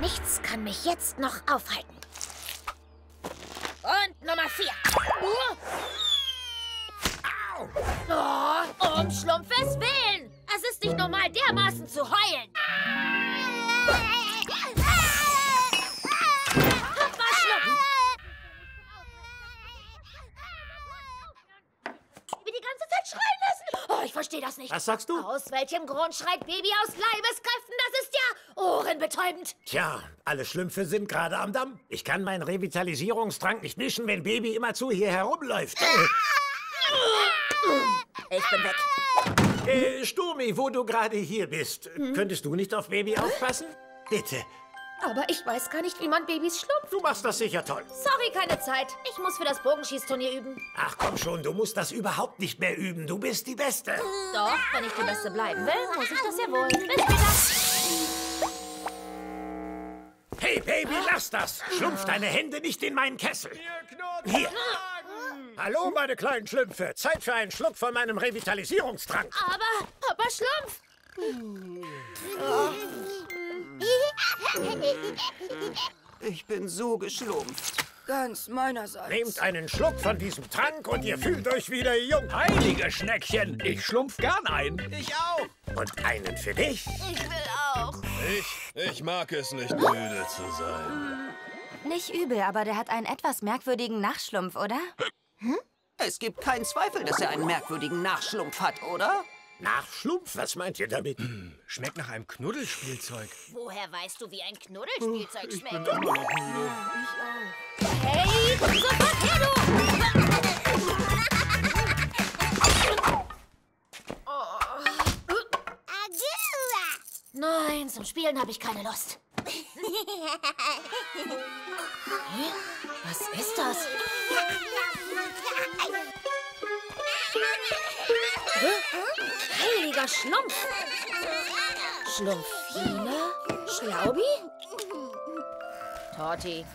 Nichts kann mich jetzt noch aufhalten. Und Nummer 4. Oh, um Schlumpfes Willen! Es ist nicht normal, dermaßen zu heulen. Papa Schlumpf! Wie die ganze Zeit schreien lassen. Oh, ich verstehe das nicht. Was sagst du? Aus welchem Grund schreit Baby aus Leibeskräften? Das ist ja ohrenbetäubend. Tja, alle Schlümpfe sind gerade am Damm. Ich kann meinen Revitalisierungstrank nicht mischen, wenn Baby immer zu hier herumläuft. Ich bin weg. Sturmi, wo du gerade hier bist, könntest du nicht auf Baby aufpassen? Bitte. Aber ich weiß gar nicht, wie man Babys schlumpft. Du machst das sicher toll. Sorry, keine Zeit. Ich muss für das Bogenschießturnier üben. Ach komm schon, du musst das überhaupt nicht mehr üben. Du bist die Beste. Doch, wenn ich die Beste bleiben will, muss ich das ja wohl. Bis später. Hey, Baby, lass das. Schlumpf deine Hände nicht in meinen Kessel. Hier. Hallo, meine kleinen Schlümpfe. Zeit für einen Schluck von meinem Revitalisierungstrank. Aber, Papa Schlumpf. Ich bin so geschlumpft. Ganz meinerseits. Nehmt einen Schluck von diesem Trank und ihr fühlt euch wieder jung. Heilige Schneckchen, ich schlumpf gern ein. Ich auch. Und einen für dich. Ich will auch. Ich mag es nicht, müde zu sein. Nicht übel, aber der hat einen etwas merkwürdigen Nachschlumpf, oder? Es gibt keinen Zweifel, dass er einen merkwürdigen Nachschlumpf hat, oder? Nachschlumpf? Was meint ihr damit? Schmeckt nach einem Knuddelspielzeug. Woher weißt du, wie ein Knuddelspielzeug schmeckt? Ich auch. Hey, sofort her, du! Nein, zum Spielen habe ich keine Lust. Was ist das? Heiliger Schlumpf! Schlumpfine? Schlaubi? Torti.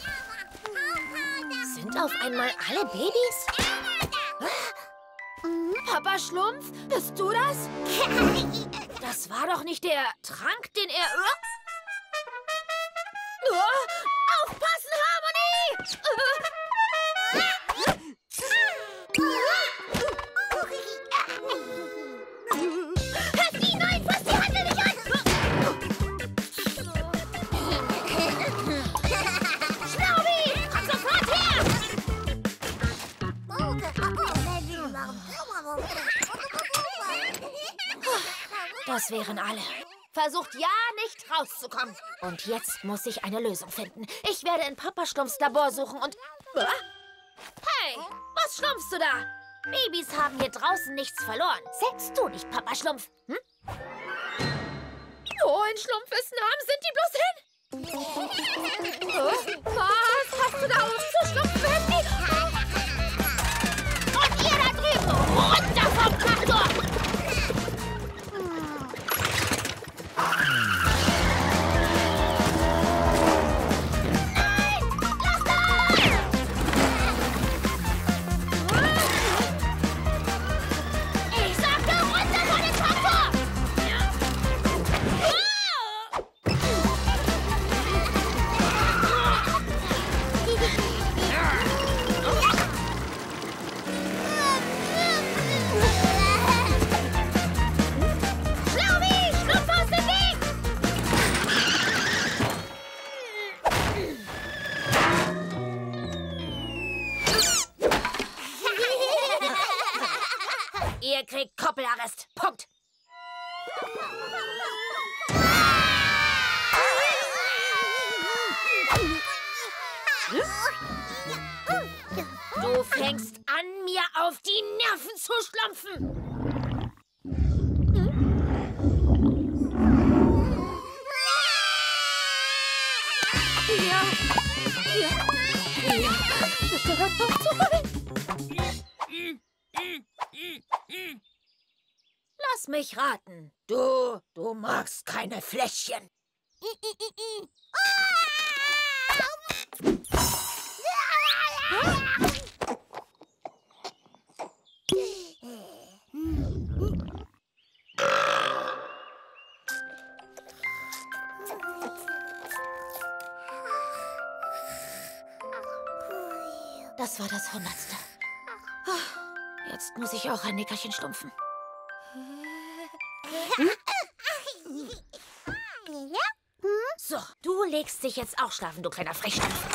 Sind auf einmal alle Babys? Papa Schlumpf, bist du das? Das war doch nicht der Trank, den er... Aufpassen, Harmonie! Hört die nein, fass die Hände nicht an! Schlaubi, komm sofort her! Das wären alle. Versucht ja nicht rauszukommen. Und jetzt muss ich eine Lösung finden. Ich werde in Papa Schlumpfs Labor suchen und... Hey, was schlumpfst du da? Babys haben hier draußen nichts verloren. Selbst du nicht, Papa Schlumpf. Wo in Schlumpfes Namen sind die bloß hin? Was hast du da oben zu schlumpfen? Und ihr da drüben, runter vom Traktor! Du fängst an, mir auf die Nerven zu schlumpfen. Ja. Bitte hört auf zu heulen. Lass mich raten. Du magst keine Fläschchen. Das war das 100. Jetzt muss ich auch ein Nickerchen schlumpfen. So, du legst dich jetzt auch schlafen, du kleiner Frechstumpf.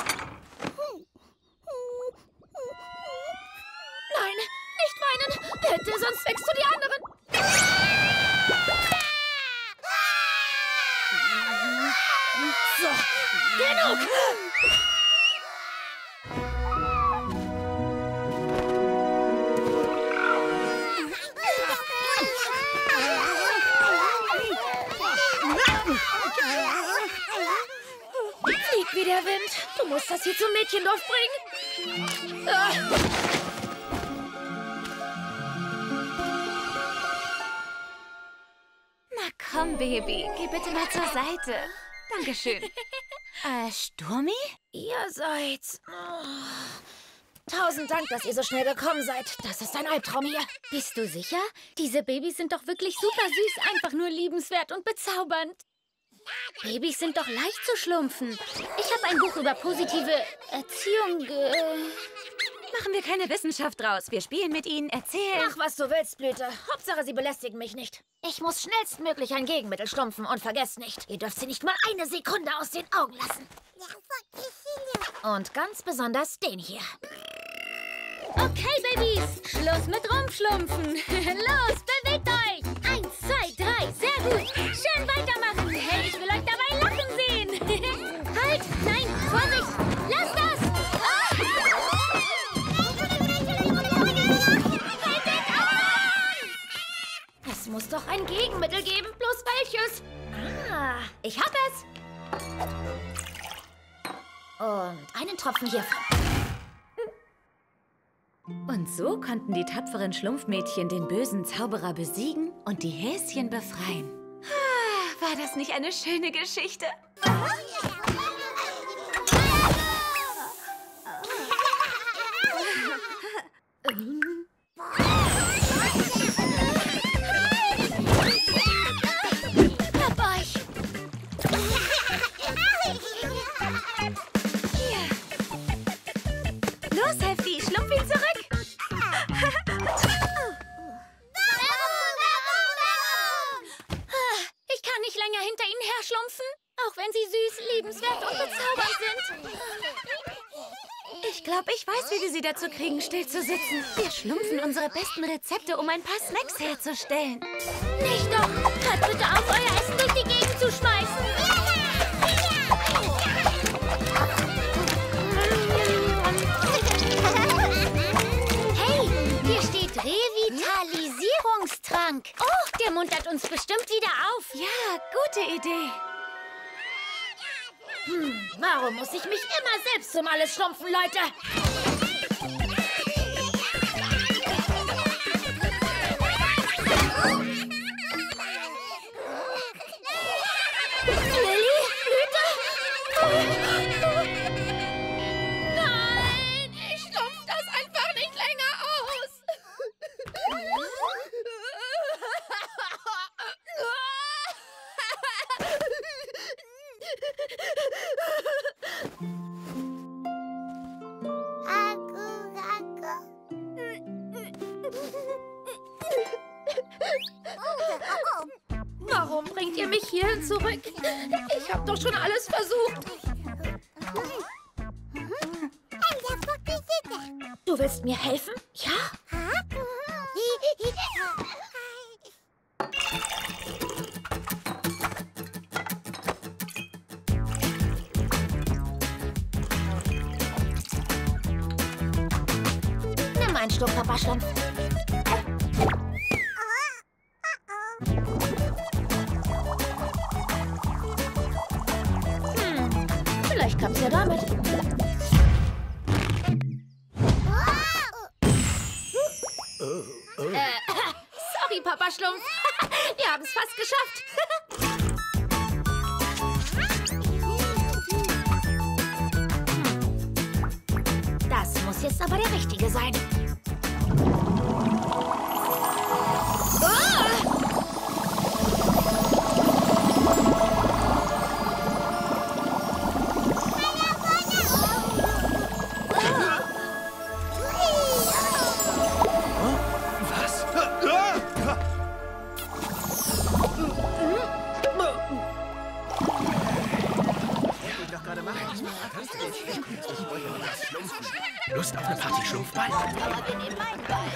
Nein, nicht weinen! Bitte, sonst wächst du die anderen. So, genug! Flieg wie der Wind. Du musst das hier zum Mädchendorf bringen. Na komm, Baby. Geh bitte mal zur Seite. Dankeschön. Sturmi? Ihr seid... Tausend Dank, dass ihr so schnell gekommen seid. Das ist ein Albtraum hier. Bist du sicher? Diese Babys sind doch wirklich super süß, einfach nur liebenswert und bezaubernd. Babys sind doch leicht zu schlumpfen. Ich habe ein Buch über positive Erziehung. Machen wir keine Wissenschaft draus. Wir spielen mit ihnen, erzählen. Mach, was du willst, Blüte. Hauptsache, sie belästigen mich nicht. Ich muss schnellstmöglich ein Gegenmittel schlumpfen und vergesst nicht, ihr dürft sie nicht mal eine Sekunde aus den Augen lassen. Und ganz besonders den hier. Okay, Babys, Schluss mit Rumschlumpfen. Los, bewegt euch. 1, 2, 3, sehr gut. Schön weitermachen. Hey, ich will euch dabei lachen sehen. Halt, nein, Vorsicht, lasst das. Oh! Es muss doch ein Gegenmittel geben, bloß welches. Ich hab es. Und einen Tropfen hiervon. Und so konnten die tapferen Schlumpfmädchen den bösen Zauberer besiegen und die Häschen befreien. War das nicht eine schöne Geschichte? Zu kriegen, still zu sitzen. Wir schlumpfen unsere besten Rezepte, um ein paar Snacks herzustellen. Nicht doch! Hört bitte auf, euer Essen durch die Gegend zu schmeißen! Hey, hier steht Revitalisierungstrank. Oh, der muntert uns bestimmt wieder auf. Ja, gute Idee. Warum muss ich mich immer selbst um alles schlumpfen, Leute? Warum bringt ihr mich hier zurück? Ich habe doch schon alles versucht. Du willst mir helfen? Ja? Nimm einen Schluck, Papa Schlumpf. Kommst ja damit. Sorry, Papa Schlumpf. Wir haben es fast geschafft. Das muss jetzt aber der richtige sein. Lust auf eine Party, Schlumpfball? Aber wir nehmen meinen Ball.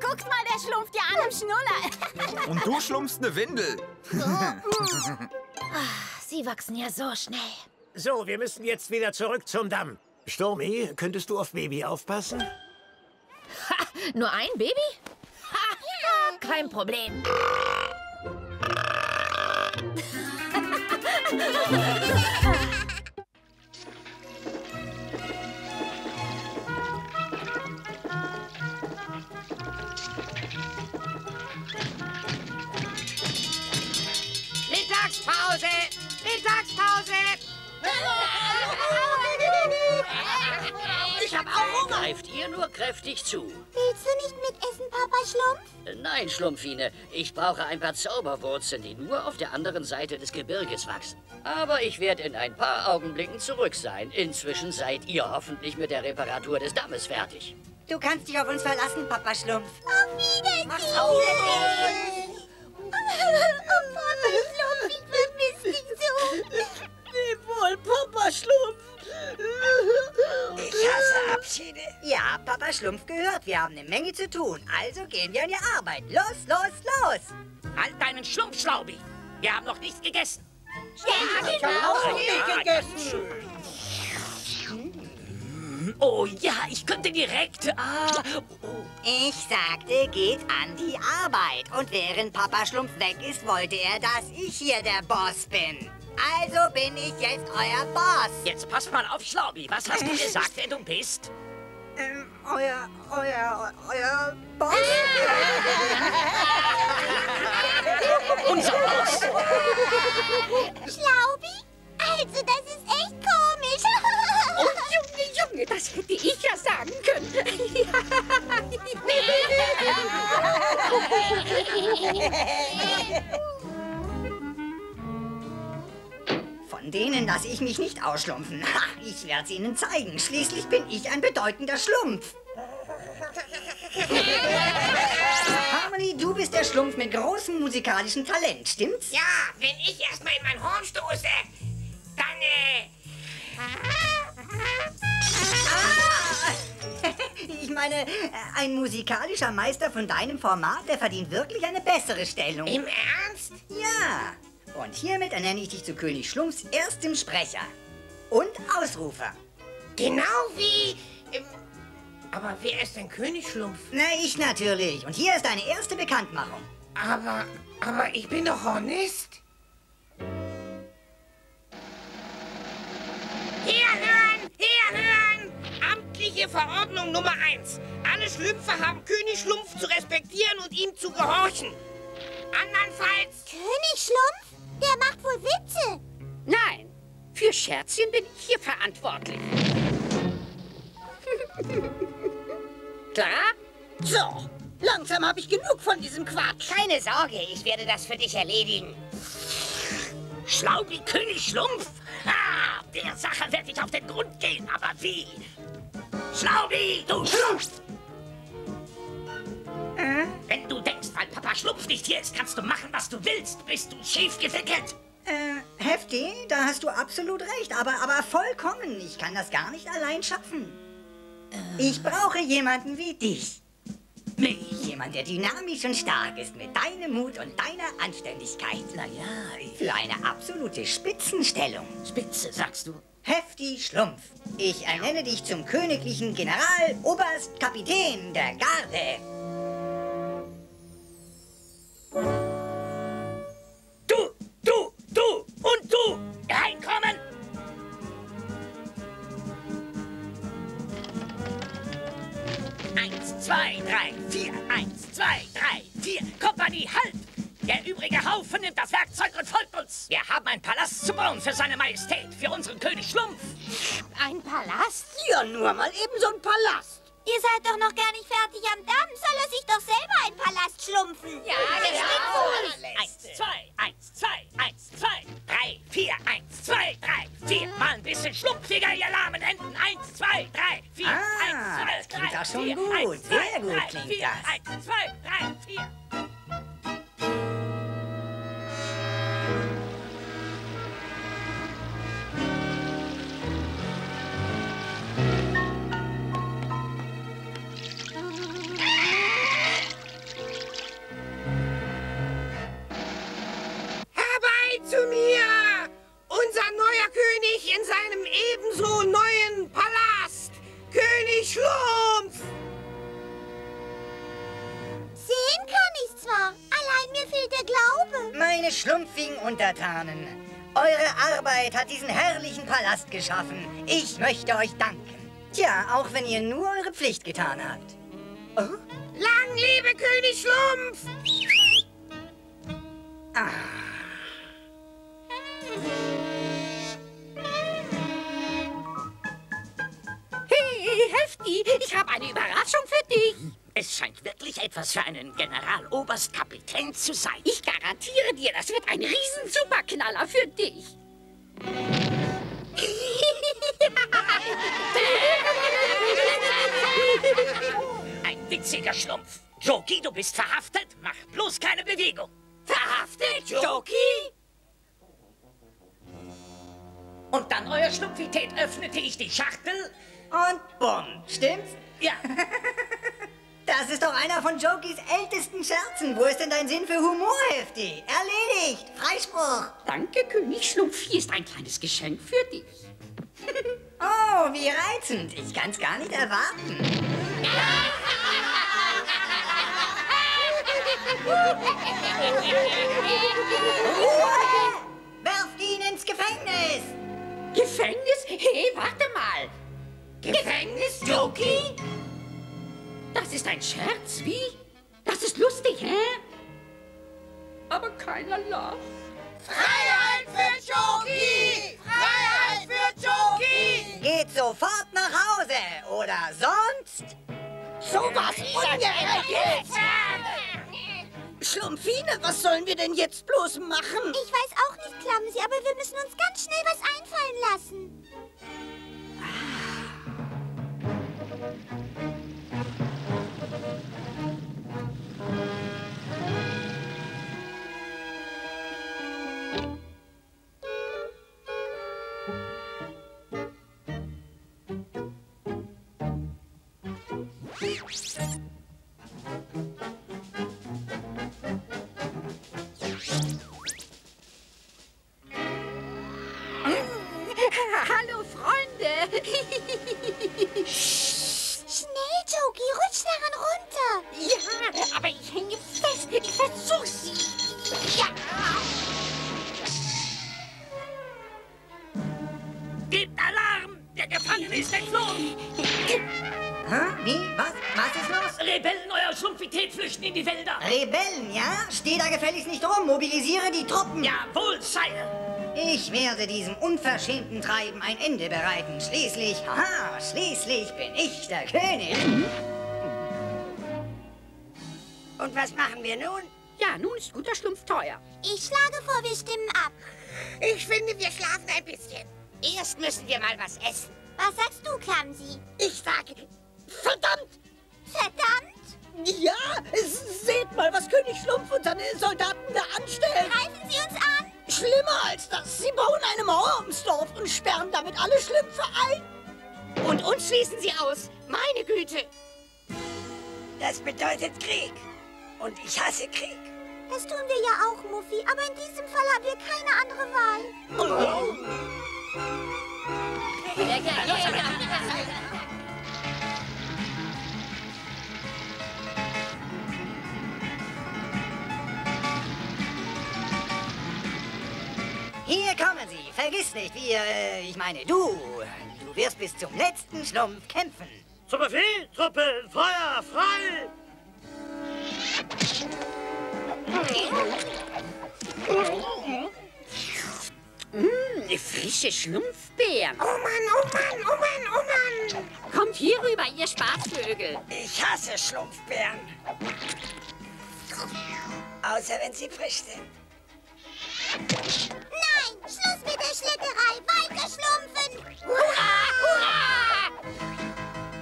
Guckt mal, der schlumpft ja an am Schnuller. Und du schlumpfst eine Windel. Sie wachsen ja so schnell. So, wir müssen jetzt wieder zurück zum Damm. Sturmi, könntest du auf Baby aufpassen? Ha, nur ein Baby? Ha, ja. Kein Problem. Mittagspause! Mittagspause! Ich hab auch Hunger. Greift ihr nur kräftig zu. Willst du nicht mitessen, Papa Schlumpf? Nein, Schlumpfine. Ich brauche ein paar Zauberwurzeln, die nur auf der anderen Seite des Gebirges wachsen. Aber ich werde in ein paar Augenblicken zurück sein. Inzwischen seid ihr hoffentlich mit der Reparatur des Dammes fertig. Du kannst dich auf uns verlassen, Papa Schlumpf. Auf Wiedersehen! Mach's auf! Oh, Papa Schlumpf, ich vermisse dich so. Leb wohl, Papa Schlumpf. Ich hasse Abschiede. Ja, Papa Schlumpf gehört. Wir haben eine Menge zu tun. Also gehen wir an die Arbeit. Los, los, los. Halt deinen Schlumpf, Schlaubi. Wir haben noch nichts gegessen. Ja, ich habe auch nicht gegessen. Oh ja, ich könnte direkt... Ich sagte, geht an die Arbeit. Und während Papa Schlumpf weg ist, wollte er, dass ich hier der Boss bin. Also bin ich jetzt euer Boss. Jetzt pass mal auf, Schlaubi. Was hast du gesagt, wer du bist? Euer Boss? Unser Boss? Schlaubi? Also, das ist echt komisch. Oh, Junge, Junge, das hätte ich ja sagen können. Von denen lasse ich mich nicht ausschlumpfen. Ha, ich werde es ihnen zeigen. Schließlich bin ich ein bedeutender Schlumpf. Harmony, du bist der Schlumpf mit großem musikalischen Talent, stimmt's? Ja, wenn ich erstmal in mein Horn stoße, dann... Ich meine, ein musikalischer Meister von deinem Format, der verdient wirklich eine bessere Stellung. Im Ernst? Ja. Und hiermit ernenne ich dich zu König Schlumpfs erstem Sprecher und Ausrufer. Genau wie... aber wer ist denn König Schlumpf? Na, ich natürlich. Und hier ist deine erste Bekanntmachung. Aber ich bin doch Hornist. Hier hören! Amtliche Verordnung Nummer 1. Alle Schlümpfe haben König Schlumpf zu respektieren und ihm zu gehorchen. Andernfalls... König Schlumpf? Der macht wohl Witze. Nein, für Scherzchen bin ich hier verantwortlich. Klar? So, langsam habe ich genug von diesem Quatsch. Keine Sorge, ich werde das für dich erledigen. Schlaubi König Schlumpf? Ah, der Sache werde ich auf den Grund gehen, aber wie? Schlaubi, du Schlumpf! Wenn du denkst, weil Papa Schlumpf nicht hier ist, kannst du machen, was du willst. Bist du schief gewickelt? Hefti, da hast du absolut recht. Aber vollkommen. Ich kann das gar nicht allein schaffen. Ich brauche jemanden wie dich. Mich? Jemand, der dynamisch und stark ist, mit deinem Mut und deiner Anständigkeit. Naja, für eine absolute Spitzenstellung. Spitze, sagst du? Hefti Schlumpf. Ich ernenne dich zum königlichen General, Oberst, Kapitän der Garde. Du und du! Reinkommen! Eins, zwei, drei, vier. Eins, zwei, drei, vier. Kompanie, halt! Der übrige Haufen nimmt das Werkzeug und folgt uns. Wir haben einen Palast zu bauen für seine Majestät, für unseren König Schlumpf. Ein Palast? Ja, nur mal eben so ein Palast. Ihr seid doch noch gar nicht fertig am Damm. Soll er sich doch selber einen Palast schlumpfen? Ja, das stimmt wohl. Eins, zwei, eins, zwei, eins, zwei, drei, vier, eins, zwei, drei, vier. Mal ein bisschen schlumpfiger, ihr lahmen Enten. Eins, zwei, drei, vier, eins, zwei, drei, das klingt doch schon gut. Sehr gut klingt das. Eins, zwei, drei, vier. meine schlumpfigen Untertanen. Eure Arbeit hat diesen herrlichen Palast geschaffen. Ich möchte euch danken. Tja, auch wenn ihr nur eure Pflicht getan habt. Oh? Lang lebe König Schlumpf! Ah. Hey, Hefti, ich habe eine Überraschung für dich. Es scheint wirklich etwas für einen Generaloberstkapitän zu sein. Ich garantiere dir, das wird ein Riesen-Superknaller für dich. Ein witziger Schlumpf. Joki, du bist verhaftet. Mach bloß keine Bewegung. Verhaftet, Joki? Und dann, euer Schlumpfität, öffnete ich die Schachtel. Und bumm. Stimmt's? Ja. Das ist doch einer von Jokis ältesten Scherzen. Wo ist denn dein Sinn für Humor, Hefti? Erledigt. Freispruch. Danke, König Schlumpf. Hier ist ein kleines Geschenk für dich. Oh, wie reizend. Ich kann's gar nicht erwarten. Ruhe! Werft ihn ins Gefängnis! Gefängnis? Hey, warte mal! Gefängnis, Joki? Das ist ein Scherz, wie? Das ist lustig, hä? Aber keiner lacht. Freiheit für Joki! Freiheit für Joki! Geht sofort nach Hause, oder sonst... Sowas ungeändert jetzt! Schlumpfine, was sollen wir denn jetzt bloß machen? Ich weiß auch nicht, Klamsi, aber wir müssen uns ganz schnell was einfallen lassen. Hallo, Freunde! Schnell, Joki, rutsch daran runter! Ja, aber ich hänge fest. Ich versuch's. Ja. Gebt Alarm! Der Gefangene ist entflohen! Hä? Wie? Was? Was ist los? Rebellen, euer Schlumpfität, flüchten in die Wälder! Rebellen, ja? Steh da gefälligst nicht rum. Mobilisiere die Truppen! Jawohl, Sire! Ich werde diesem unverschämten Treiben ein Ende bereiten. Schließlich, haha, schließlich bin ich der König. Und was machen wir nun? Ja, nun ist guter Schlumpf teuer. Ich schlage vor, wir stimmen ab. Ich finde, wir schlafen ein bisschen. Erst müssen wir mal was essen. Was sagst du, Klamsi? Ich sage, verdammt! Verdammt? Ja, seht mal, was König Schlumpf und seine Soldaten da anstellen. Greifen Sie uns an! Schlimmer als das. Sie bauen eine Mauer ums Dorf und sperren damit alle Schlümpfe ein. Und uns schließen sie aus. Meine Güte. Das bedeutet Krieg. Und ich hasse Krieg. Das tun wir ja auch, Muffi. Aber in diesem Fall haben wir keine andere Wahl. Oh. Hier kommen Sie. Vergiss nicht, du wirst bis zum letzten Schlumpf kämpfen. Zum Befehl, Truppe, Feuer, frei! Die frische Schlumpfbeeren. Oh Mann, oh Mann, oh Mann, oh Mann! Kommt hier rüber, ihr Spaßvögel. Ich hasse Schlumpfbeeren. Außer wenn sie frisch sind. Nein! Schluss mit der Schlickerei! Weiter schlumpfen! Hurra! Hurra!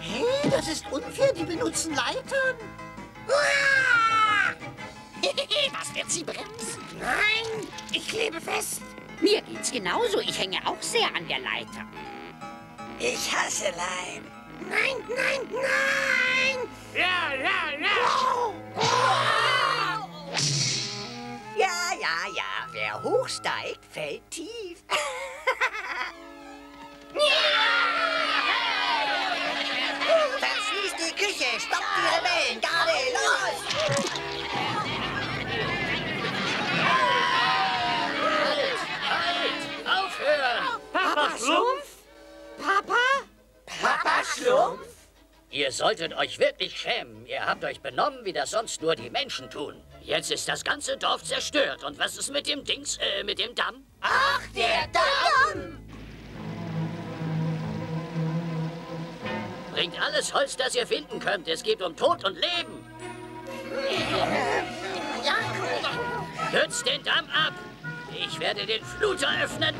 Hey, das ist unfair. Die benutzen Leitern. Hurra! Was wird sie bremsen? Nein! Ich klebe fest. Mir geht's genauso. Ich hänge auch sehr an der Leiter. Ich hasse Leim. Nein, nein, nein! Ja, ja, ja! Wow. Wow. Ja, ja, ja. Wer hochsteigt, fällt tief. Verschließt die Küche, stoppt die Rebellen, Garde, los! Schlumpf? Ihr solltet euch wirklich schämen. Ihr habt euch benommen, wie das sonst nur die Menschen tun. Jetzt ist das ganze Dorf zerstört. Und was ist mit dem Dings, mit dem Damm? Ach, der Damm! Bringt alles Holz, das ihr finden könnt. Es geht um Tod und Leben. Kürzt den Damm ab. Ich werde den Fluter öffnen.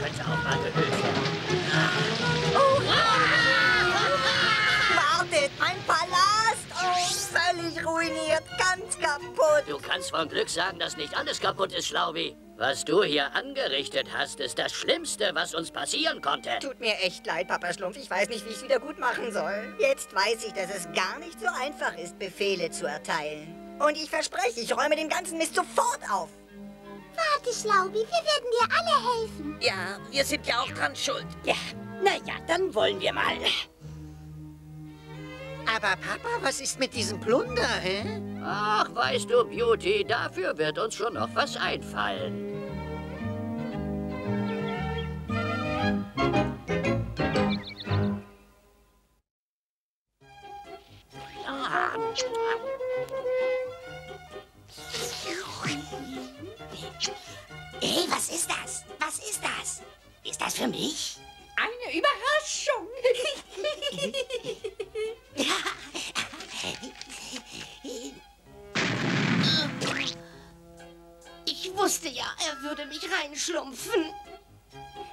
Könnte auch mal gehört werden. Wartet, mein Palast! Oh, völlig ruiniert, ganz kaputt. Du kannst von Glück sagen, dass nicht alles kaputt ist, Schlaubi. Was du hier angerichtet hast, ist das Schlimmste, was uns passieren konnte. Tut mir echt leid, Papa Schlumpf. Ich weiß nicht, wie ich es wieder gut machen soll. Jetzt weiß ich, dass es gar nicht so einfach ist, Befehle zu erteilen. Und ich verspreche, ich räume den ganzen Mist sofort auf. Warte, Schlaubi, wir werden dir alle helfen. Ja, wir sind ja auch dran schuld. Ja, naja, dann wollen wir mal. Aber Papa, was ist mit diesem Plunder, hä? Ach, weißt du, Beauty, dafür wird uns schon noch was einfallen. Hey, was ist das? Was ist das? Ist das für mich? Eine Überraschung. Ich wusste ja, er würde mich reinschlumpfen.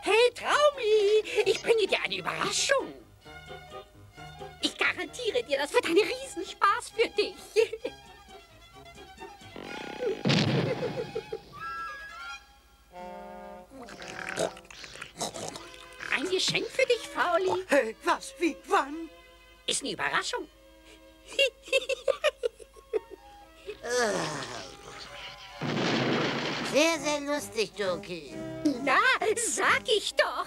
Hey, Traumi, ich bringe dir eine Überraschung. Ich garantiere dir, das wird ein Riesenspaß für dich. Ein Geschenk für dich, Fauli. Hey, was, wie, wann? Ist eine Überraschung. Sehr, sehr lustig, Doki. Na, sag ich doch.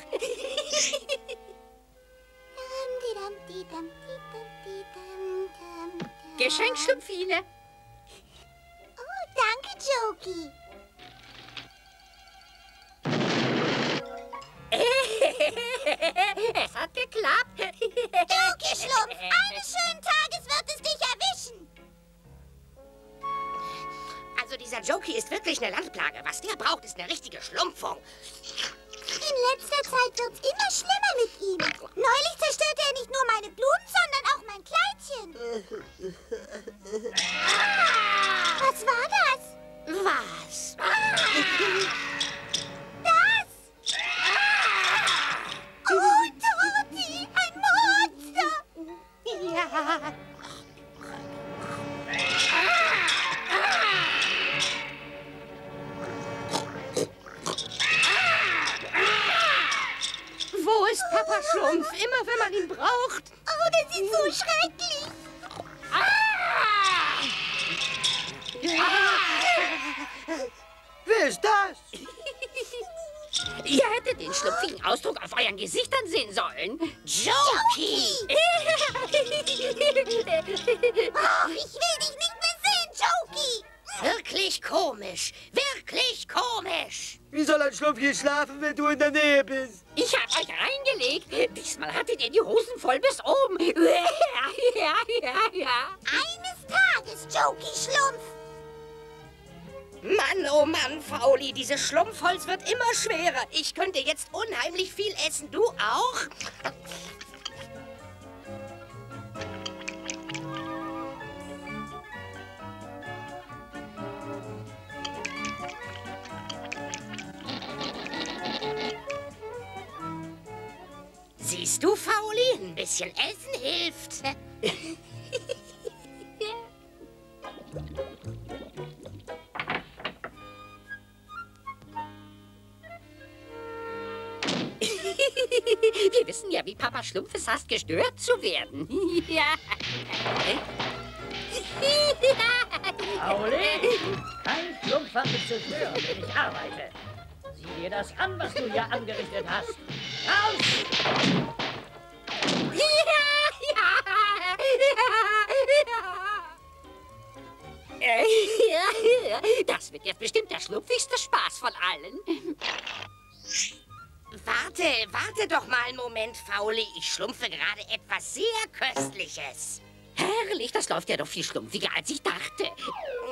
Geschenk, Schlumpfine. Oh, danke, Doki. Es hat geklappt. Doki, Schlumpf, eines schönen Tages wird es dich erwischen. Also dieser Doki ist wirklich eine Landplage. Was der braucht, ist eine richtige Schlumpfung. In letzter Zeit wird's immer schlimmer mit ihm. Neulich zerstörte er nicht nur meine Blumen, sondern auch mein Kleidchen. Ah! Was war das? Was? Ah! Das! Ah! Oh, Doki, ein Monster! Ja. Wo ist Papa Schlumpf? Immer wenn man ihn braucht. Oh, das ist so schrecklich. Ah! Ah! Wer ist das? Ihr hättet den schlüpfigen Ausdruck auf euren Gesichtern sehen sollen. Doki! Oh, ich will dich nicht mehr sehen, Doki! Wirklich komisch. Wirklich komisch. Wie soll ein Schlumpf hier schlafen, wenn du in der Nähe bist? Ich hab euch reingelegt. Diesmal hattet ihr die Hosen voll bis oben. Eines Tages, Doki Schlumpf. Mann, oh Mann, Fauli, dieses Schlumpfholz wird immer schwerer. Ich könnte jetzt unheimlich viel essen. Du auch? Siehst du, Fauli, ein bisschen Essen hilft. Wir wissen ja, wie Papa Schlumpf es hasst, gestört zu werden. Ja. Fauli, kein Schlumpf hat mich zerstört, wenn ich arbeite. Sieh dir das an, was du hier angerichtet hast. Raus! Abenteuer. Das wird jetzt bestimmt der schlumpfigste Spaß von allen. Warte doch mal einen Moment, Fauli. Ich schlumpfe gerade etwas sehr Köstliches. Herrlich, das läuft ja doch viel schlumpfiger, als ich dachte.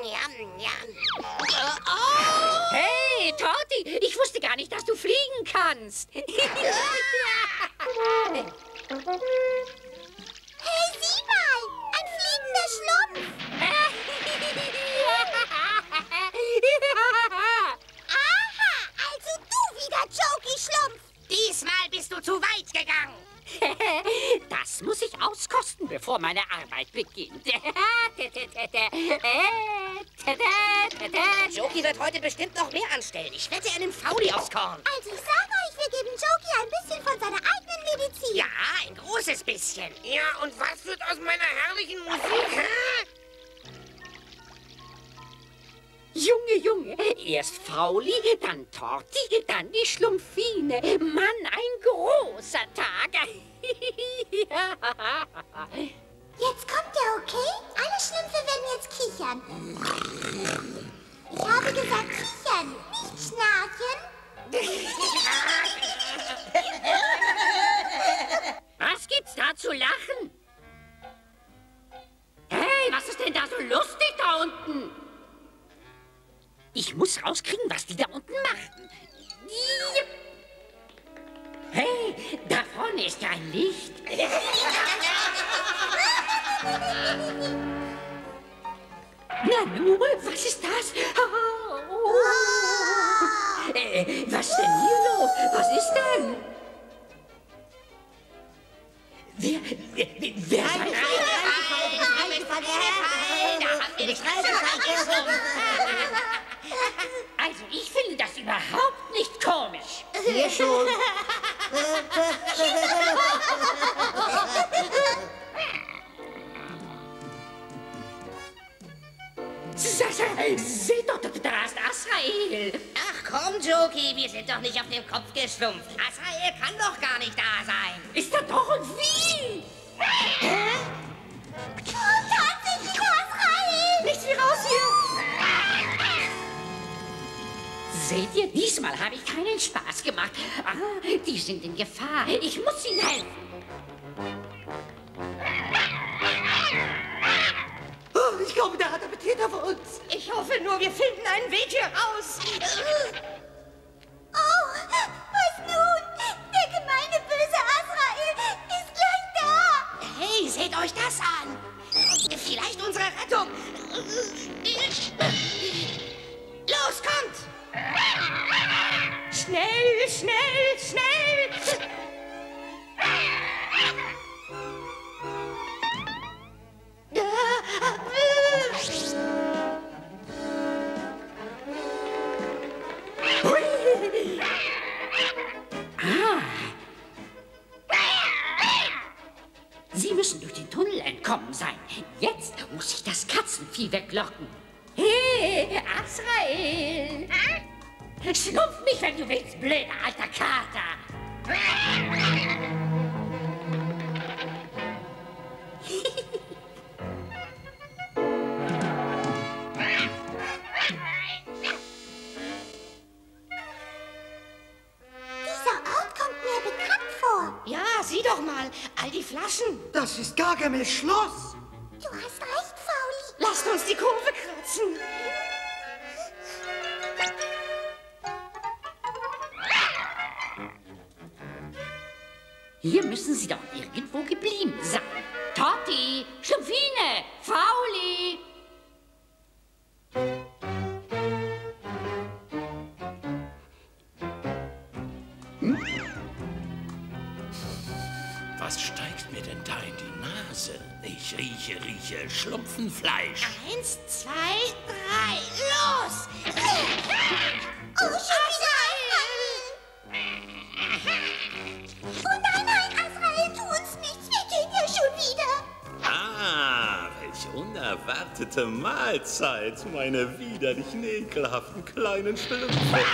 Njam, njam. Oh! Hey, Torti, ich wusste gar nicht, dass du fliegen kannst. Hey, sieh mal! Ein fliegender Schlumpf! Aha! Also du wieder, Jokey-Schlumpf! Diesmal bist du zu weit gegangen! Das muss ich auskosten, bevor meine Arbeit beginnt. Jokey wird heute bestimmt noch mehr anstellen. Ich wette einen Fauli aufs Korn. Also ich sage euch, wir geben Jokey ein bisschen von seiner eigenen Medizin. Ja, ein großes bisschen. Ja, und was wird aus meiner herrlichen Musik? Hä? Junge, erst Fauli, dann Torti, dann die Schlumpfine. Mann, ein großer Tag. Jetzt kommt er, okay? Alle Schlümpfe werden jetzt kichern. Ich habe gesagt kichern, nicht schnarchen. Was gibt's da zu lachen? Hey, was ist denn da so lustig da unten? Ich muss rauskriegen, was die da unten machen. Hey, da vorne ist ja ein Licht. Nanu, was ist das? Oh, oh. Was ist denn hier los? Was ist denn? Wer hat das? Also, ich finde das überhaupt nicht komisch. Hier schon. Seht doch, da ist Azrael. Ach komm, Jokey, wir sind doch nicht auf den Kopf geschlumpft. Azrael kann doch gar nicht da sein. Ist er doch und wie? Hä? Oh, tatsächlich, Azrael! Nichts wie raus hier! Seht ihr, diesmal habe ich keinen Spaß gemacht. Ah, die sind in Gefahr. Ich muss ihnen helfen. Oh, ich glaube, der hat Appetit auf uns. Ich hoffe nur, wir finden einen Weg hier raus. Oh, was nun? Der gemeine, böse Azrael ist gleich da. Hey, seht euch das an. Vielleicht unsere Rettung. Los, kommt! Schnell, schnell, schnell! Sie müssen durch den Tunnel entkommen sein. Jetzt muss ich das Katzenvieh weglocken. Hey, Azrael! Schlumpf mich, wenn du willst, blöder alter Kater! Das ist Gargamels Schloss. Du hast recht, Fauli. Lasst uns die Kurve kratzen. Hier müssen sie doch irgendwo geblieben sein. Torti, Schlumpfine, Fauli. Was steigt mir denn da in die Nase? Ich rieche Schlumpfenfleisch. 1, 2, 3, los! Oh, schon wieder! Oh nein, Azrael, tu uns nichts, wir gehen ja schon wieder. Ah, welche unerwartete Mahlzeit, meine widerlichen, ekelhaften kleinen Schlümpfe.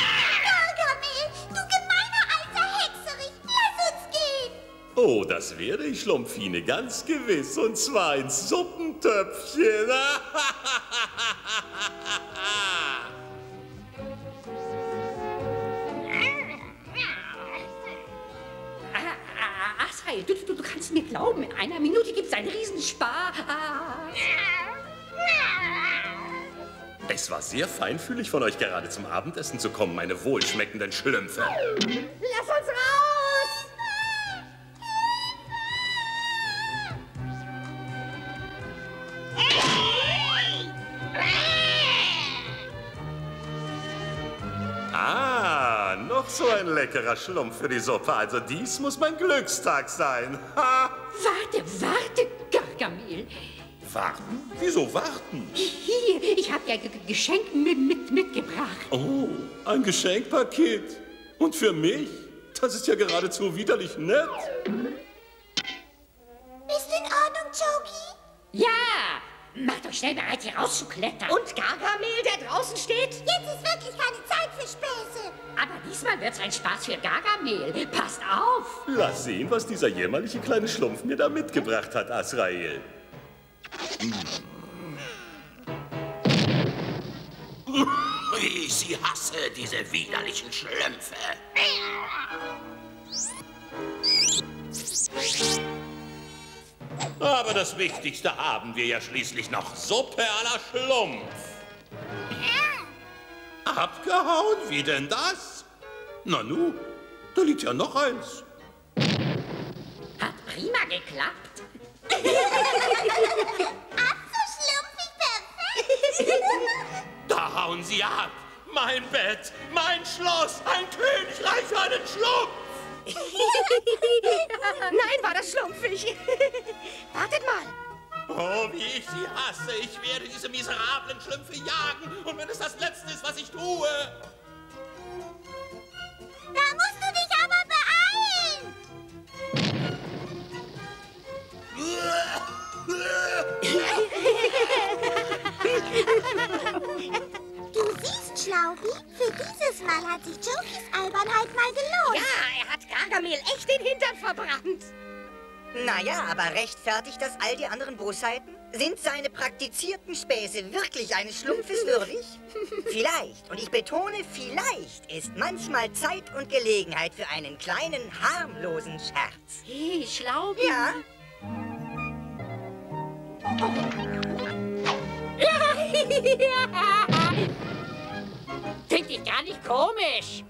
Oh, das werde ich, Schlumpfine, ganz gewiss. Und zwar ins Suppentöpfchen. vorbei. Du kannst mir glauben, in einer Minute gibt's einen Riesenspaß. Es war sehr feinfühlig von euch, gerade zum Abendessen zu kommen, meine wohlschmeckenden Schlümpfe. Lass uns raus! Ah, noch so ein leckerer Schlumpf für die Suppe. Also dies muss mein Glückstag sein. Ha. Warte, Gargamel. Warten? Wieso warten? Hier, ich habe ja Geschenk mitgebracht. Oh, ein Geschenkpaket. Und für mich? Das ist ja geradezu widerlich nett. Bist du in Ordnung, Jogi? Ja! Macht euch schnell bereit, hier rauszuklettern. Und Gargamel, der draußen steht? Jetzt ist wirklich keine Zeit für Späße. Aber diesmal wird's ein Spaß für Gargamel. Passt auf! Lass sehen, was dieser jämmerliche kleine Schlumpf mir da mitgebracht hat, Azrael. Ich hasse diese widerlichen Schlümpfe. Aber das Wichtigste haben wir ja schließlich noch. Suppe à la Schlumpf. Abgehauen? Wie denn das? Nanu, da liegt ja noch eins. Hat prima geklappt. Ab, so schlumpfig, perfekt. Da hauen sie ab. Mein Bett, mein Schloss, ein Königreich für einen Schlumpf. Nein, war das schlumpfig. Wartet mal. Oh, wie ich sie hasse. Ich werde diese miserablen Schlümpfe jagen. Und wenn es das Letzte ist, was ich tue. Da musst du dich aber beeilen. Du siehst, Schlaubi, für dieses Mal hat sich Jokis Albernheit mal gelohnt. Ja, er hat Gargamel echt den Hintern verbrannt. Naja, aber rechtfertigt das all die anderen Bosheiten? Sind seine praktizierten Späße wirklich eines Schlumpfes würdig? Vielleicht, und ich betone, vielleicht ist manchmal Zeit und Gelegenheit für einen kleinen, harmlosen Scherz. Hey, Schlaubi. Ja? Finde ich gar nicht komisch.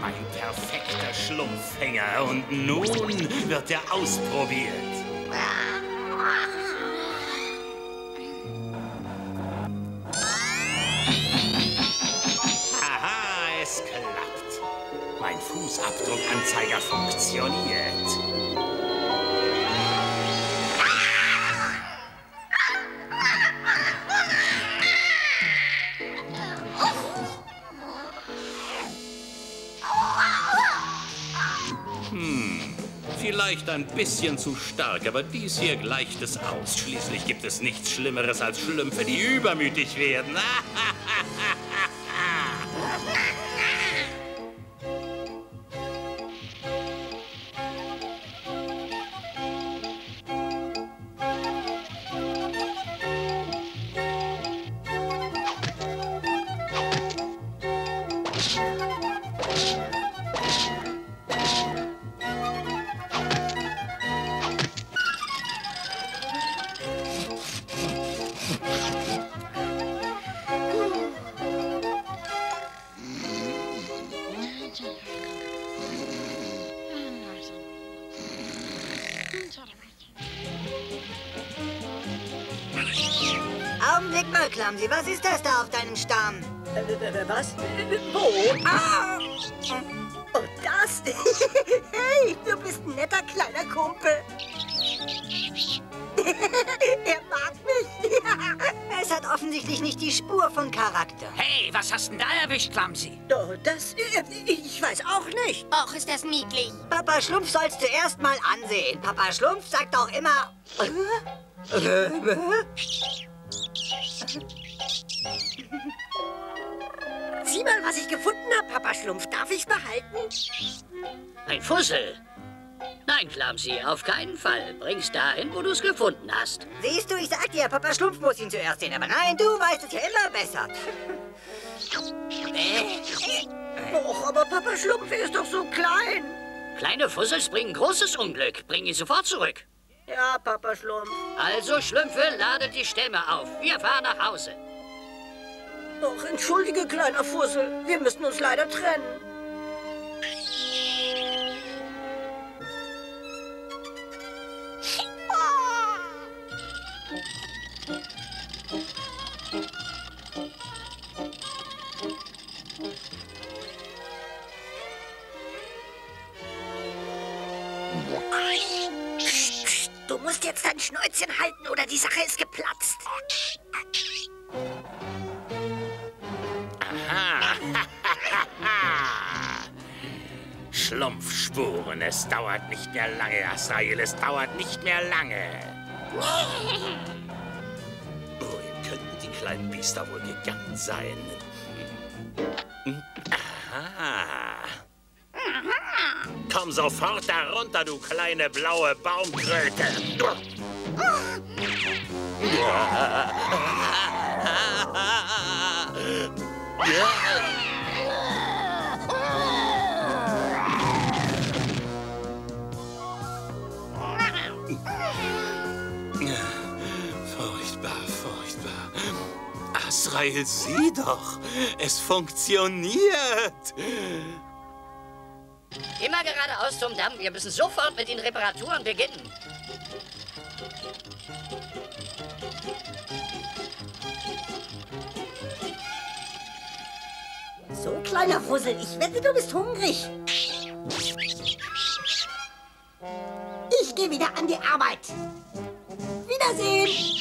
Mein perfekter Schlumpfhänger. Und nun wird er ausprobiert. Aha, es klappt. Mein Fußabdruckanzeiger funktioniert. Vielleicht ein bisschen zu stark, aber dies hier gleicht es aus. Schließlich gibt es nichts Schlimmeres als Schlümpfe, die übermütig werden. Was ist das da auf deinem Stamm? Was? Wo? Ah! Oh, das? Hey, du bist ein netter kleiner Kumpel. Er mag mich. Es hat offensichtlich nicht die Spur von Charakter. Hey, was hast denn da erwischt, Clumsy? Oh, das? Ich weiß auch nicht. Och, ist das niedlich. Papa Schlumpf sollst du erst mal ansehen. Papa Schlumpf sagt auch immer... Sieh mal, was ich gefunden habe, Papa Schlumpf. Darf ich's behalten? Ein Fussel? Nein, Nein, Clumsy, auf keinen Fall. Bring's dahin, wo du's gefunden hast. Siehst du, ich sag dir, Papa Schlumpf muss ihn zuerst sehen. Aber nein, du weißt es ja immer besser. Och, aber Papa Schlumpf ist doch so klein. Kleine Fussels bringen großes Unglück. Bring ihn sofort zurück. Ja, Papa Schlumpf. Also, Schlümpfe, ladet die Stämme auf. Wir fahren nach Hause. Och, entschuldige, kleiner Fussel. Wir müssen uns leider trennen. Du musst jetzt dein Schnäuzchen halten, oder die Sache ist geplatzt. Aha. Schlumpfspuren, es dauert nicht mehr lange, Azrael, es dauert nicht mehr lange. Wohin könnten die kleinen Biester wohl gegangen sein? Aha. Komm sofort da runter, du kleine blaue Baumkröte. Furchtbar, furchtbar. Azrael, sieh doch, es funktioniert. Immer geradeaus zum Damm. Wir müssen sofort mit den Reparaturen beginnen. So, kleiner Fussel, ich wette, du bist hungrig. Ich gehe wieder an die Arbeit. Wiedersehen.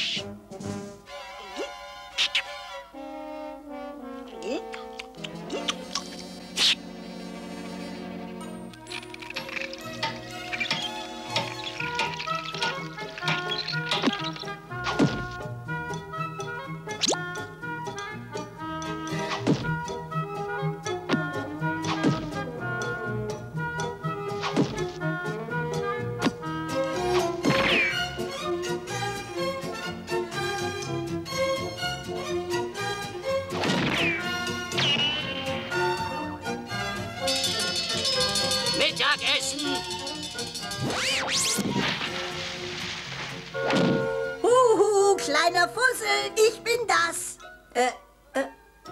Kleiner Fussel, ich bin das.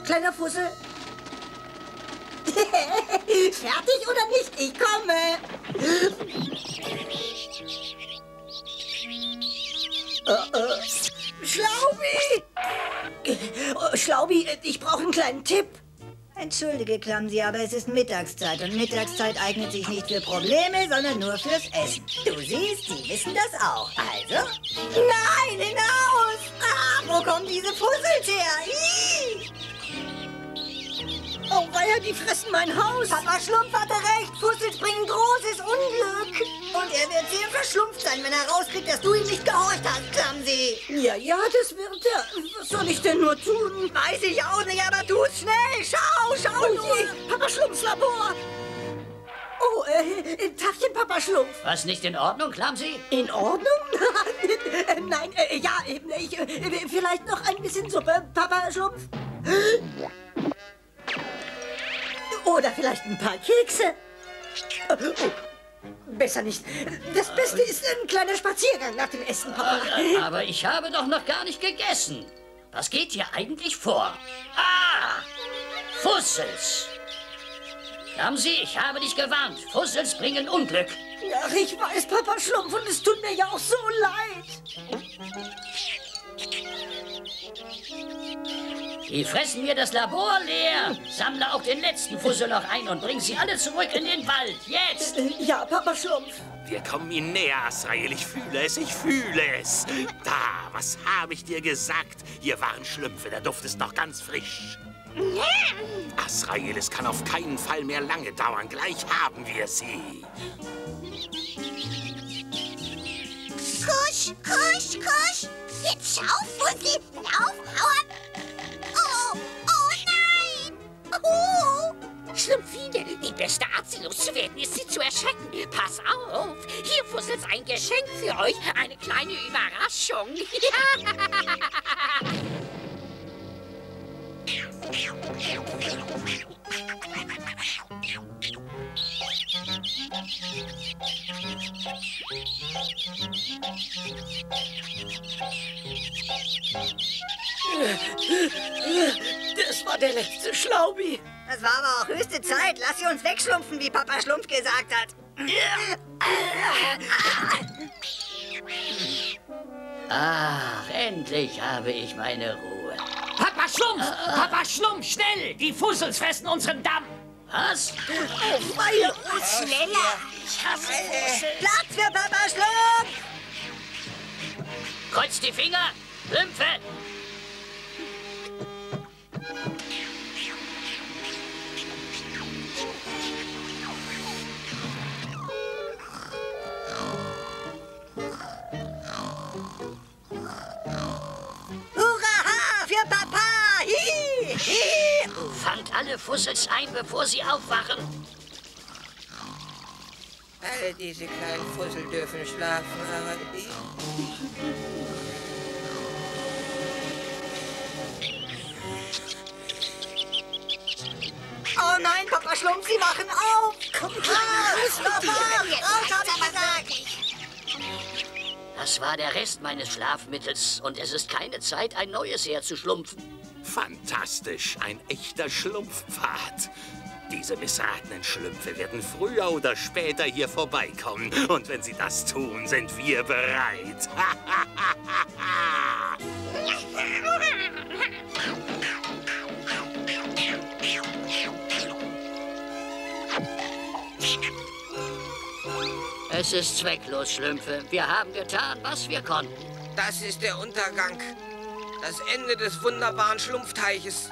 Kleiner Fussel? Fertig oder nicht? Ich komme. Schlaubi! Schlaubi, ich brauche einen kleinen Tipp. Entschuldige, Clumsy, aber es ist Mittagszeit. Und Mittagszeit eignet sich nicht für Probleme, sondern nur fürs Essen. Du siehst, die wissen das auch. Also? Nein, hinaus! Ah, wo kommen diese Fussels her? Ii! Oh, weia, die fressen mein Haus. Papa Schlumpf hatte recht. Fussels bringen großes Unglück. Und er wird sehr verschlumpft sein, wenn er rauskriegt, dass du ihm nicht gehorcht hast, Clumsy. Ja, ja, das wird er. Was soll ich denn nur tun? Weiß ich auch nicht, aber tu's schnell. Schau, schau nur. Papa Schlumpfs Labor. Oh, Tagchen, Papa Schlumpf. Was, nicht in Ordnung, Clumsy? In Ordnung? Nein, ja, eben nicht. Vielleicht noch ein bisschen Suppe, Papa Schlumpf. Oder vielleicht ein paar Kekse. Besser nicht. Das Beste ist ein kleiner Spaziergang nach dem Essen, Papa. Aber ich habe doch noch gar nicht gegessen. Was geht hier eigentlich vor? Ah! Fussels! Clumsy, ich habe dich gewarnt. Fussels bringen Unglück. Ach, ich weiß, Papa Schlumpf, und es tut mir ja auch so leid. Die fressen mir das Labor leer. Sammle auch den letzten Fussel noch ein und bring sie alle zurück in den Wald. Jetzt! Ja, Papa Schlumpf. Wir kommen ihnen näher, Azrael. Ich fühle es, ich fühle es. Da, was habe ich dir gesagt? Hier waren Schlümpfe, der Duft ist noch ganz frisch. Azrael, es kann auf keinen Fall mehr lange dauern. Gleich haben wir sie. Kusch, kusch, kusch. Jetzt schau, Fussel. Lauf, hau ab. Oh, oh nein! Oh. Schlümpfine, die beste Art, sie loszuwerden, ist, sie zu erschrecken. Pass auf, hier Fussels ein Geschenk für euch, eine kleine Überraschung. Das war der letzte Schlaubi. Das war aber auch höchste Zeit. Lass sie uns wegschlumpfen, wie Papa Schlumpf gesagt hat. Ach, endlich habe ich meine Ruhe. Papa Schlumpf! Papa Schlumpf, schnell! Die Fussels fressen unseren Damm! Was? Oh, weia! Schneller! Ich hasse Fussels! Platz für Papa Schlumpf! Kreuz die Finger! Schlümpfe! Hurra für Papa! Hi, hi. Fangt alle Fussels ein, bevor sie aufwachen. Alle diese kleinen Fussel dürfen schlafen, aber die... Oh nein, Papa Schlumpf, Sie machen auf! Komm raus, Papa! Raus, hab ich gesagt! Das war der Rest meines Schlafmittels und es ist keine Zeit, ein neues herzuschlumpfen. Fantastisch, ein echter Schlumpfpfad. Diese missratenen Schlümpfe werden früher oder später hier vorbeikommen. Und wenn sie das tun, sind wir bereit. Es ist zwecklos, Schlümpfe. Wir haben getan, was wir konnten. Das ist der Untergang. Das Ende des wunderbaren Schlumpfteiches.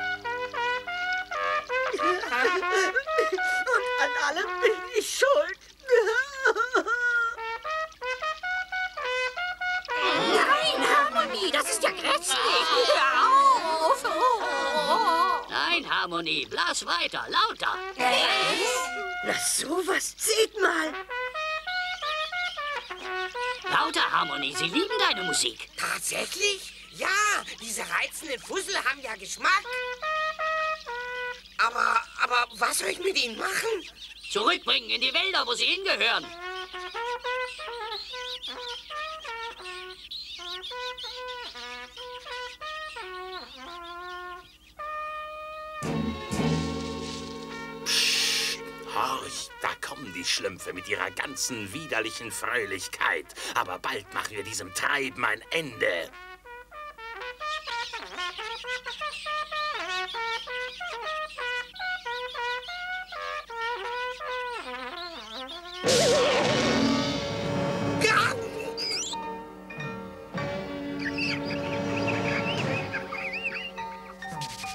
Und an allem bin ich schuld. Nein, Harmonie, das ist ja grässlich. Hör auf. Nein, Harmonie, blas weiter, lauter. Na sowas, seht mal. Lauter, Harmonie, sie lieben deine Musik. Tatsächlich? Ja, diese reizenden Fussel haben ja Geschmack. Aber was soll ich mit ihnen machen? Zurückbringen in die Wälder, wo sie hingehören. Psst, horch, da kommen die Schlümpfe mit ihrer ganzen widerlichen Fröhlichkeit. Aber bald machen wir diesem Treiben ein Ende.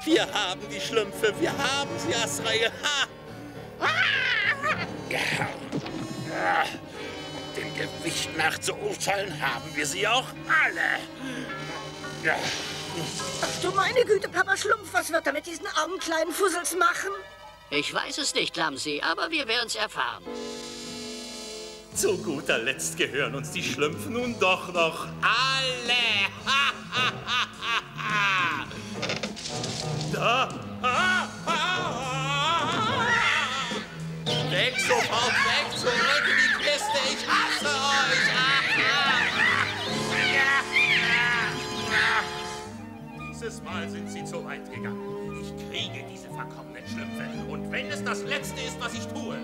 Wir haben die Schlümpfe, wir haben sie, Azrael. Ha! Dem Gewicht nach zu urteilen haben wir sie auch alle. Ach du meine Güte, Papa Schlumpf, was wird er mit diesen armen kleinen Fussels machen? Ich weiß es nicht, Lamsi, aber wir werden's erfahren. Zu guter Letzt gehören uns die Schlümpfe nun doch noch alle. Da. Weg sofort, weg zurück in die Kiste, ich hasse euch. Dieses Mal sind sie zu weit gegangen. Ich kriege diese verkommenen Schlümpfe. Und wenn es das Letzte ist, was ich tue.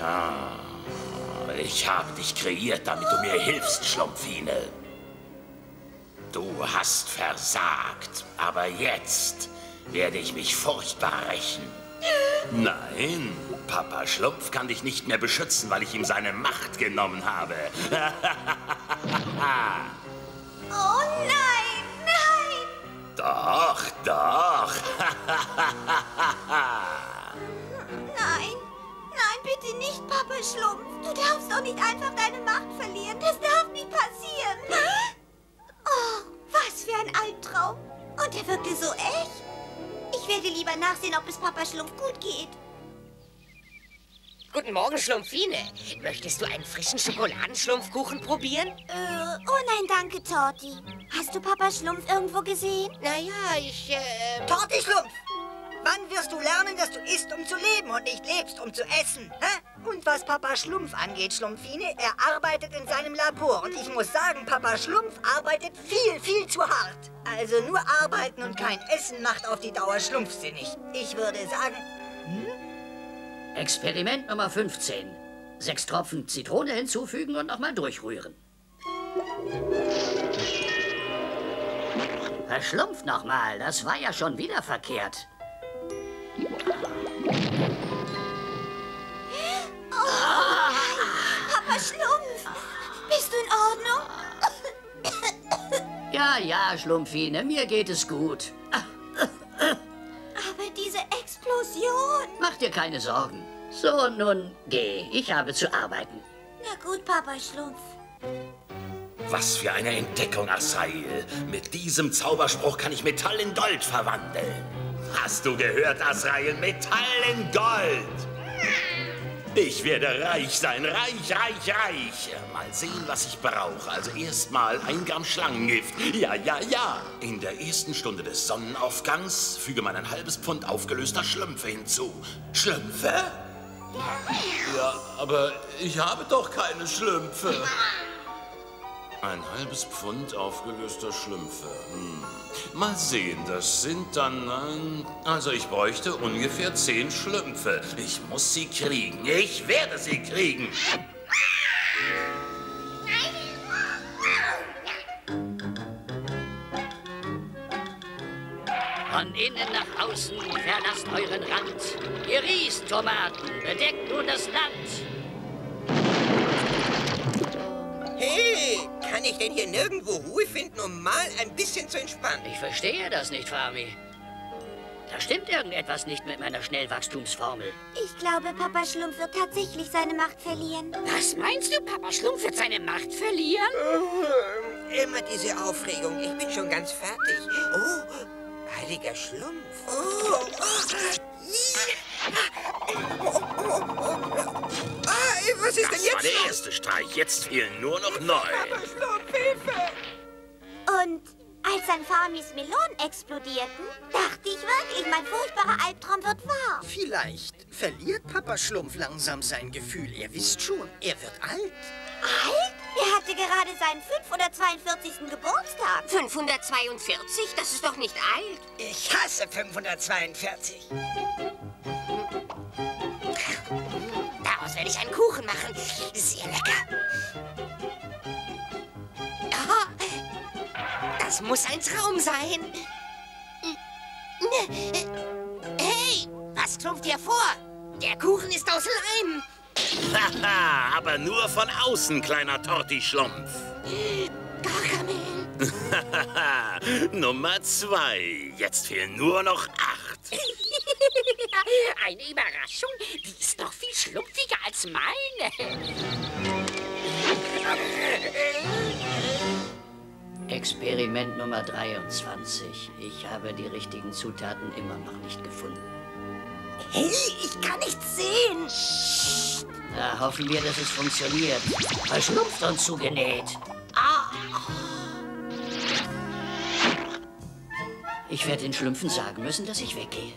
Ah, ich habe dich kreiert, damit du mir hilfst, Schlumpfine. Du hast versagt, aber jetzt werde ich mich furchtbar rächen. Nein, Papa Schlumpf kann dich nicht mehr beschützen, weil ich ihm seine Macht genommen habe. Oh nein, nein! Doch, doch! Nein, nein, bitte nicht, Papa Schlumpf. Du darfst doch nicht einfach deine Macht verlieren. Das darf nicht passieren. Oh, was für ein Albtraum. Und er wirkte so echt. werde lieber nachsehen, ob es Papa Schlumpf gut geht. Guten Morgen, Schlumpfine. Möchtest du einen frischen Schokoladenschlumpfkuchen probieren? Oh nein, danke, Torti. Hast du Papa Schlumpf irgendwo gesehen? Naja, ich... Torti Schlumpf! Wann wirst du lernen, dass du isst, um zu leben und nicht lebst, um zu essen? Hä? Und was Papa Schlumpf angeht, Schlumpfine, er arbeitet in seinem Labor. Und ich muss sagen, Papa Schlumpf arbeitet viel, viel zu hart. Also nur arbeiten und kein Essen macht auf die Dauer schlumpfsinnig. Ich würde sagen... Experiment Nummer 15. 6 Tropfen Zitrone hinzufügen und nochmal durchrühren. Verschlumpft nochmal, das war ja schon wieder verkehrt. Papa Schlumpf, bist du in Ordnung? Ja, ja, Schlumpfine, mir geht es gut. Aber diese Explosion... Mach dir keine Sorgen. So, nun geh, ich habe zu arbeiten. Na gut, Papa Schlumpf. Was für eine Entdeckung, Azrael. Mit diesem Zauberspruch kann ich Metall in Gold verwandeln. Hast du gehört, Azrael? Metall in Gold! Ich werde reich sein, reich, reich, reich. Mal sehen, was ich brauche. Also erstmal 1 Gramm Schlangengift. Ja, ja, ja. In der ersten Stunde des Sonnenaufgangs füge man 1/2 Pfund aufgelöster Schlümpfe hinzu. Schlümpfe? Ja, aber ich habe doch keine Schlümpfe. 1/2 Pfund aufgelöster Schlümpfe. Mal sehen, das sind dann... Also ich bräuchte ungefähr 10 Schlümpfe. Ich muss sie kriegen. Ich werde sie kriegen. Von innen nach außen verlasst euren Rand. Ihr Riesetomaten, bedeckt nun das Land. Hey, kann ich denn hier nirgendwo Ruhe finden, um mal ein bisschen zu entspannen? Ich verstehe das nicht, Fami. Da stimmt irgendetwas nicht mit meiner Schnellwachstumsformel. Ich glaube, Papa Schlumpf wird tatsächlich seine Macht verlieren. Was meinst du, Papa Schlumpf wird seine Macht verlieren? Immer diese Aufregung. Ich bin schon ganz fertig. Oh, heiliger Schlumpf. Was ist denn jetzt? Das war der erste Streich. Jetzt fehlen nur noch 9. Und als dann Famis Melonen explodierten, dachte ich wirklich, mein furchtbarer Albtraum wird wahr. Vielleicht verliert Papa Schlumpf langsam sein Gefühl. Ihr wisst schon, er wird alt. Alt? Er hatte gerade seinen 542. Geburtstag. 542? Das ist doch nicht alt. Ich hasse 542. Werde ich einen Kuchen machen. Sehr lecker. Oh, das muss ein Traum sein. Hey, was trumpft dir vor? Der Kuchen ist aus Leim. Haha, aber nur von außen, kleiner Torti-Schlumpf. Gargamel. Nummer 2. Jetzt fehlen nur noch 8. Eine Überraschung, die ist noch viel schlumpfiger als meine. Experiment Nummer 23. Ich habe die richtigen Zutaten immer noch nicht gefunden. Hey, ich kann nichts sehen. Psst. Na, hoffen wir, dass es funktioniert. Verschlumpft und zugenäht. Ich werde den Schlümpfen sagen müssen, dass ich weggehe.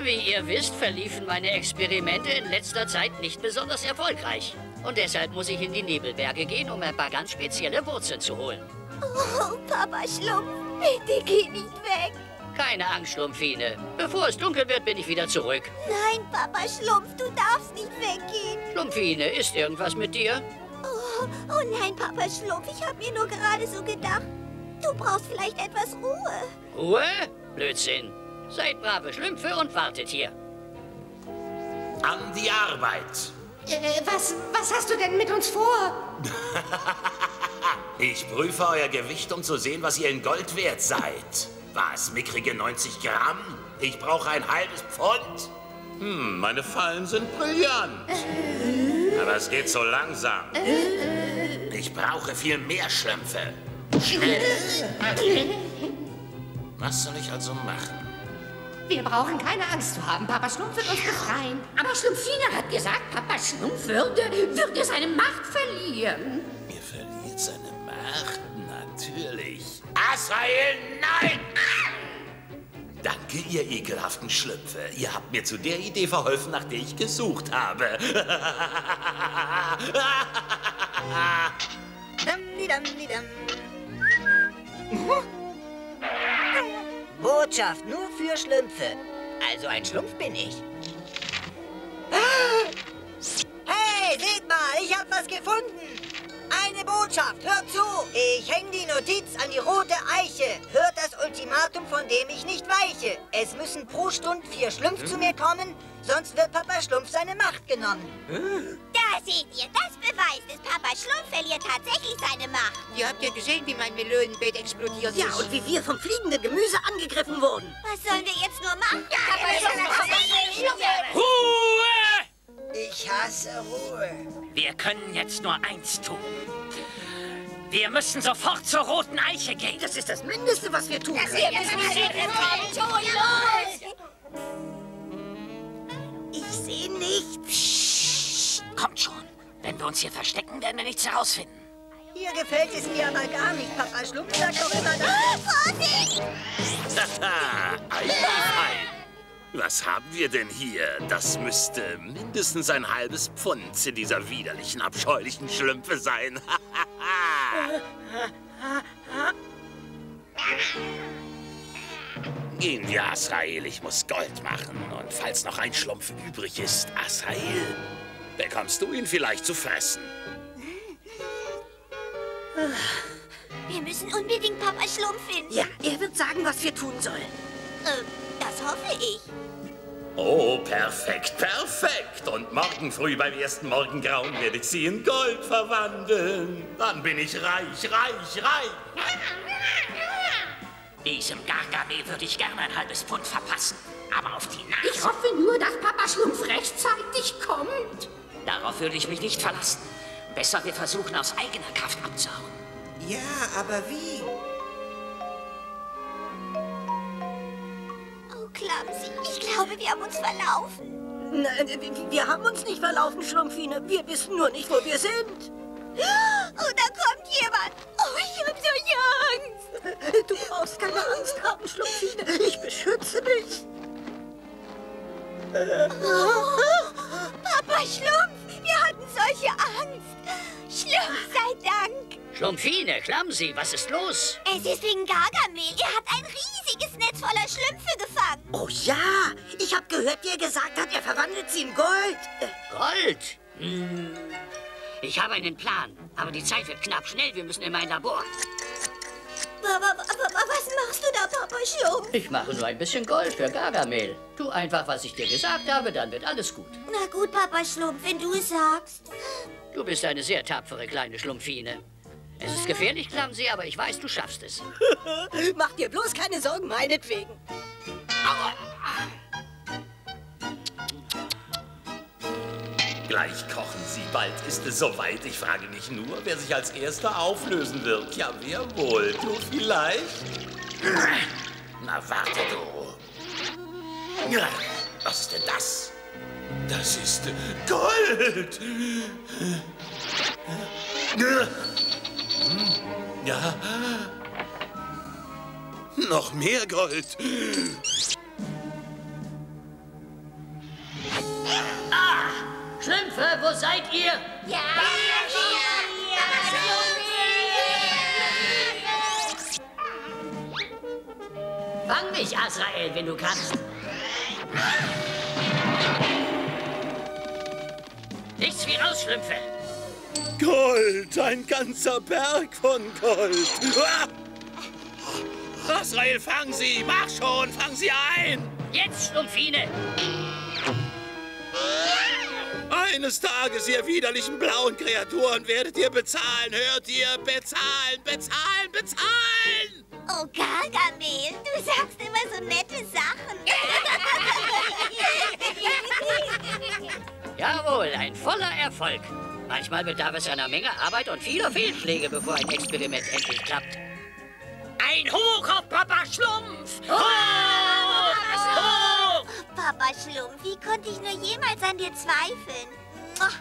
Wie ihr wisst, verliefen meine Experimente in letzter Zeit nicht besonders erfolgreich. Und deshalb muss ich in die Nebelberge gehen, um ein paar ganz spezielle Wurzeln zu holen. Oh, Papa Schlumpf, bitte geh nicht weg. Keine Angst, Schlumpfine. Bevor es dunkel wird, bin ich wieder zurück. Nein, Papa Schlumpf, du darfst nicht weggehen. Schlumpfine, ist irgendwas mit dir? Oh nein, Papa Schlumpf, ich habe mir nur gerade so gedacht, du brauchst vielleicht etwas Ruhe. Ruhe? Blödsinn. Seid brave Schlümpfe und wartet hier. An die Arbeit. Was hast du denn mit uns vor? Ich prüfe euer Gewicht, um zu sehen, was ihr in Gold wert seid. Was, mickrige 90 Gramm? Ich brauche 1/2 Pfund? Meine Fallen sind brillant. Aber es geht so langsam. Ich brauche viel mehr Schlümpfe. Schnell. Was soll ich also machen? Wir brauchen keine Angst zu haben. Papa Schlumpf wird uns befreien. Aber Schlumpfine hat gesagt, Papa Schlumpf würde seine Macht verlieren. Er verliert seine Macht? Natürlich. Azrael, nein! Danke, ihr ekelhaften Schlümpfe. Ihr habt mir zu der Idee verholfen, nach der ich gesucht habe. Botschaft nur für Schlümpfe. Also ein Schlumpf bin ich. Hey, seht mal, ich hab was gefunden. Eine Botschaft, hört zu! Ich hänge die Notiz an die rote Eiche. Hört das Ultimatum, von dem ich nicht weiche. Es müssen pro Stunde 4 Schlumpf zu mir kommen, sonst wird Papa Schlumpf seine Macht genommen. Da seht ihr, das beweist es. Papa Schlumpf verliert tatsächlich seine Macht. Ihr habt ja gesehen, wie mein Melonenbeet explodiert ist. Ja, und wie wir vom fliegenden Gemüse angegriffen wurden. Was sollen wir jetzt nur machen? Ja, Papa Schlumpf. Ruhe! Ich hasse Ruhe. Wir können jetzt nur eins tun. Wir müssen sofort zur roten Eiche gehen. Das ist das Mindeste, was wir tun können. Ich sehe nichts. Kommt schon. Wenn wir uns hier verstecken, werden wir nichts herausfinden. Hier gefällt es mir aber gar nicht. Papa Schlumpf sagt doch immer das. Vorsicht! Was haben wir denn hier? Das müsste mindestens ein halbes Pfund in dieser widerlichen, abscheulichen Schlümpfe sein. Gehen wir, Azrael. Ich muss Gold machen. Und falls noch ein Schlumpf übrig ist, Azrael, bekommst du ihn vielleicht zu fressen. Wir müssen unbedingt Papa Schlumpf finden. Ja, er wird sagen, was wir tun sollen. Das hoffe ich. Oh, perfekt, perfekt. Und morgen früh beim ersten Morgengrauen werde ich sie in Gold verwandeln. Dann bin ich reich, reich, reich. Diesem Gargamel würde ich gerne ein halbes Pfund verpassen. Aber auf die Nase. Ich hoffe nur, dass Papa Schlumpf rechtzeitig kommt. Darauf würde ich mich nicht verlassen. Besser, wir versuchen, aus eigener Kraft abzuhauen. Ja, aber wie? Ich glaube, wir haben uns verlaufen. Nein, wir haben uns nicht verlaufen, Schlumpfine. Wir wissen nur nicht, wo wir sind. Oh, da kommt jemand. Oh, ich hab so Angst. Du brauchst keine Angst haben, Schlumpfine. Ich beschütze dich. Papa Schlumpf, wir hatten solche Angst. Schlumpf sei Dank. Schlumpfine, Klamsi, was ist los? Es ist wegen Gargamel. Er hat ein riesiges Netz voller Schlümpfe gefangen. Oh ja, ich habe gehört, wie er gesagt hat, er verwandelt sie in Gold. Gold? Ich habe einen Plan, aber die Zeit wird knapp. Schnell, wir müssen in mein Labor. Aber was machst du da, Papa Schlumpf? Ich mache nur ein bisschen Gold für Gargamel. Tu einfach, was ich dir gesagt habe, dann wird alles gut. Na gut, Papa Schlumpf, wenn du es sagst. Du bist eine sehr tapfere kleine Schlumpfine. Es ist gefährlich, Klamsi, aber ich weiß, du schaffst es. Mach dir bloß keine Sorgen, meinetwegen. Aua. Gleich kochen sie, bald ist es soweit. Ich frage mich nur, wer sich als Erster auflösen wird. Ja, wer wohl? Du vielleicht? Na, warte, du. Was ist denn das? Das ist Gold! Ja. Noch mehr Gold. Schlümpfe, wo seid ihr? Ja, wir. Fang mich, Azrael, wenn du kannst. Nichts wie raus, Schlümpfe. Gold, ein ganzer Berg von Gold. Azrael, fang sie! Mach schon, fang sie ein! Jetzt, Schlumpfine! Eines Tages, ihr widerlichen blauen Kreaturen, werdet ihr bezahlen, hört ihr? Bezahlen, bezahlen, bezahlen! Oh, Gargamel, du sagst immer so nette Sachen. Jawohl, ein voller Erfolg. Manchmal bedarf es einer Menge Arbeit und vieler Fehlschläge, bevor ein Experiment endlich klappt. Ein Hoch auf Papa Schlumpf! Hoch! Papa Schlumpf, wie konnte ich nur jemals an dir zweifeln? Muah.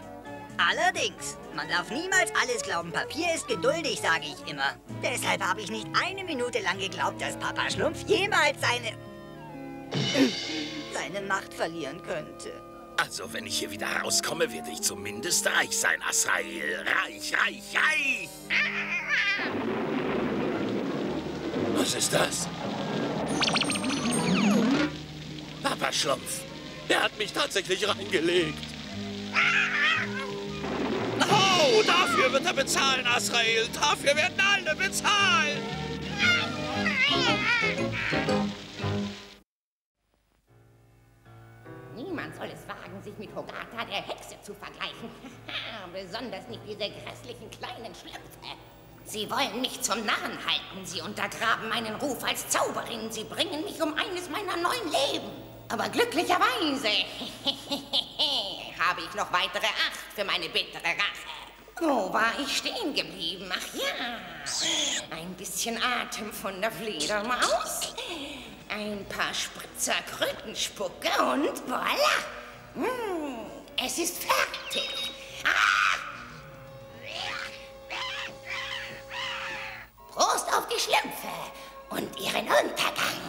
Allerdings, man darf niemals alles glauben. Papier ist geduldig, sage ich immer. Deshalb habe ich nicht eine Minute lang geglaubt, dass Papa Schlumpf jemals seine Macht verlieren könnte. Also, wenn ich hier wieder rauskomme, werde ich zumindest reich sein, Azrael. Reich, reich, reich! Was ist das? Papa Schlumpf, er hat mich tatsächlich reingelegt. Oh, dafür wird er bezahlen, Azrael. Dafür werden alle bezahlen. Niemand soll es wagen, sich mit Hogatha, der Hexe, zu vergleichen. Besonders nicht diese grässlichen kleinen Schlümpfe. Sie wollen mich zum Narren halten. Sie untergraben meinen Ruf als Zauberin. Sie bringen mich um eines meiner neuen Leben. Aber glücklicherweise habe ich noch weitere 8 für meine bittere Rache. Wo war ich stehen geblieben? Ach ja, ein bisschen Atem von der Fledermaus, ein paar Spritzer Krötenspucke und voilà. Es ist fertig. Prost auf die Schlümpfe und ihren Untergang.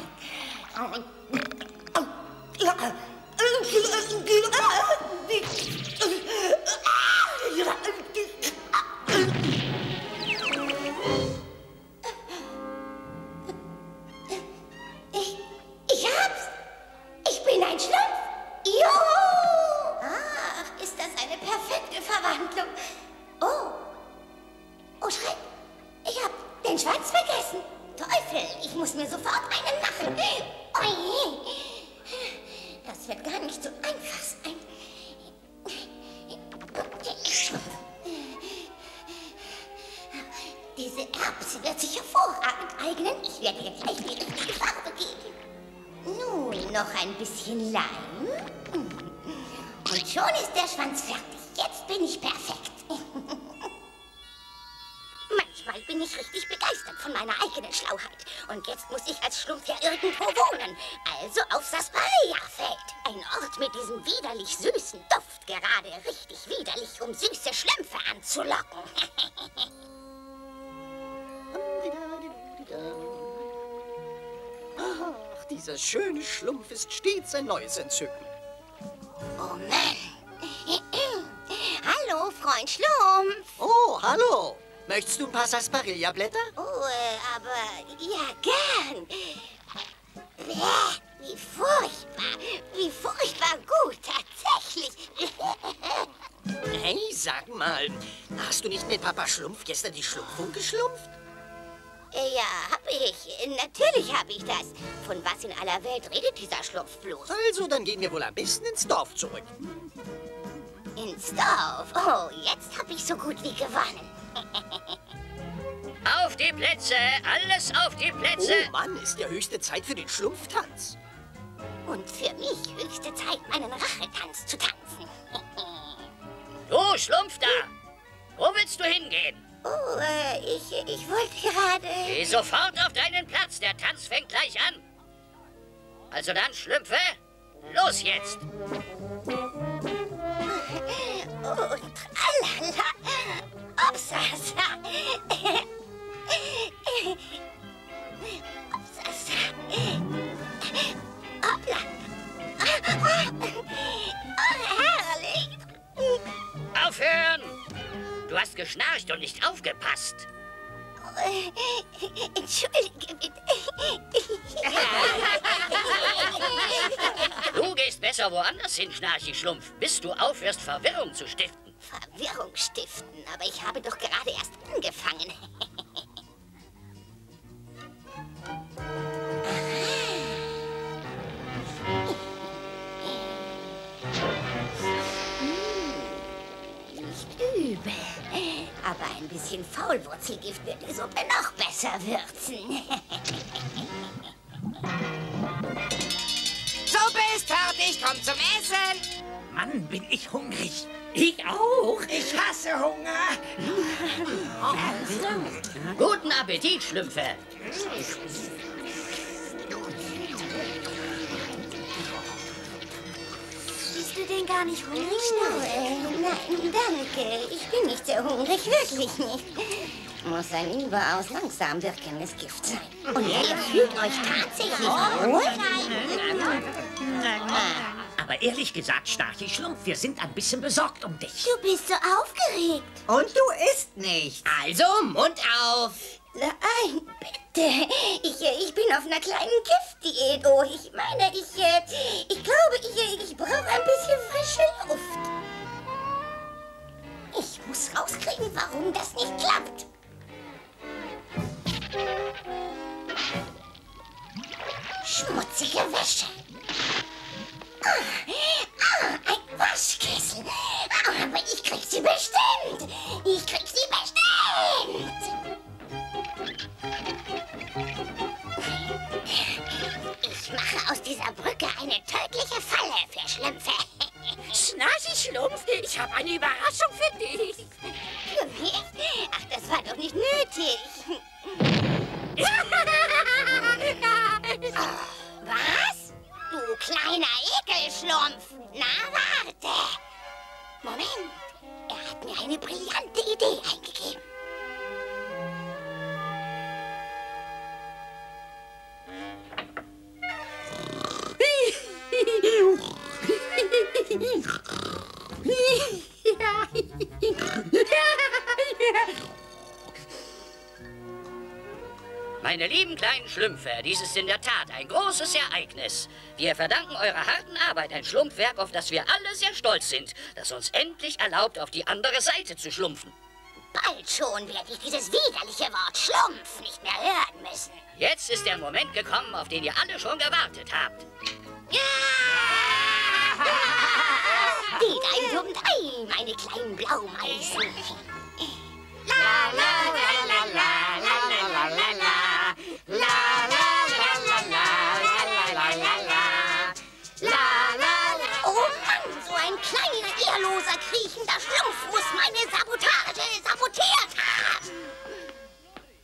Ich hab's! Ich bin ein Schlumpf! Jo! Ach, ist das eine perfekte Verwandlung! Oh! Oh, Schreck! Ich hab den Schwanz vergessen! Teufel! Ich muss mir sofort einen machen! Oh je! Das wird gar nicht so einfach sein. Diese Erbse wird sich hervorragend eignen. Ich werde ihr gleich wieder die Farbe geben. Nun, noch ein bisschen Leim. Und schon ist der Schwanz fertig. Jetzt bin ich perfekt. Manchmal bin ich richtig begeistert von meiner eigenen Schlauheit. Und jetzt muss ich als Schlumpf ja irgendwo wohnen. Also auf Sasparea-Feld. Ein Ort mit diesem widerlich süßen Duft. Gerade richtig widerlich, um süße Schlümpfe anzulocken. Ach, dieser schöne Schlumpf ist stets ein neues Entzücken. Oh Mann. Hallo, Freund Schlumpf. Oh, hallo. Möchtest du ein paar Sarsaparilla-Blätter? Oh, aber ja, gern. Wie furchtbar gut, tatsächlich. Hey, sag mal, hast du nicht mit Papa Schlumpf gestern die Schlumpfung geschlumpft? Ja, hab ich. Natürlich hab ich das. Von was in aller Welt redet dieser Schlumpf bloß? Also, dann gehen wir wohl am besten ins Dorf zurück. Ins Dorf? Oh, jetzt hab ich so gut wie gewonnen. Auf die Plätze! Alles auf die Plätze! Oh Mann, ist ja höchste Zeit für den Schlumpftanz. Und für mich höchste Zeit, meinen Rachetanz zu tanzen. Du, Schlumpf da! Wo willst du hingehen? Oh, ich wollte gerade... Geh sofort auf deinen Platz, der Tanz fängt gleich an. Also dann, Schlümpfe, los jetzt! Oh, tralala! Upsasa! Upsasa! Hoppla! Oh, herrlich! Aufhören! Du hast geschnarcht und nicht aufgepasst. Entschuldige bitte. Du gehst besser woanders hin, Schnarchi-Schlumpf, bis du aufhörst, Verwirrung zu stiften. Verwirrung stiften? Aber ich habe doch gerade erst angefangen. Nicht übel. Aber ein bisschen Faulwurzelgift wird die Suppe noch besser würzen. Suppe ist fertig, komm zum Essen. Mann, bin ich hungrig. Ich auch. Ich hasse Hunger. Guten Appetit, Schlümpfe. du denn gar nicht hungrig? Nein, danke. Ich bin nicht sehr hungrig, wirklich nicht. Muss ein überaus langsam wirkendes Gift sein. Und ihr fühlt euch tatsächlich wohl? Aber ehrlich gesagt, Starchi Schlumpf, wir sind ein bisschen besorgt um dich. Du bist so aufgeregt. Und du isst nichts. Also Mund auf. Nein, bitte. Ich bin auf einer kleinen Giftdiät. Oh, ich meine, ich glaube, ich brauche ein bisschen frische Luft. Ich muss rauskriegen, warum das nicht klappt. Schmutzige Wäsche. Ein Waschkessel. Aber ich krieg sie bestimmt. Ich krieg sie bestimmt. Ich mache aus dieser Brücke eine tödliche Falle für Schlümpfe. Schnarchi Schlumpf, ich habe eine Überraschung für dich. Für mich? Ach, das war doch nicht nötig. Oh, was? Du kleiner Ekelschlumpf. Na, warte. Moment, er hat mir eine brillante Idee eingegeben. Meine lieben kleinen Schlümpfe, dies ist in der Tat ein großes Ereignis. Wir verdanken eurer harten Arbeit ein Schlumpfwerk, auf das wir alle sehr stolz sind, das uns endlich erlaubt, auf die andere Seite zu schlumpfen. Bald schon werde ich dieses widerliche Wort Schlumpf nicht mehr hören müssen. Jetzt ist der Moment gekommen, auf den ihr alle schon gewartet habt. Ja! Diedein-Dumm-Dein, meine kleinen Blaumeisen. La la la la la la la la la. La la la la la la la la. La la la. Oh Mann, so ein kleiner, ehrloser, kriechender Schlumpf muss meine Sabotage sabotiert haben.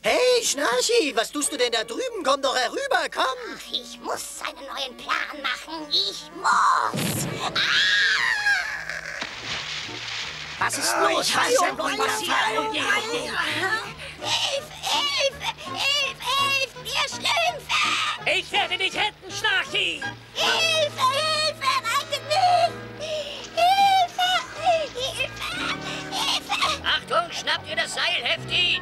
Hey, Schnarchi, was tust du denn da drüben? Komm doch herüber, komm! Ach, ich muss einen neuen Plan machen. Ich muss! Ah! Was ist los? Ich weiß ja, was passiert. Hilf, hilf, hilf, hilf, ihr Schlümpfe! Ich werde dich retten, Schnarchi! Hilfe, Hilfe, rettet mich! Hilfe, Hilfe, Hilfe! Achtung, schnappt ihr das Seil, Hefti!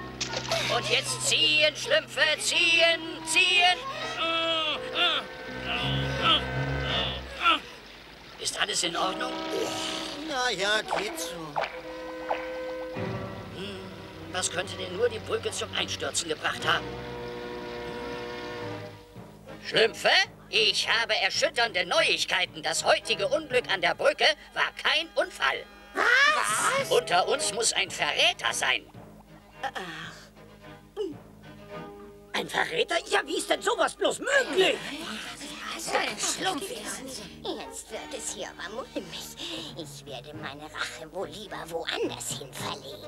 Und jetzt ziehen, Schlümpfe, ziehen, ziehen. Ist alles in Ordnung? Na ja, geht so. Was könnte denn nur die Brücke zum Einstürzen gebracht haben? Schlümpfe, ich habe erschütternde Neuigkeiten. Das heutige Unglück an der Brücke war kein Unfall. Was? Unter uns muss ein Verräter sein. Ach. Ein Verräter? Ja, wie ist denn sowas bloß möglich? Was für ein Schlumpfwesen. Jetzt wird es hier aber mulmig. Ich werde meine Rache wohl lieber woanders hin verlegen.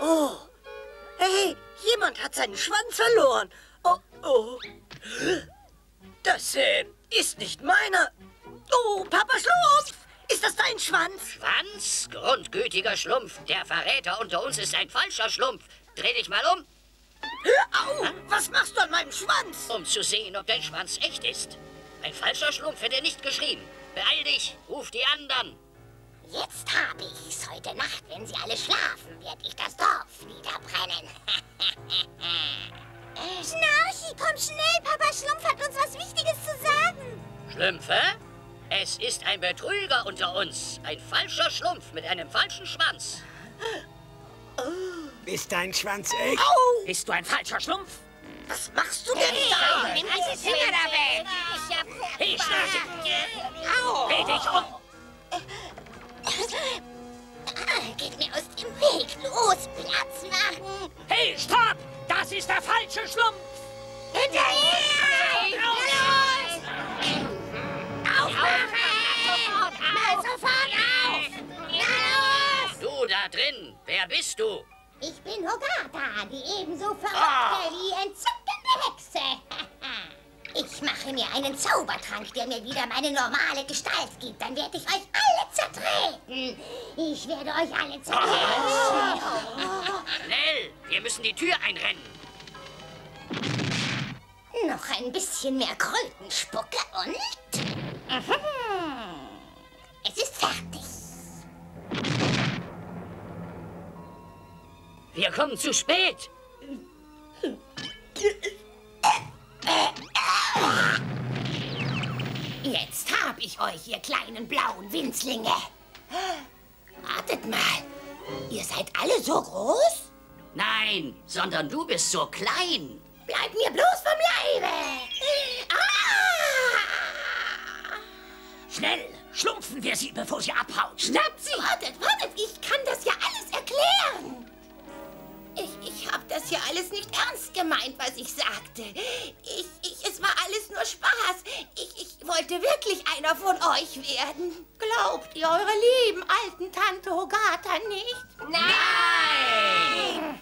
Oh. Hey, jemand hat seinen Schwanz verloren. Oh, oh. Das ist nicht meiner. Oh, Papa Schlumpf! Ist das dein Schwanz? Schwanz? Grundgütiger Schlumpf. Der Verräter unter uns ist ein falscher Schlumpf. Dreh dich mal um. Hör auf! Was machst du an meinem Schwanz? Um zu sehen, ob dein Schwanz echt ist. Ein falscher Schlumpf hätte nicht geschrien. Beeil dich, ruf die anderen. Jetzt habe ich's. Heute Nacht, wenn sie alle schlafen, werde ich das Dorf niederbrennen. Schnarchi, komm schnell. Papa Schlumpf hat uns was Wichtiges zu sagen. Schlümpfe? Es ist ein Betrüger unter uns. Ein falscher Schlumpf mit einem falschen Schwanz. Oh. Ist dein Schwanz echt? Oh. Bist du ein falscher Schlumpf? Was machst du denn da? Nimm diese Finger da weg! Hey, Schnarchi! Dreh dich um! Geht mir aus dem Weg! Los, Platz machen! Hey, stopp! Das ist der falsche Schlumpf! Hinterher! Los! Aufmachen! Mal sofort auf! Na los! Du da drin, wer bist du? Ich bin Hogatha, die ebenso verrückte, die entzückende Hexe. Ich mache mir einen Zaubertrank, der mir wieder meine normale Gestalt gibt. Dann werde ich euch alle zertreten. Ich werde euch alle zertreten. Schnell, wir müssen die Tür einrennen. Noch ein bisschen mehr Krötenspucke und... Es ist fertig. Wir kommen zu spät. Jetzt hab ich euch, ihr kleinen blauen Winzlinge. Wartet mal, ihr seid alle so groß? Nein, sondern du bist so klein. Bleib mir bloß vom Leibe. Ah! Schnell, schlumpfen wir sie, bevor sie abhaut. Schnappt sie! Wartet, wartet, ich kann das ja alles erklären. Ich hab das ja alles nicht ernst gemeint, was ich sagte. Es war alles nur Spaß. Ich wollte wirklich einer von euch werden. Glaubt ihr eurer lieben alten Tante Hogatha nicht? Nein!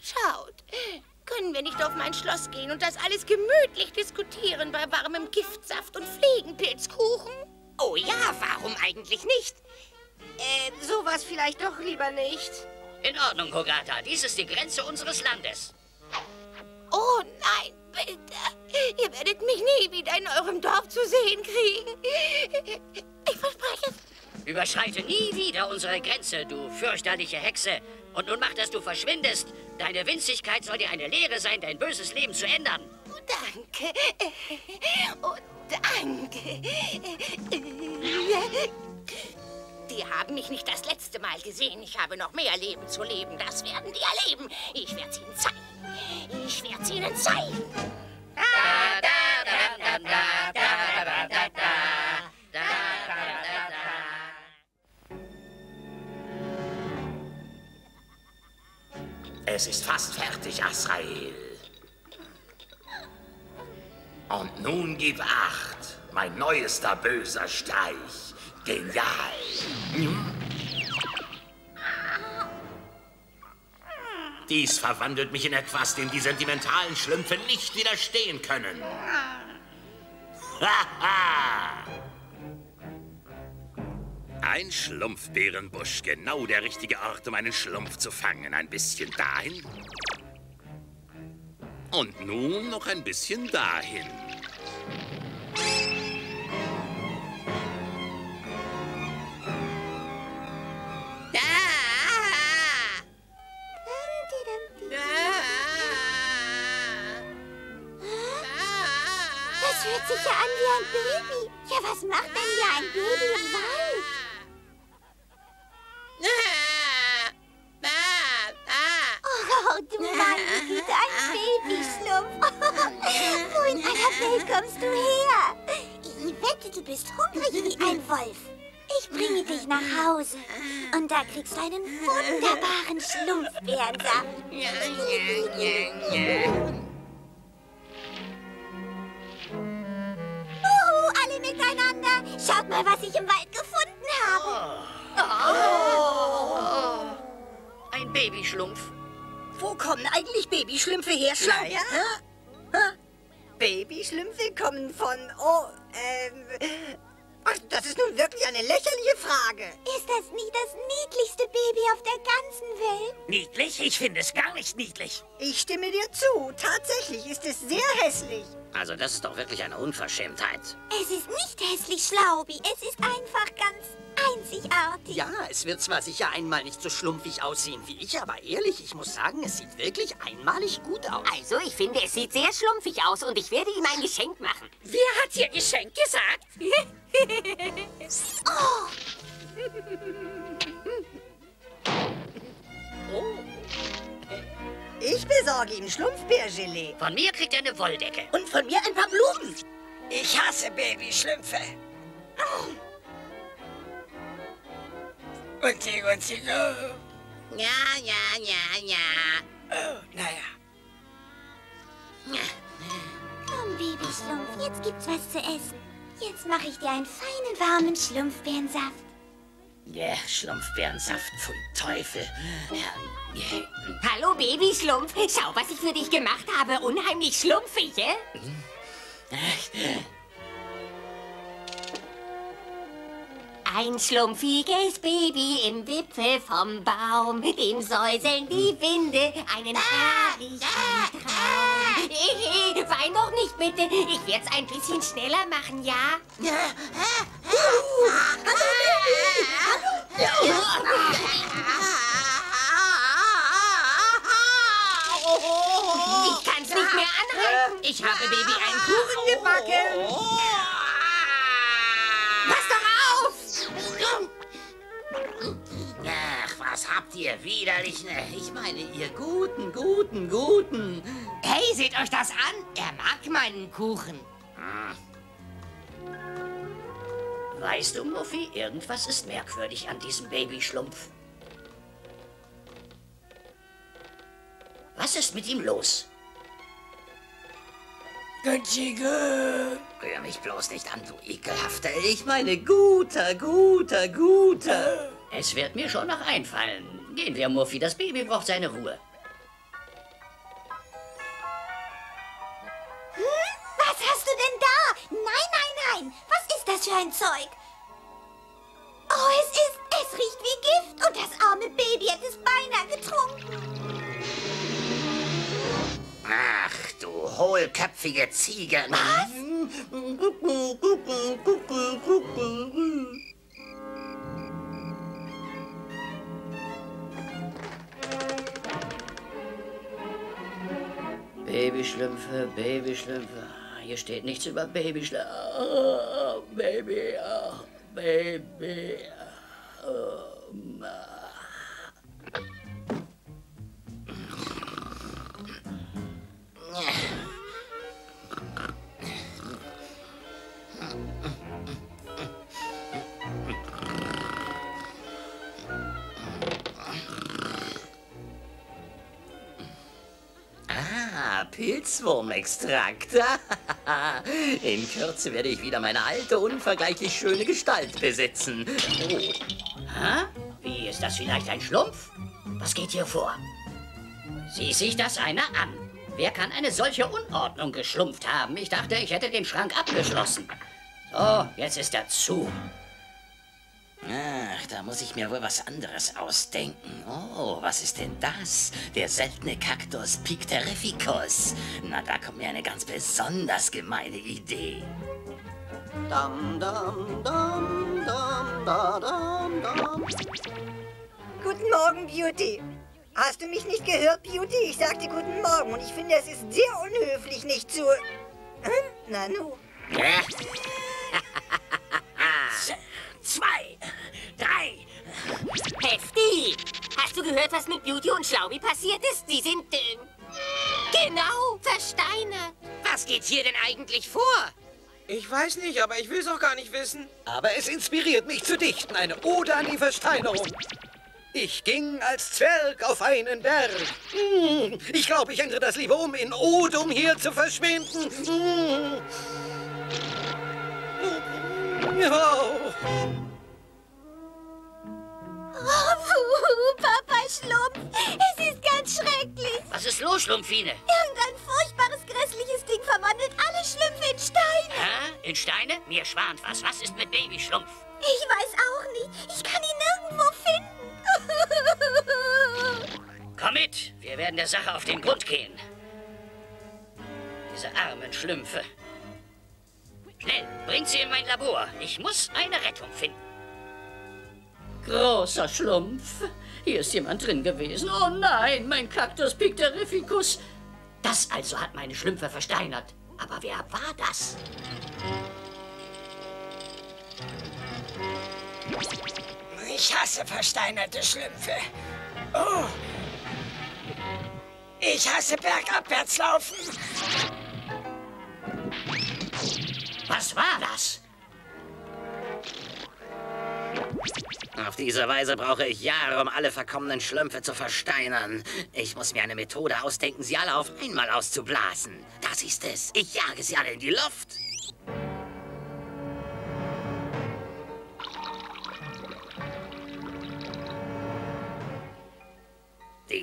Schaut, können wir nicht auf mein Schloss gehen und das alles gemütlich diskutieren bei warmem Giftsaft und Fliegenpilzkuchen? Oh ja, warum eigentlich nicht? Sowas vielleicht doch lieber nicht. In Ordnung, Hogatha. Dies ist die Grenze unseres Landes. Oh nein, bitte. Ihr werdet mich nie wieder in eurem Dorf zu sehen kriegen. Ich verspreche es. Überschreite nie wieder unsere Grenze, du fürchterliche Hexe. Und nun mach, dass du verschwindest. Deine Winzigkeit soll dir eine Lehre sein, dein böses Leben zu ändern. Oh, danke. Oh, danke. Die haben mich nicht das letzte Mal gesehen. Ich habe noch mehr Leben zu leben. Das werden die erleben. Ich werde es ihnen zeigen. Ich werde es ihnen zeigen. Es ist fast fertig, Azrael. Und nun gib acht, mein neuester böser Streich. Genial! Dies verwandelt mich in etwas, dem die sentimentalen Schlümpfe nicht widerstehen können. Haha! Ein Schlumpfbeerenbusch, genau der richtige Ort, um einen Schlumpf zu fangen. Ein bisschen dahin. Und nun noch ein bisschen dahin. Hört sich ja an wie ein Baby. Ja, was macht denn hier ein Baby im Wald? Oh, du meine Güte, ein Babyschlumpf. Wo in aller Welt kommst du her? Ich wette, du bist hungrig wie ein Wolf. Ich bringe dich nach Hause. Und da kriegst du einen wunderbaren Schlumpfbeerensaft. Miteinander. Schaut mal, was ich im Wald gefunden habe. Oh. Oh. Ein Babyschlumpf. Wo kommen eigentlich Babyschlümpfe her, Schlaubi? Ja. Huh? Babyschlümpfe kommen von... Ach, das ist nun wirklich eine lächerliche Frage. Ist das nicht das niedlichste Baby auf der ganzen Welt? Niedlich? Ich finde es gar nicht niedlich. Ich stimme dir zu. Tatsächlich ist es sehr hässlich. Also das ist doch wirklich eine Unverschämtheit. Es ist nicht hässlich, Schlaubi. Es ist einfach ganz einzigartig. Ja, es wird zwar sicher einmal nicht so schlumpfig aussehen wie ich, aber ehrlich, ich muss sagen, es sieht wirklich einmalig gut aus. Also, ich finde, es sieht sehr schlumpfig aus und ich werde ihm ein Geschenk machen. Wer hat hier Geschenk gesagt? Oh. Oh. Ich besorge ihm Schlumpfbeergelee. Von mir kriegt er eine Wolldecke. Und von mir ein paar Blumen. Ich hasse Babyschlümpfe. Und sie, oh. Ja. Oh, naja. Komm, Babyschlumpf, jetzt gibt's was zu essen. Jetzt mache ich dir einen feinen, warmen Schlumpfbeerensaft. Schlumpfbeerensaft, pfui Teufel. Hallo, Baby Schlumpf. Schau, was ich für dich gemacht habe. Unheimlich schlumpfig, Ein schlumpfiges Baby im Wipfel vom Baum. Dem säuseln die Winde einen herrlichen Traum. Wein doch nicht, bitte. Ich werd's ein bisschen schneller machen, ja? Ich kann's nicht mehr anhalten. Ich habe Baby einen Kuchen gebacken. Pass doch auf! Ach, was habt ihr Widerlichen? Ich meine, ihr Guten. Hey, seht euch das an. Er mag meinen Kuchen. Weißt du, Muffi, irgendwas ist merkwürdig an diesem Babyschlumpf. Was ist mit ihm los? Götzige! Rühr mich bloß nicht an, du Ekelhafter. Ich meine, guter. Es wird mir schon noch einfallen. Gehen wir, Muffi. Das Baby braucht seine Ruhe. Was hast du denn da? Nein. Was ist das für ein Zeug? Oh, es riecht wie Gift. Und das arme Baby hat es beinahe getrunken. Ach, du hohlköpfige Ziege. Was? Babyschlümpfe. Hier steht nichts über Babyschlümpfe. Baby. Pilzwurmextrakt. In Kürze werde ich wieder meine alte, unvergleichlich schöne Gestalt besitzen. Wie, ist das vielleicht ein Schlumpf? Was geht hier vor? Sieht sich das einer an? Wer kann eine solche Unordnung geschlumpft haben? Ich dachte, ich hätte den Schrank abgeschlossen. So, jetzt ist er zu. Ach, da muss ich mir wohl was anderes ausdenken. Oh, was ist denn das? Der seltene Kaktus Picterificus. Na, da kommt mir eine ganz besonders gemeine Idee. Guten Morgen, Beauty. Hast du mich nicht gehört, Beauty? Ich sagte guten Morgen und ich finde, es ist sehr unhöflich, nicht zu... Na nu. 2, 3. Heftig! Hast du gehört, was mit Beauty und Schlaubi passiert ist? Sie sind, genau, versteinert. Was geht hier denn eigentlich vor? Ich weiß nicht, aber ich will es auch gar nicht wissen. Aber es inspiriert mich zu dichten, eine Ode an die Versteinerung. Ich ging als Zwerg auf einen Berg. Ich glaube, ich ändere das lieber um in Ode, um hier zu verschwinden. Oh, Papa Schlumpf, es ist ganz schrecklich. Was ist los, Schlumpfine? Irgendein furchtbares, grässliches Ding verwandelt alle Schlümpfe in Steine. In Steine? Mir schwant was. Was ist mit Baby Schlumpf? Ich weiß auch nicht. Ich kann ihn nirgendwo finden. Komm mit, wir werden der Sache auf den Grund gehen. Diese armen Schlümpfe. Schnell, bringt sie in mein Labor. Ich muss eine Rettung finden. Großer Schlumpf, hier ist jemand drin gewesen. Oh nein, mein Kaktus Picterificus. Das also hat meine Schlümpfe versteinert. Aber wer war das? Ich hasse versteinerte Schlümpfe. Oh, ich hasse bergabwärtslaufen. Was war das? Auf diese Weise brauche ich Jahre, um alle verkommenen Schlümpfe zu versteinern. Ich muss mir eine Methode ausdenken, sie alle auf einmal auszublasen. Das ist es. Ich jage sie alle in die Luft.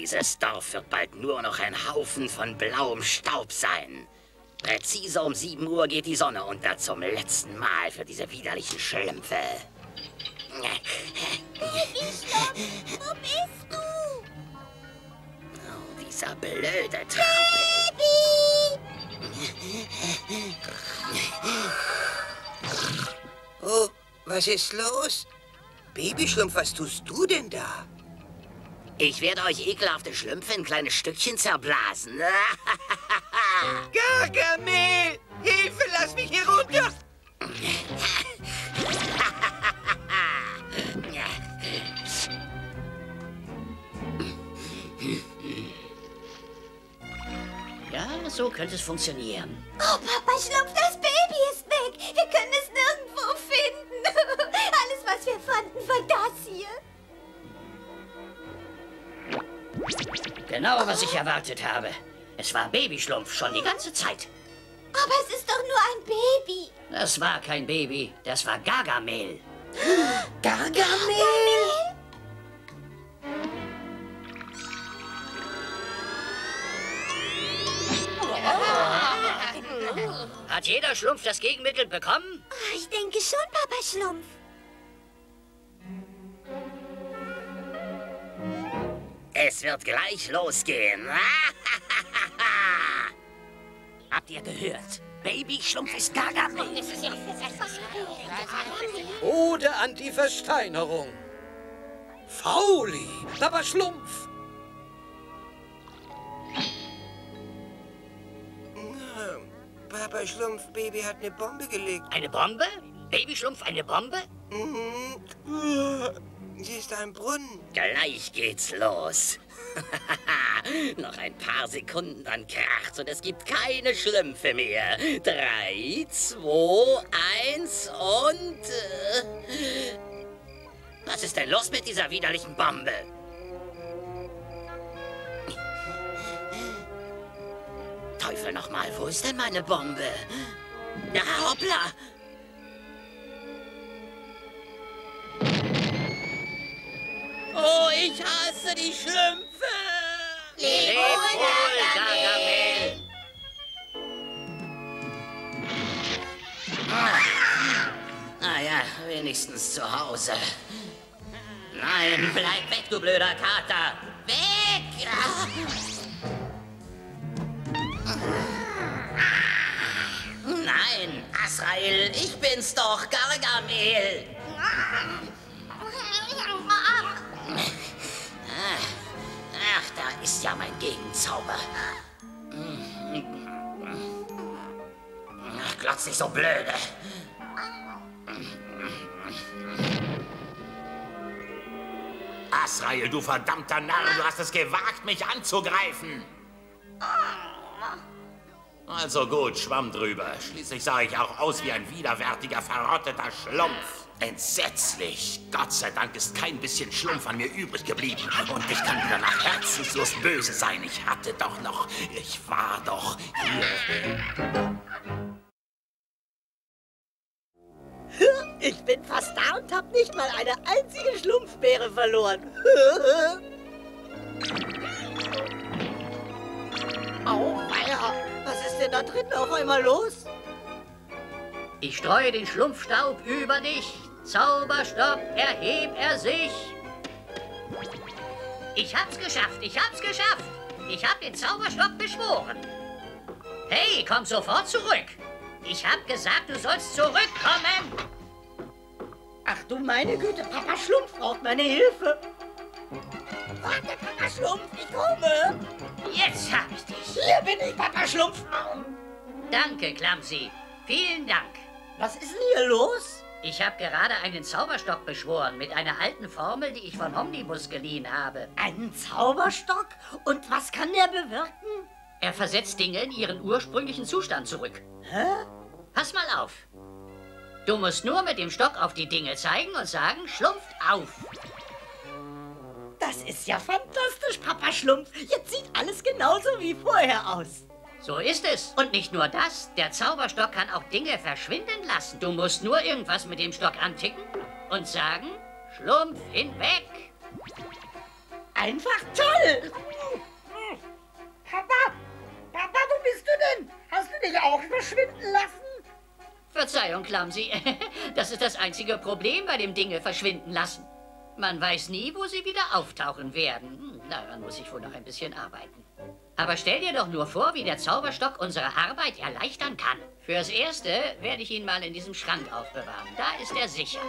Dieses Dorf wird bald nur noch ein Haufen von blauem Staub sein. Präzise um 7 Uhr geht die Sonne unter zum letzten Mal für diese widerlichen Schlümpfe. Babyschlumpf, wo bist du? Oh, dieser blöde Trampel. Oh, was ist los? Babyschlumpf, was tust du denn da? Ich werde euch ekelhafte Schlümpfe in kleine Stückchen zerblasen. Gargamel! Hilfe, lass mich hier runter! Ja, so könnte es funktionieren. Oh, Papa Schlumpf, das Baby ist weg. Wir können es nirgendwo finden. Alles, was wir fanden, war das hier. Genau, was ich erwartet habe. Es war Babyschlumpf schon die ganze Zeit. Aber es ist doch nur ein Baby. Das war kein Baby, das war Gargamel. Gargamel? Oh. Hat jeder Schlumpf das Gegenmittel bekommen? Oh, ich denke schon, Papa Schlumpf. Es wird gleich losgehen. Habt ihr gehört? Babyschlumpf ist Gargamel. Ode an die Versteinerung. Fauli, Papa Schlumpf. Papa Schlumpf, Baby hat eine Bombe gelegt. Eine Bombe? Babyschlumpf, eine Bombe? Sie ist ein Brunnen. Gleich geht's los. Noch ein paar Sekunden, dann kracht's und es gibt keine Schlümpfe mehr. 3, 2, 1 und... Was ist denn los mit dieser widerlichen Bombe? Teufel nochmal, wo ist denn meine Bombe? Na, hoppla! Oh, ich hasse die Schlümpfe! Leb wohl, Gargamel! Naja, wenigstens zu Hause. Nein, bleib weg, du blöder Kater! Weg! Nein, Azrael, ich bin's doch, Gargamel! Ach, da ist ja mein Gegenzauber. Ach, glotz nicht so blöde. Azrael, du verdammter Narr, du hast es gewagt, mich anzugreifen. Also gut, schwamm drüber. Schließlich sah ich auch aus wie ein widerwärtiger, verrotteter Schlumpf. Entsetzlich! Gott sei Dank ist kein bisschen Schlumpf an mir übrig geblieben. Und ich kann wieder nach herzenslos böse sein. Ich hatte doch noch... Ich war doch hier. Ich bin fast da und hab nicht mal eine einzige Schlumpfbeere verloren. Auweia! Was ist denn da drin auf einmal los? Ich streue den Schlumpfstaub über dich. Zauberstopp, erheb er sich. Ich hab's geschafft, ich hab's geschafft. Ich hab den Zauberstopp beschworen. Hey, komm sofort zurück. Ich hab gesagt, du sollst zurückkommen. Ach du meine Güte, Papa Schlumpf braucht meine Hilfe. Warte, Papa Schlumpf, ich komme. Jetzt hab ich dich. Hier bin ich, Papa Schlumpf. Danke, Klamsi. Vielen Dank. Was ist denn hier los? Ich habe gerade einen Zauberstock beschworen mit einer alten Formel, die ich von Homnibus geliehen habe. Einen Zauberstock? Und was kann der bewirken? Er versetzt Dinge in ihren ursprünglichen Zustand zurück. Hä? Pass mal auf. Du musst nur mit dem Stock auf die Dinge zeigen und sagen, schlumpft auf. Das ist ja fantastisch, Papa Schlumpf. Jetzt sieht alles genauso wie vorher aus. So ist es. Und nicht nur das, der Zauberstock kann auch Dinge verschwinden lassen. Du musst nur irgendwas mit dem Stock anticken und sagen, Schlumpf hinweg. Einfach toll! Verzeihung, Clumsy. Das ist das einzige Problem bei dem Dinge verschwinden lassen. Man weiß nie, wo sie wieder auftauchen werden. Daran muss ich wohl noch ein bisschen arbeiten. Aber stell dir doch nur vor, wie der Zauberstock unsere Arbeit erleichtern kann. Fürs Erste werde ich ihn mal in diesem Schrank aufbewahren. Da ist er sicher.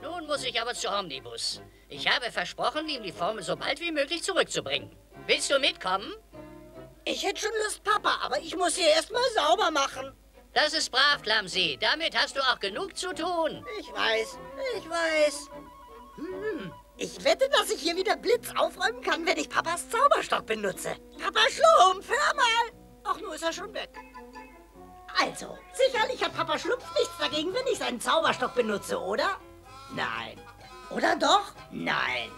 Nun muss ich aber zu Homnibus. Ich habe versprochen, ihm die Formel so bald wie möglich zurückzubringen. Willst du mitkommen? Ich hätte schon Lust, Papa, aber ich muss hier erstmal sauber machen. Das ist brav, Clumsy. Damit hast du auch genug zu tun. Ich weiß. Ich wette, dass ich hier wieder Blitz aufräumen kann, wenn ich Papas Zauberstock benutze. Papa Schlumpf, hör mal! Ach, nur ist er schon weg. Also, sicherlich hat Papa Schlumpf nichts dagegen, wenn ich seinen Zauberstock benutze, oder? Nein. Oder doch? Nein.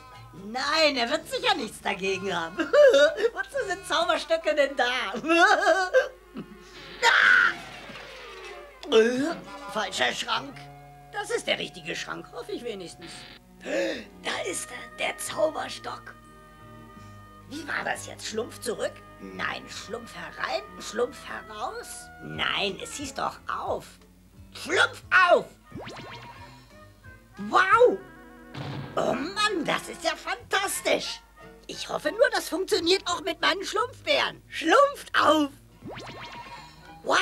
Nein, er wird sicher nichts dagegen haben. Wozu sind Zauberstöcke denn da? Ah! Falscher Schrank. Das ist der richtige Schrank, hoffe ich wenigstens. Da ist er, der Zauberstock. Wie war das jetzt? Schlumpf zurück? Nein, Schlumpf herein, Schlumpf heraus? Nein, es hieß doch auf. Schlumpf auf! Wow! Oh Mann, das ist ja fantastisch. Ich hoffe nur, das funktioniert auch mit meinen Schlumpfbären. Schlumpft auf! Wow!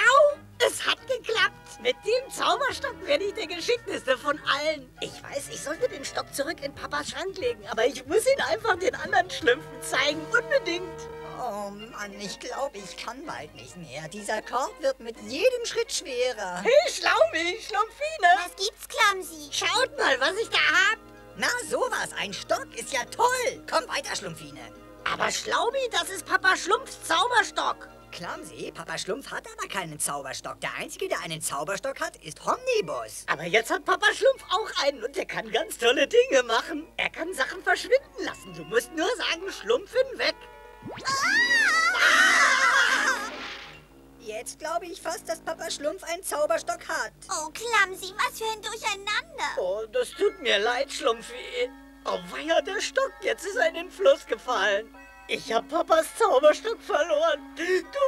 Es hat geklappt. Mit dem Zauberstock werde ich der Geschickteste von allen. Ich weiß, ich sollte den Stock zurück in Papas Schrank legen, aber ich muss ihn einfach den anderen Schlümpfen zeigen. Unbedingt. Oh Mann, ich glaube, ich kann bald nicht mehr. Dieser Korb wird mit jedem Schritt schwerer. Hey, Schlaubi, Schlumpfine. Was gibt's, Clumsy? Schaut mal, was ich da hab. Na, sowas. Ein Stock ist ja toll. Komm weiter, Schlumpfine. Aber Schlaubi, das ist Papa Schlumpfs Zauberstock. Clumsy, Papa Schlumpf hat aber keinen Zauberstock. Der Einzige, der einen Zauberstock hat, ist Homnibus. Aber jetzt hat Papa Schlumpf auch einen und der kann ganz tolle Dinge machen. Er kann Sachen verschwinden lassen. Du musst nur sagen, Schlumpf hinweg. Ah! Jetzt glaube ich fast, dass Papa Schlumpf einen Zauberstock hat. Oh, Clumsy, was für ein Durcheinander. Oh, das tut mir leid, Schlumpfi. Oh, weia, der Stock, jetzt ist er in den Fluss gefallen. Ich hab Papas Zauberstock verloren. Du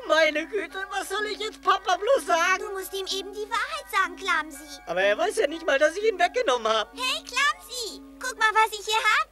meine Güte, was soll ich jetzt Papa bloß sagen? Du musst ihm eben die Wahrheit sagen, Clumsy. Aber er weiß ja nicht mal, dass ich ihn weggenommen habe. Hey, Clumsy, guck mal, was ich hier hab.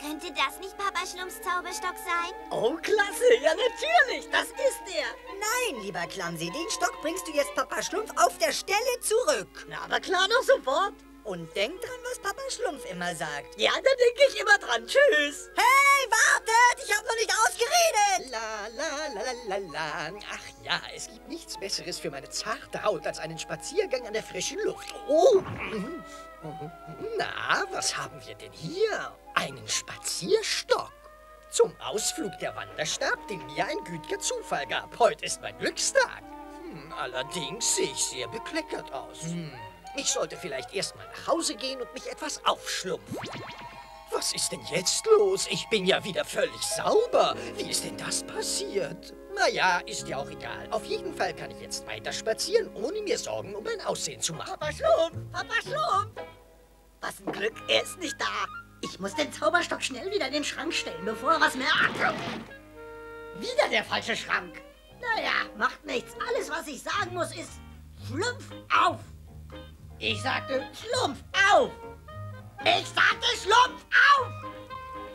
Könnte das nicht Papa Schlumpfs Zauberstock sein? Oh, klasse, ja natürlich, das ist er. Nein, lieber Clumsy, den Stock bringst du jetzt Papa Schlumpf auf der Stelle zurück. Na, aber klar, noch sofort. Und denk dran, was Papa Schlumpf immer sagt. Ja, da denke ich immer dran. Tschüss. Hey, wartet! Ich habe noch nicht ausgeredet. La, la, la, la, la. Ach ja, es gibt nichts Besseres für meine zarte Haut als einen Spaziergang an der frischen Luft. Oh! Na, was haben wir denn hier? Einen Spazierstock. Zum Ausflug der Wanderstab, den mir ein gütiger Zufall gab. Heute ist mein Glückstag. Allerdings sehe ich sehr bekleckert aus. Ich sollte vielleicht erstmal nach Hause gehen und mich etwas aufschlumpfen. Was ist denn jetzt los? Ich bin ja wieder völlig sauber. Wie ist denn das passiert? Naja, ist ja auch egal. Auf jeden Fall kann ich jetzt weiter spazieren, ohne mir Sorgen um mein Aussehen zu machen. Papa Schlumpf! Papa Schlumpf! Was ein Glück, er ist nicht da. Ich muss den Zauberstock schnell wieder in den Schrank stellen, bevor er was merkt. Wieder der falsche Schrank. Naja, macht nichts. Alles, was ich sagen muss, ist Schlumpf auf! Ich sagte, Schlumpf auf! Ich sagte, Schlumpf auf!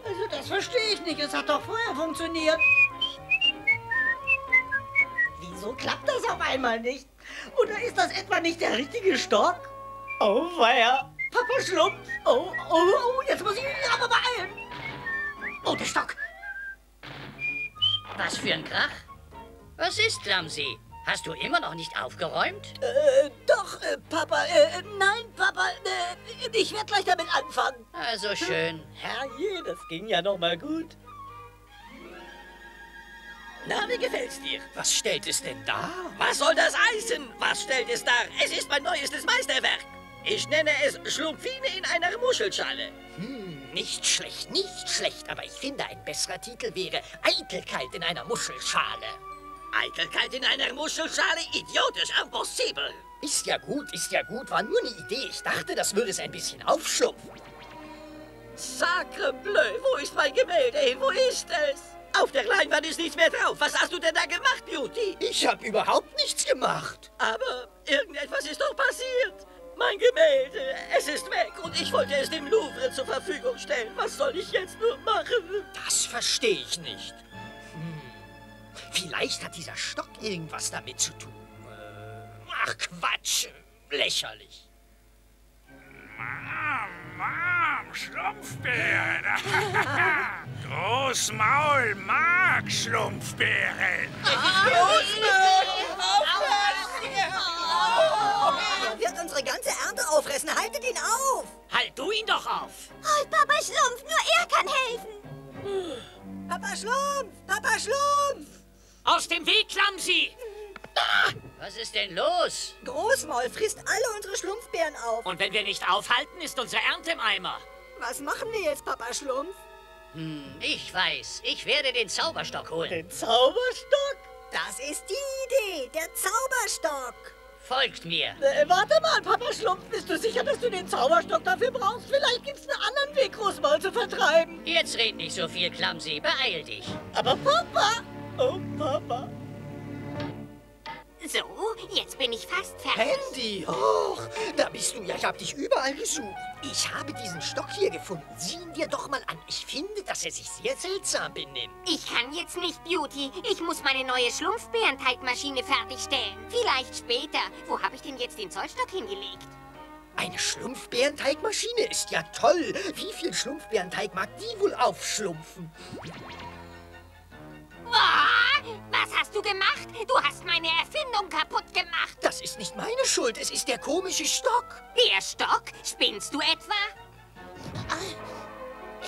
Also das verstehe ich nicht, es hat doch vorher funktioniert. Wieso klappt das auf einmal nicht? Oder ist das etwa nicht der richtige Stock? Oh weia, Papa Schlumpf! Oh, jetzt muss ich mich aber beeilen! Oh, der Stock! Was für ein Krach! Was ist, Clumsy? Hast du immer noch nicht aufgeräumt? Doch, Papa. Nein, Papa. Ich werde gleich damit anfangen. Also schön. Herrje, das ging ja noch mal gut. Na, wie gefällt's dir? Was stellt es denn da? Was soll das heißen? Was stellt es dar? Es ist mein neuestes Meisterwerk. Ich nenne es Schlumpfine in einer Muschelschale. Nicht schlecht. Aber ich finde, ein besserer Titel wäre Eitelkeit in einer Muschelschale. Eitelkeit in einer Muschelschale? Idiotisch, impossible! Ist ja gut, war nur eine Idee. Ich dachte, das würde es ein bisschen aufschlupfen. Sacre bleu, wo ist mein Gemälde? Wo ist es? Auf der Leinwand ist nichts mehr drauf. Was hast du denn da gemacht, Beauty? Ich habe überhaupt nichts gemacht. Aber irgendetwas ist doch passiert. Mein Gemälde, es ist weg und ich wollte es dem Louvre zur Verfügung stellen. Was soll ich jetzt nur machen? Das verstehe ich nicht. Vielleicht hat dieser Stock irgendwas damit zu tun. Ach Quatsch, lächerlich. Mom, Schlumpfbeeren. Großmaul mag Schlumpfbeeren. Er wird unsere ganze Ernte auffressen. Haltet ihn auf. Halt du ihn doch auf. Oh, Papa Schlumpf, nur er kann helfen. Papa Schlumpf, Papa Schlumpf. Aus dem Weg, Klamsi. Was ist denn los? Großmaul frisst alle unsere Schlumpfbeeren auf. Und wenn wir nicht aufhalten, ist unsere Ernte im Eimer. Was machen wir jetzt, Papa Schlumpf? Ich weiß. Ich werde den Zauberstock holen. Den Zauberstock? Das ist die Idee, der Zauberstock. Folgt mir. Warte mal, Papa Schlumpf, bist du sicher, dass du den Zauberstock dafür brauchst? Vielleicht gibt's einen anderen Weg, Großmaul zu vertreiben. Jetzt red nicht so viel, Klamsi. Beeil dich. Aber Papa! Oh, Papa. So, jetzt bin ich fast fertig. Handy, hoch! Da bist du ja, ich hab dich überall gesucht. Ich habe diesen Stock hier gefunden. Sieh ihn dir doch mal an. Ich finde, dass er sich sehr seltsam benimmt. Ich kann jetzt nicht, Beauty. Ich muss meine neue Schlumpfbeerenteigmaschine fertigstellen. Vielleicht später. Wo habe ich denn jetzt den Zollstock hingelegt? Eine Schlumpfbeerenteigmaschine ist ja toll. Wie viel Schlumpfbeerenteig mag die wohl aufschlumpfen? Oh, was hast du gemacht? Du hast meine Erfindung kaputt gemacht. Das ist nicht meine Schuld, es ist der komische Stock. Der Stock? Spinnst du etwa?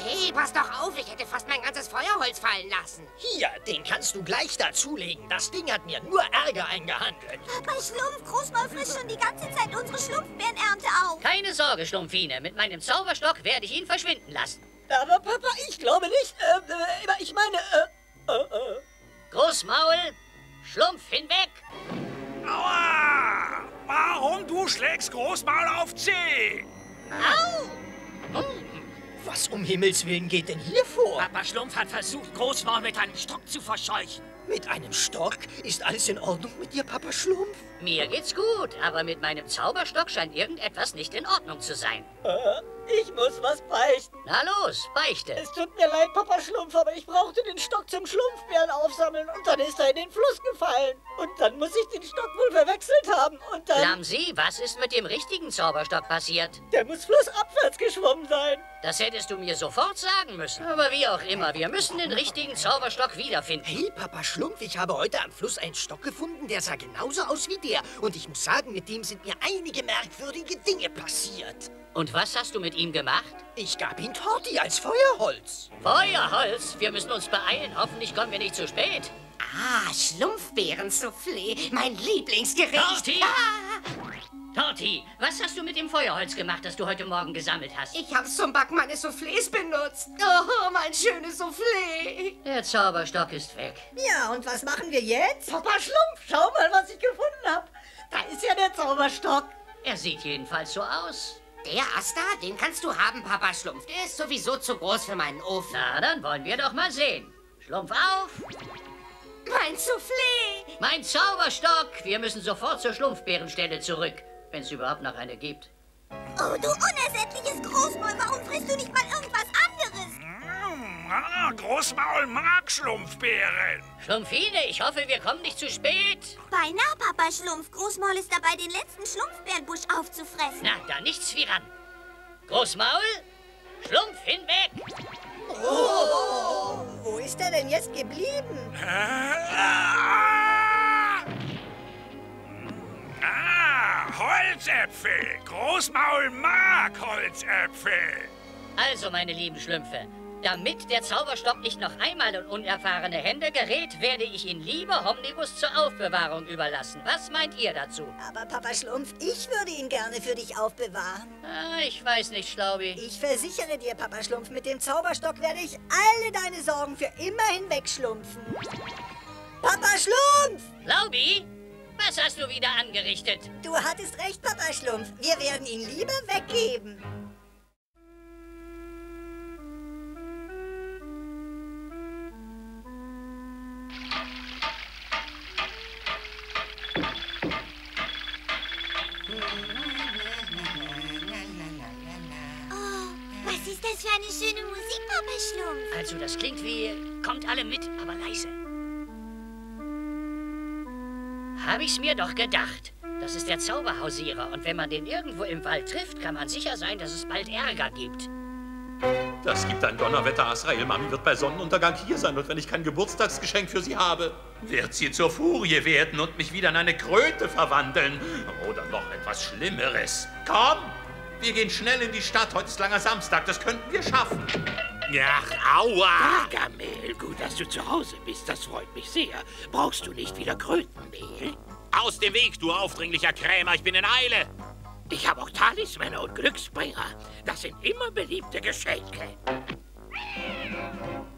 Hey, pass doch auf, ich hätte fast mein ganzes Feuerholz fallen lassen. Hier, den kannst du gleich dazulegen. Das Ding hat mir nur Ärger eingehandelt. Papa Schlumpf, Großmaul frisst schon die ganze Zeit unsere Schlumpfbeerenernte auf. Keine Sorge, Schlumpfine, mit meinem Zauberstock werde ich ihn verschwinden lassen. Aber Papa, ich glaube nicht, ich meine, Großmaul, Schlumpf hinweg! Aua! Warum du schlägst Großmaul auf C? Au! Was um Himmels Willen geht denn hier vor? Papa Schlumpf hat versucht, Großmaul mit einem Stock zu verscheuchen. Mit einem Stock? Ist alles in Ordnung mit dir, Papa Schlumpf? Mir geht's gut, aber mit meinem Zauberstock scheint irgendetwas nicht in Ordnung zu sein. Ich muss was beichten. Na los, beichte. Es tut mir leid, Papa Schlumpf, aber ich brauchte den Stock zum Schlumpfbeeren aufsammeln und dann ist er in den Fluss gefallen. Und dann muss ich den Stock wohl verwechselt haben und dann... Klamsi, was ist mit dem richtigen Zauberstock passiert? Der muss flussabwärts geschwommen sein. Das hättest du mir sofort sagen müssen. Aber wie auch immer, wir müssen den richtigen Zauberstock wiederfinden. Hey, Papa Schlumpf, ich habe heute am Fluss einen Stock gefunden, der sah genauso aus wie der. Und ich muss sagen, mit dem sind mir einige merkwürdige Dinge passiert. Und was hast du mit ihm gemacht? Ich gab ihm Torti als Feuerholz. Feuerholz? Wir müssen uns beeilen. Hoffentlich kommen wir nicht zu spät. Ah, Schlumpfbeeren-Soufflé, mein Lieblingsgericht. Torti! Ah! Torti, was hast du mit dem Feuerholz gemacht, das du heute Morgen gesammelt hast? Ich hab's zum Backen meines Soufflés benutzt. Oh, mein schönes Soufflé. Der Zauberstock ist weg. Ja, und was machen wir jetzt? Papa Schlumpf, schau mal, was ich gefunden hab. Da ist ja der Zauberstock. Er sieht jedenfalls so aus. Der Ast da, den kannst du haben, Papa Schlumpf. Der ist sowieso zu groß für meinen Ofen. Na, dann wollen wir doch mal sehen. Schlumpf auf. Mein Soufflé. Mein Zauberstock. Wir müssen sofort zur Schlumpfbeerenstelle zurück, wenn es überhaupt noch eine gibt. Oh, du unersättliches Großmaul, warum frisst du nicht mal irgendwas anderes? Großmaul mag Schlumpfbeeren. Schlumpfine, ich hoffe, wir kommen nicht zu spät. Beinahe, Papa Schlumpf. Großmaul ist dabei, den letzten Schlumpfbeerenbusch aufzufressen. Na, da nichts wie ran. Großmaul, Schlumpf hinweg. Oh, wo ist er denn jetzt geblieben? Holzäpfel. Großmaul mag Holzäpfel. Also, meine lieben Schlümpfe. Damit der Zauberstock nicht noch einmal in unerfahrene Hände gerät, werde ich ihn lieber Homnibus zur Aufbewahrung überlassen. Was meint ihr dazu? Aber Papa Schlumpf, ich würde ihn gerne für dich aufbewahren. Ich weiß nicht, Schlaubi. Ich versichere dir, Papa Schlumpf, mit dem Zauberstock werde ich alle deine Sorgen für immer hinwegschlumpfen. Papa Schlumpf! Schlaubi? Was hast du wieder angerichtet? Du hattest recht, Papa Schlumpf. Wir werden ihn lieber weggeben. für eine schöne Musik, Papa Schlumpf? Also das klingt wie, kommt alle mit, aber leise. Hab ich's mir doch gedacht. Das ist der Zauberhausierer und wenn man den irgendwo im Wald trifft, kann man sicher sein, dass es bald Ärger gibt. Das gibt ein Donnerwetter, Azrael. Mami wird bei Sonnenuntergang hier sein und wenn ich kein Geburtstagsgeschenk für sie habe, wird sie zur Furie werden und mich wieder in eine Kröte verwandeln. Oder noch etwas Schlimmeres. Komm, wir gehen schnell in die Stadt. Heute ist langer Samstag, das könnten wir schaffen. Ach, aua! Gargamel, gut, dass du zu Hause bist, das freut mich sehr. Brauchst du nicht wieder Krötenmehl? Aus dem Weg, du aufdringlicher Krämer, ich bin in Eile. Ich habe auch Talismänner und Glücksbringer. Das sind immer beliebte Geschenke.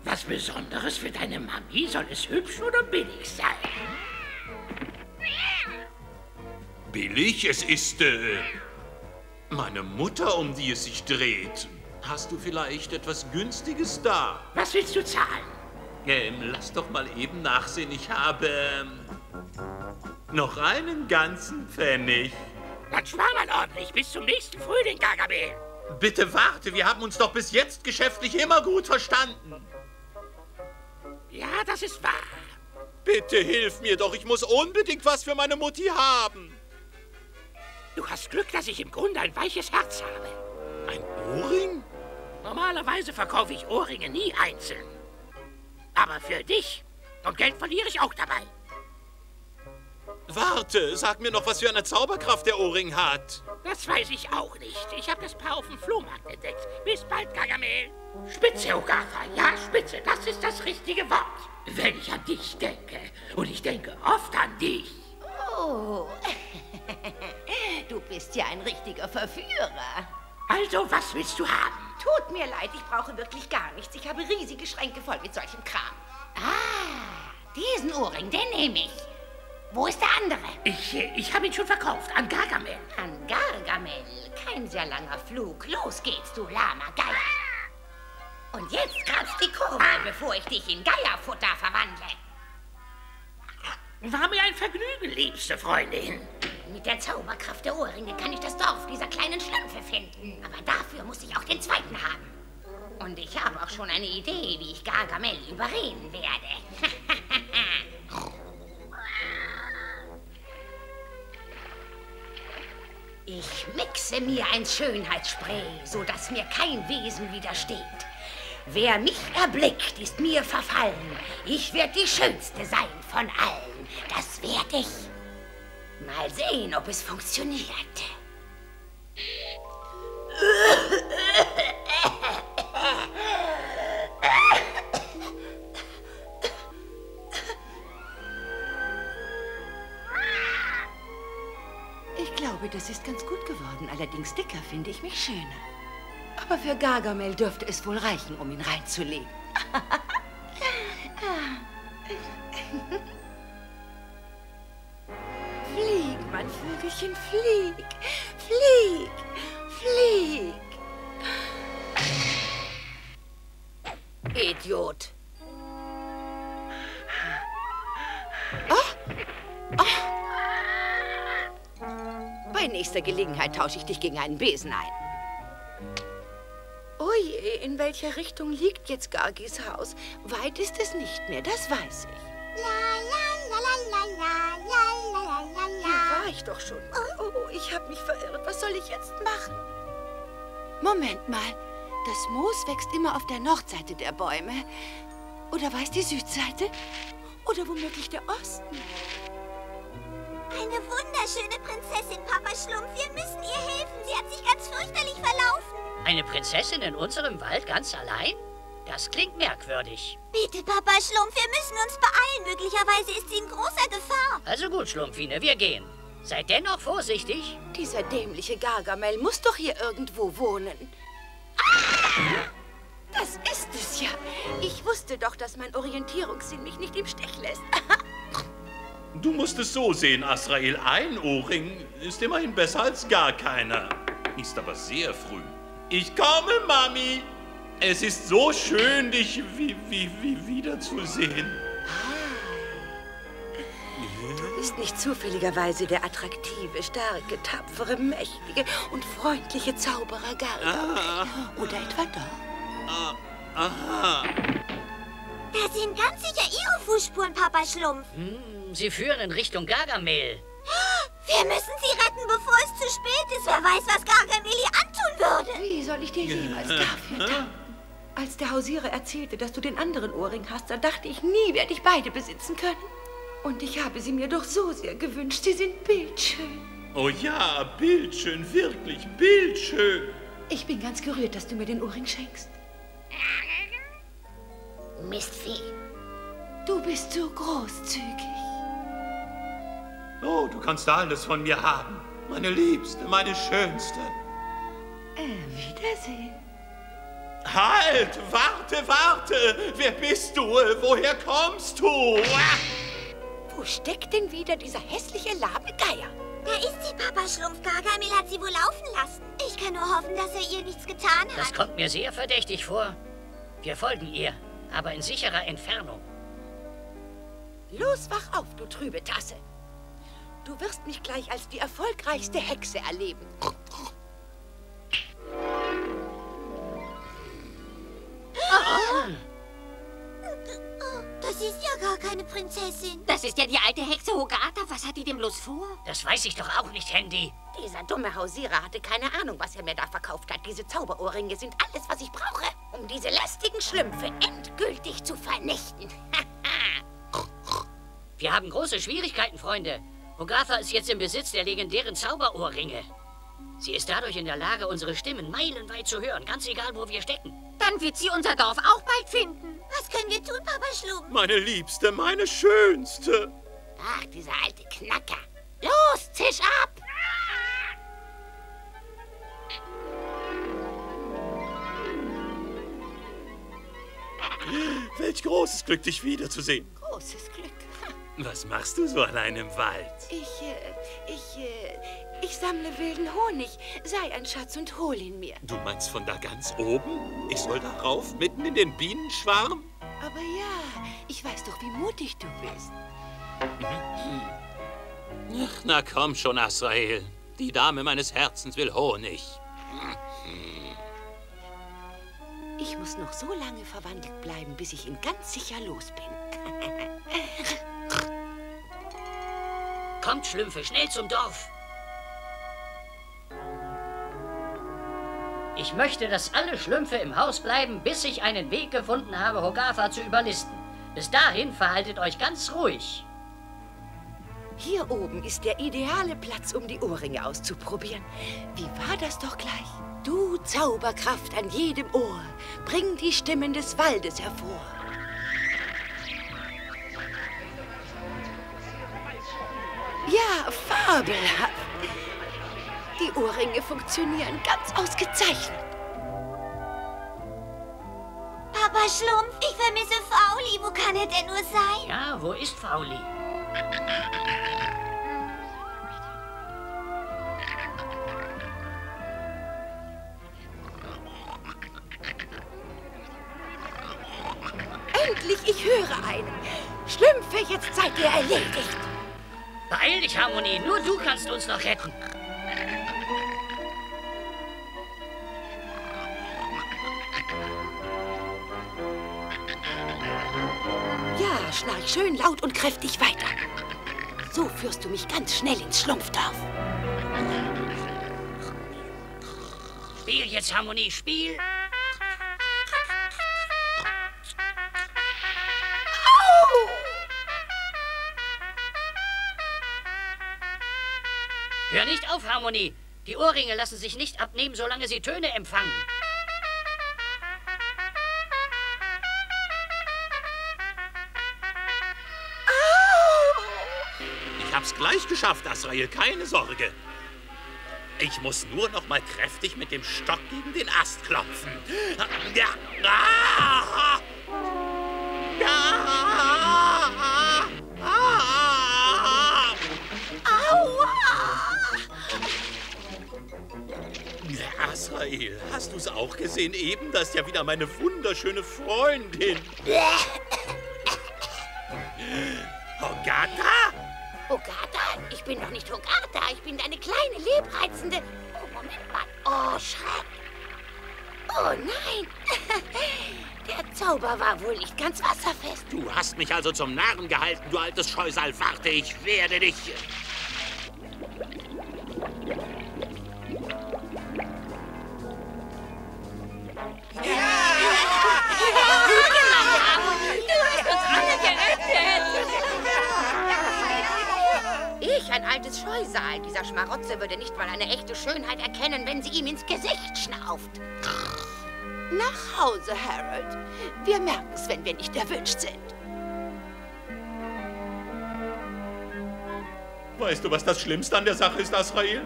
Was Besonderes für deine Mami, soll es hübsch oder billig sein? Billig? Es ist meine Mutter, um die es sich dreht. Hast du vielleicht etwas Günstiges da? Was willst du zahlen? Lass doch mal eben nachsehen. Ich habe noch einen ganzen Pfennig. Dann spar mal ordentlich, bis zum nächsten Frühling, Gargamel. Bitte warte, wir haben uns doch bis jetzt geschäftlich immer gut verstanden. Ja, das ist wahr. Bitte hilf mir doch, ich muss unbedingt was für meine Mutti haben. Du hast Glück, dass ich im Grunde ein weiches Herz habe. Ein Ohrring? Normalerweise verkaufe ich Ohrringe nie einzeln. Aber für dich. Und Geld verliere ich auch dabei. Warte, sag mir noch, was für eine Zauberkraft der Ohrring hat. Das weiß ich auch nicht. Ich habe das Paar auf dem Flohmarkt entdeckt. Bis bald, Gargamel. Spitze, Hogatha. Ja, Spitze, das ist das richtige Wort. Wenn ich an dich denke, und ich denke oft an dich. Oh, du bist ja ein richtiger Verführer. Also, was willst du haben? Tut mir leid, ich brauche wirklich gar nichts. Ich habe riesige Schränke voll mit solchem Kram. Ah, diesen Ohrring, den nehme ich. Wo ist der andere? Ich habe ihn schon verkauft, an Gargamel. An Gargamel? Kein sehr langer Flug. Los geht's, du lahmer Geier. Und jetzt kratzt die Kurve, bevor ich dich in Geierfutter verwandle. War mir ein Vergnügen, liebste Freundin. Mit der Zauberkraft der Ohrringe kann ich das Dorf dieser kleinen Schlümpfe finden. Aber dafür muss ich auch den zweiten haben. Und ich habe auch schon eine Idee, wie ich Gargamel überreden werde. Ich mixe mir ein Schönheitsspray, sodass mir kein Wesen widersteht. Wer mich erblickt, ist mir verfallen. Ich werde die Schönste sein von allen. Das werde ich. Mal sehen, ob es funktioniert. Das ist ganz gut geworden, allerdings dicker finde ich mich schöner. Aber für Gargamel dürfte es wohl reichen, um ihn reinzulegen. Flieg, mein Vögelchen, flieg, flieg, flieg. Idiot. Bei nächster Gelegenheit tausche ich dich gegen einen Besen ein. Oh je, in welcher Richtung liegt jetzt Gargis Haus? Weit ist es nicht mehr, das weiß ich. Hier war ich doch schon. Oh, ich habe mich verirrt. Was soll ich jetzt machen? Moment mal. Das Moos wächst immer auf der Nordseite der Bäume. Oder war es die Südseite? Oder womöglich der Osten? Eine wunderschöne Prinzessin, Papa Schlumpf. Wir müssen ihr helfen. Sie hat sich ganz fürchterlich verlaufen. Eine Prinzessin in unserem Wald ganz allein? Das klingt merkwürdig. Bitte, Papa Schlumpf, wir müssen uns beeilen. Möglicherweise ist sie in großer Gefahr. Also gut, Schlumpfine, wir gehen. Seid dennoch vorsichtig. Dieser dämliche Gargamel muss doch hier irgendwo wohnen. Ah! Das ist es ja. Ich wusste doch, dass mein Orientierungssinn mich nicht im Stich lässt. Du musst es so sehen, Azrael. Ein Ohrring ist immerhin besser als gar keiner. Ist aber sehr früh. Ich komme, Mami. Es ist so schön, dich wiederzusehen. Du ist nicht zufälligerweise der attraktive, starke, tapfere, mächtige und freundliche Zauberer Gargamel. Oder etwa doch? Da sind ganz sicher Ihre Fußspuren, Papa Schlumpf. Sie führen Richtung Gargamel. Wir müssen sie retten, bevor es zu spät ist. Wer weiß, was Gargamel ihr antun würde. Wie soll ich dir jemals dafür danken? Als der Hausierer erzählte, dass du den anderen Ohrring hast, da dachte ich, nie werde ich beide besitzen können. Und ich habe sie mir doch so sehr gewünscht. Sie sind bildschön. Oh ja, bildschön, wirklich bildschön. Ich bin ganz gerührt, dass du mir den Ohrring schenkst. Mistvieh. Du bist so großzügig. Oh, du kannst alles von mir haben. Meine Liebste, meine Schönste. Wiedersehen. Halt! Warte, warte! Wer bist du? Woher kommst du? Wo steckt denn wieder dieser hässliche, lahme Geier? Da ist sie, Papa Schlumpf. Gargamel hat sie wohl laufen lassen. Ich kann nur hoffen, dass er ihr nichts getan hat. Das kommt mir sehr verdächtig vor. Wir folgen ihr, aber in sicherer Entfernung. Los, wach auf, du trübe Tasse. Du wirst mich gleich als die erfolgreichste Hexe erleben. Das ist ja gar keine Prinzessin. Das ist ja die alte Hexe Hogatha. Was hat die denn bloß vor? Das weiß ich doch auch nicht, Handy. Dieser dumme Hausierer hatte keine Ahnung, was er mir da verkauft hat. Diese Zauberohrringe sind alles, was ich brauche, um diese lästigen Schlümpfe endgültig zu vernichten. Wir haben große Schwierigkeiten, Freunde. Hogatha ist jetzt im Besitz der legendären Zauberohrringe. Sie ist dadurch in der Lage, unsere Stimmen meilenweit zu hören, ganz egal, wo wir stecken. Dann wird sie unser Dorf auch bald finden. Was können wir tun, Papa Schlumpf? Meine Liebste, meine Schönste. Ach, dieser alte Knacker. Los, zisch ab! Welch großes Glück, dich wiederzusehen. Großes Glück. Was machst du so allein im Wald? Ich sammle wilden Honig. Sei ein Schatz und hol ihn mir. Du meinst von da ganz oben? Ich soll darauf, mitten in den Bienenschwarm? Aber ja, ich weiß doch, wie mutig du bist. Ach, na komm schon, Azrael. Die Dame meines Herzens will Honig. Ich muss noch so lange verwandelt bleiben, bis ich ihn ganz sicher los bin. Kommt, Schlümpfe, schnell zum Dorf. Ich möchte, dass alle Schlümpfe im Haus bleiben, bis ich einen Weg gefunden habe, Hogatha zu überlisten. Bis dahin verhaltet euch ganz ruhig. Hier oben ist der ideale Platz, um die Ohrringe auszuprobieren. Wie war das doch gleich? Du, Zauberkraft an jedem Ohr, bring die Stimmen des Waldes hervor. Ja, fabelhaft. Die Ohrringe funktionieren ganz ausgezeichnet. Papa Schlumpf, ich vermisse Fauli. Wo kann er denn nur sein? Ja, wo ist Fauli? Endlich, ich höre einen. Schlümpfe, jetzt seid ihr erledigt. Beeil dich, Harmonie. Nur du kannst uns noch retten. Ja, schnarch schön laut und kräftig weiter. So führst du mich ganz schnell ins Schlumpfdorf. Spiel jetzt, Harmonie, spiel. Hör nicht auf, Harmonie. Die Ohrringe lassen sich nicht abnehmen, solange sie Töne empfangen. Oh. Ich hab's gleich geschafft, Azrael. Keine Sorge. Ich muss nur noch mal kräftig mit dem Stock gegen den Ast klopfen. Ja. Ah. Ah. Ah. Aua. Azrael, hast du's auch gesehen? Eben das ist ja wieder meine wunderschöne Freundin. Hogatha? Hogatha? Ich bin doch nicht Hogatha. Ich bin deine kleine, lebreizende... Oh, Moment mal. Oh, Schreck. Oh, nein. Der Zauber war wohl nicht ganz wasserfest. Du hast mich also zum Narren gehalten, du altes Scheusal. Warte, ich werde dich... Ein altes Scheusal. Dieser Schmarotzer würde nicht mal eine echte Schönheit erkennen, wenn sie ihm ins Gesicht schnauft. Nach Hause, Harold. Wir merken's, wenn wir nicht erwünscht sind. Weißt du, was das Schlimmste an der Sache ist, Azrael?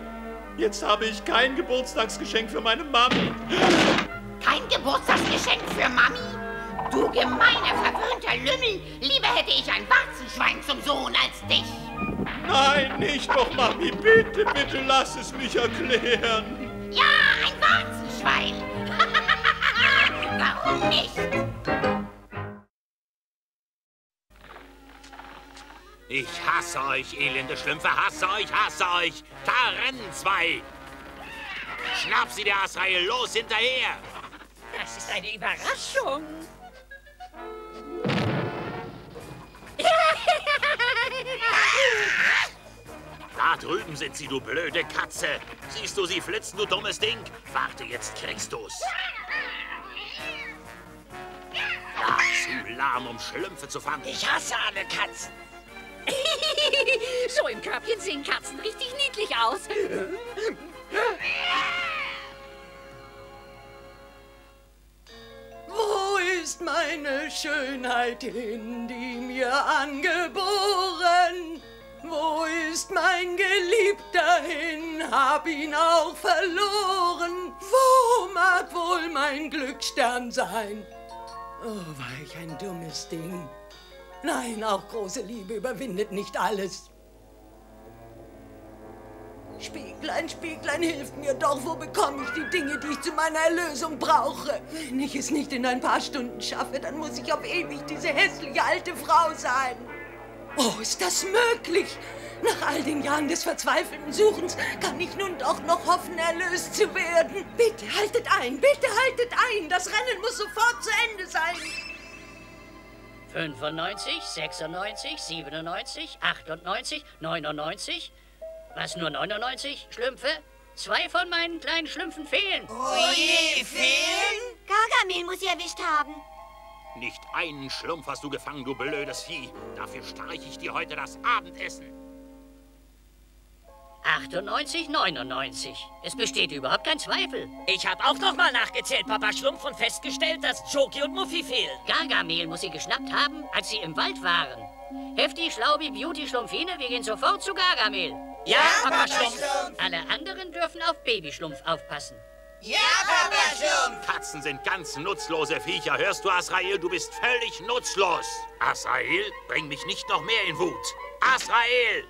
Jetzt habe ich kein Geburtstagsgeschenk für meine Mami. Kein Geburtstagsgeschenk für Mami? Du gemeiner, verwöhnter Lümmel. Lieber hätte ich ein Warzenschwein zum Sohn als dich. Nein, nicht doch, Mami. Bitte, bitte, lass es mich erklären. Ja, ein Warzenschwein. Warum nicht? Ich hasse euch, elende Schlümpfe. Hasse euch, hasse euch. Da rennen zwei. Schnapp sie, der Azrael. Los, hinterher. Das ist eine Überraschung. Da drüben sind sie, du blöde Katze. Siehst du sie flitzen, du dummes Ding? Warte, jetzt kriegst du's. Ja, zu lahm, um Schlümpfe zu fangen. Ich hasse alle Katzen. So im Körbchen sehen Katzen richtig niedlich aus. Wo ist meine Schönheit hin, die mir angeboren? Wo ist mein Geliebter hin? Hab ihn auch verloren. Wo mag wohl mein Glücksstern sein? Oh, war ich ein dummes Ding. Nein, auch große Liebe überwindet nicht alles. Spieglein, Spieglein, hilf mir doch, wo bekomme ich die Dinge, die ich zu meiner Erlösung brauche? Wenn ich es nicht in ein paar Stunden schaffe, dann muss ich auf ewig diese hässliche alte Frau sein. Oh, ist das möglich? Nach all den Jahren des verzweifelten Suchens kann ich nun doch noch hoffen, erlöst zu werden. Bitte haltet ein, das Rennen muss sofort zu Ende sein. 95, 96, 97, 98, 99... Was, nur 99 Schlümpfe? 2 von meinen kleinen Schlümpfen fehlen. Oje, fehlen? Gargamel muss sie erwischt haben. Nicht einen Schlumpf hast du gefangen, du blödes Vieh. Dafür streiche ich dir heute das Abendessen. 98, 99. Es besteht überhaupt kein Zweifel. Ich habe auch noch mal nachgezählt, Papa Schlumpf, und festgestellt, dass Schoki und Muffi fehlen. Gargamel muss sie geschnappt haben, als sie im Wald waren. Hefti, Schlaubi, Beauty, Schlumpfine, wir gehen sofort zu Gargamel. Ja, Papa Schlumpf. Alle anderen dürfen auf Baby Schlumpf aufpassen. Ja, Papa Schlumpf. Katzen sind ganz nutzlose Viecher. Hörst du, Azrael? Du bist völlig nutzlos. Azrael, bring mich nicht noch mehr in Wut. Azrael!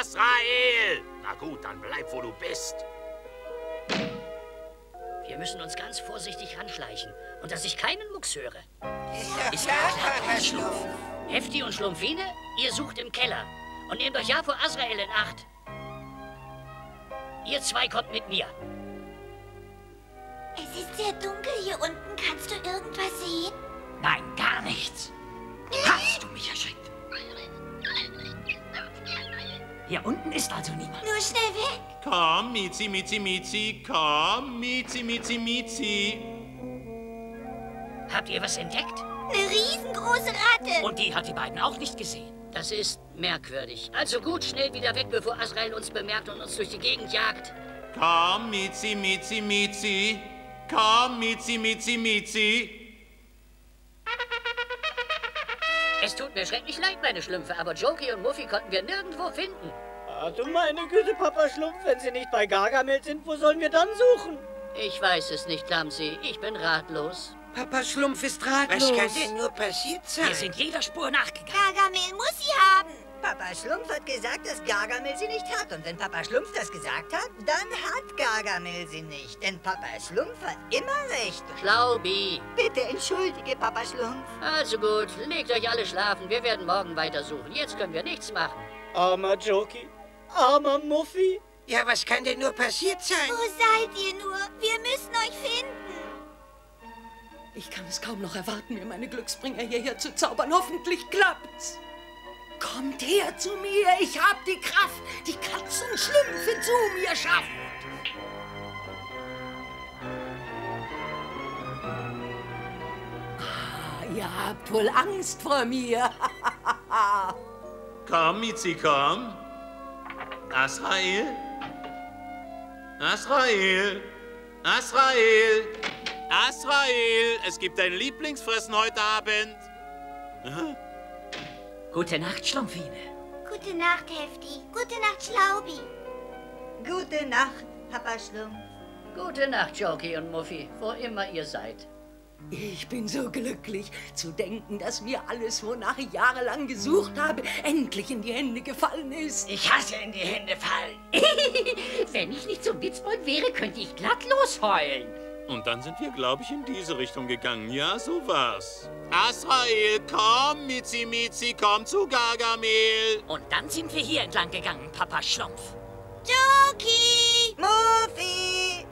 Azrael! Na gut, dann bleib, wo du bist. Wir müssen uns ganz vorsichtig ranschleichen und dass ich keinen Mucks höre. Ist ja klar, Papa Schlumpf. Hefti und Schlumpfine, ihr sucht im Keller. Und nehmt euch ja vor Azrael in Acht. Ihr zwei kommt mit mir. Es ist sehr dunkel hier unten. Kannst du irgendwas sehen? Nein, gar nichts. Hast du mich erschreckt? Hier unten ist also niemand. Nur schnell weg. Komm, Mizi, Mizi, Mizi. Komm, Mizi, Mizi, Mizi. Habt ihr was entdeckt? Eine riesengroße Ratte. Und die hat die beiden auch nicht gesehen. Das ist merkwürdig. Also gut, schnell wieder weg, bevor Azrael uns bemerkt und uns durch die Gegend jagt. Komm, Mizi, Mizi, Mizi. Komm, Mizi, Mizi, Mizi. Es tut mir schrecklich leid, meine Schlümpfe, aber Joki und Muffi konnten wir nirgendwo finden. Ach du meine Güte, Papa Schlumpf, wenn sie nicht bei Gargamel sind, wo sollen wir dann suchen? Ich weiß es nicht, Clumsy. Ich bin ratlos. Papa Schlumpf ist ratlos. Was kann denn nur passiert sein? Wir sind jeder Spur nachgegangen. Gargamel muss sie haben. Papa Schlumpf hat gesagt, dass Gargamel sie nicht hat. Und wenn Papa Schlumpf das gesagt hat, dann hat Gargamel sie nicht. Denn Papa Schlumpf hat immer recht. Schlaubi. Bitte entschuldige, Papa Schlumpf. Also gut, legt euch alle schlafen. Wir werden morgen weitersuchen. Jetzt können wir nichts machen. Armer Joki, armer Muffi. Ja, was kann denn nur passiert sein? Wo seid ihr nur? Wir müssen euch finden. Ich kann es kaum noch erwarten, mir meine Glücksbringer hierher zu zaubern. Hoffentlich klappt's. Kommt her zu mir, ich hab die Kraft, die Katzenschlümpfe zu mir schaffen. Ihr habt wohl Angst vor mir. Komm, Mizi, komm. Azrael. Azrael. Azrael. Azrael, es gibt dein Lieblingsfressen heute Abend. Aha. Gute Nacht, Schlumpfine. Gute Nacht, Hefti. Gute Nacht, Schlaubi. Gute Nacht, Papa Schlumpf. Gute Nacht, Joki und Muffi, wo immer ihr seid. Ich bin so glücklich, zu denken, dass mir alles, wonach ich jahrelang gesucht habe, endlich in die Hände gefallen ist. Ich hasse in die Hände fallen. Wenn ich nicht so Witzbold wäre, könnte ich glatt losheulen. Und dann sind wir, glaube ich, in diese Richtung gegangen. Ja, so war's. Azrael, komm, Mizi, Mizi, komm zu Gargamel. Und dann sind wir hier entlang gegangen, Papa Schlumpf. Joki! Muffi!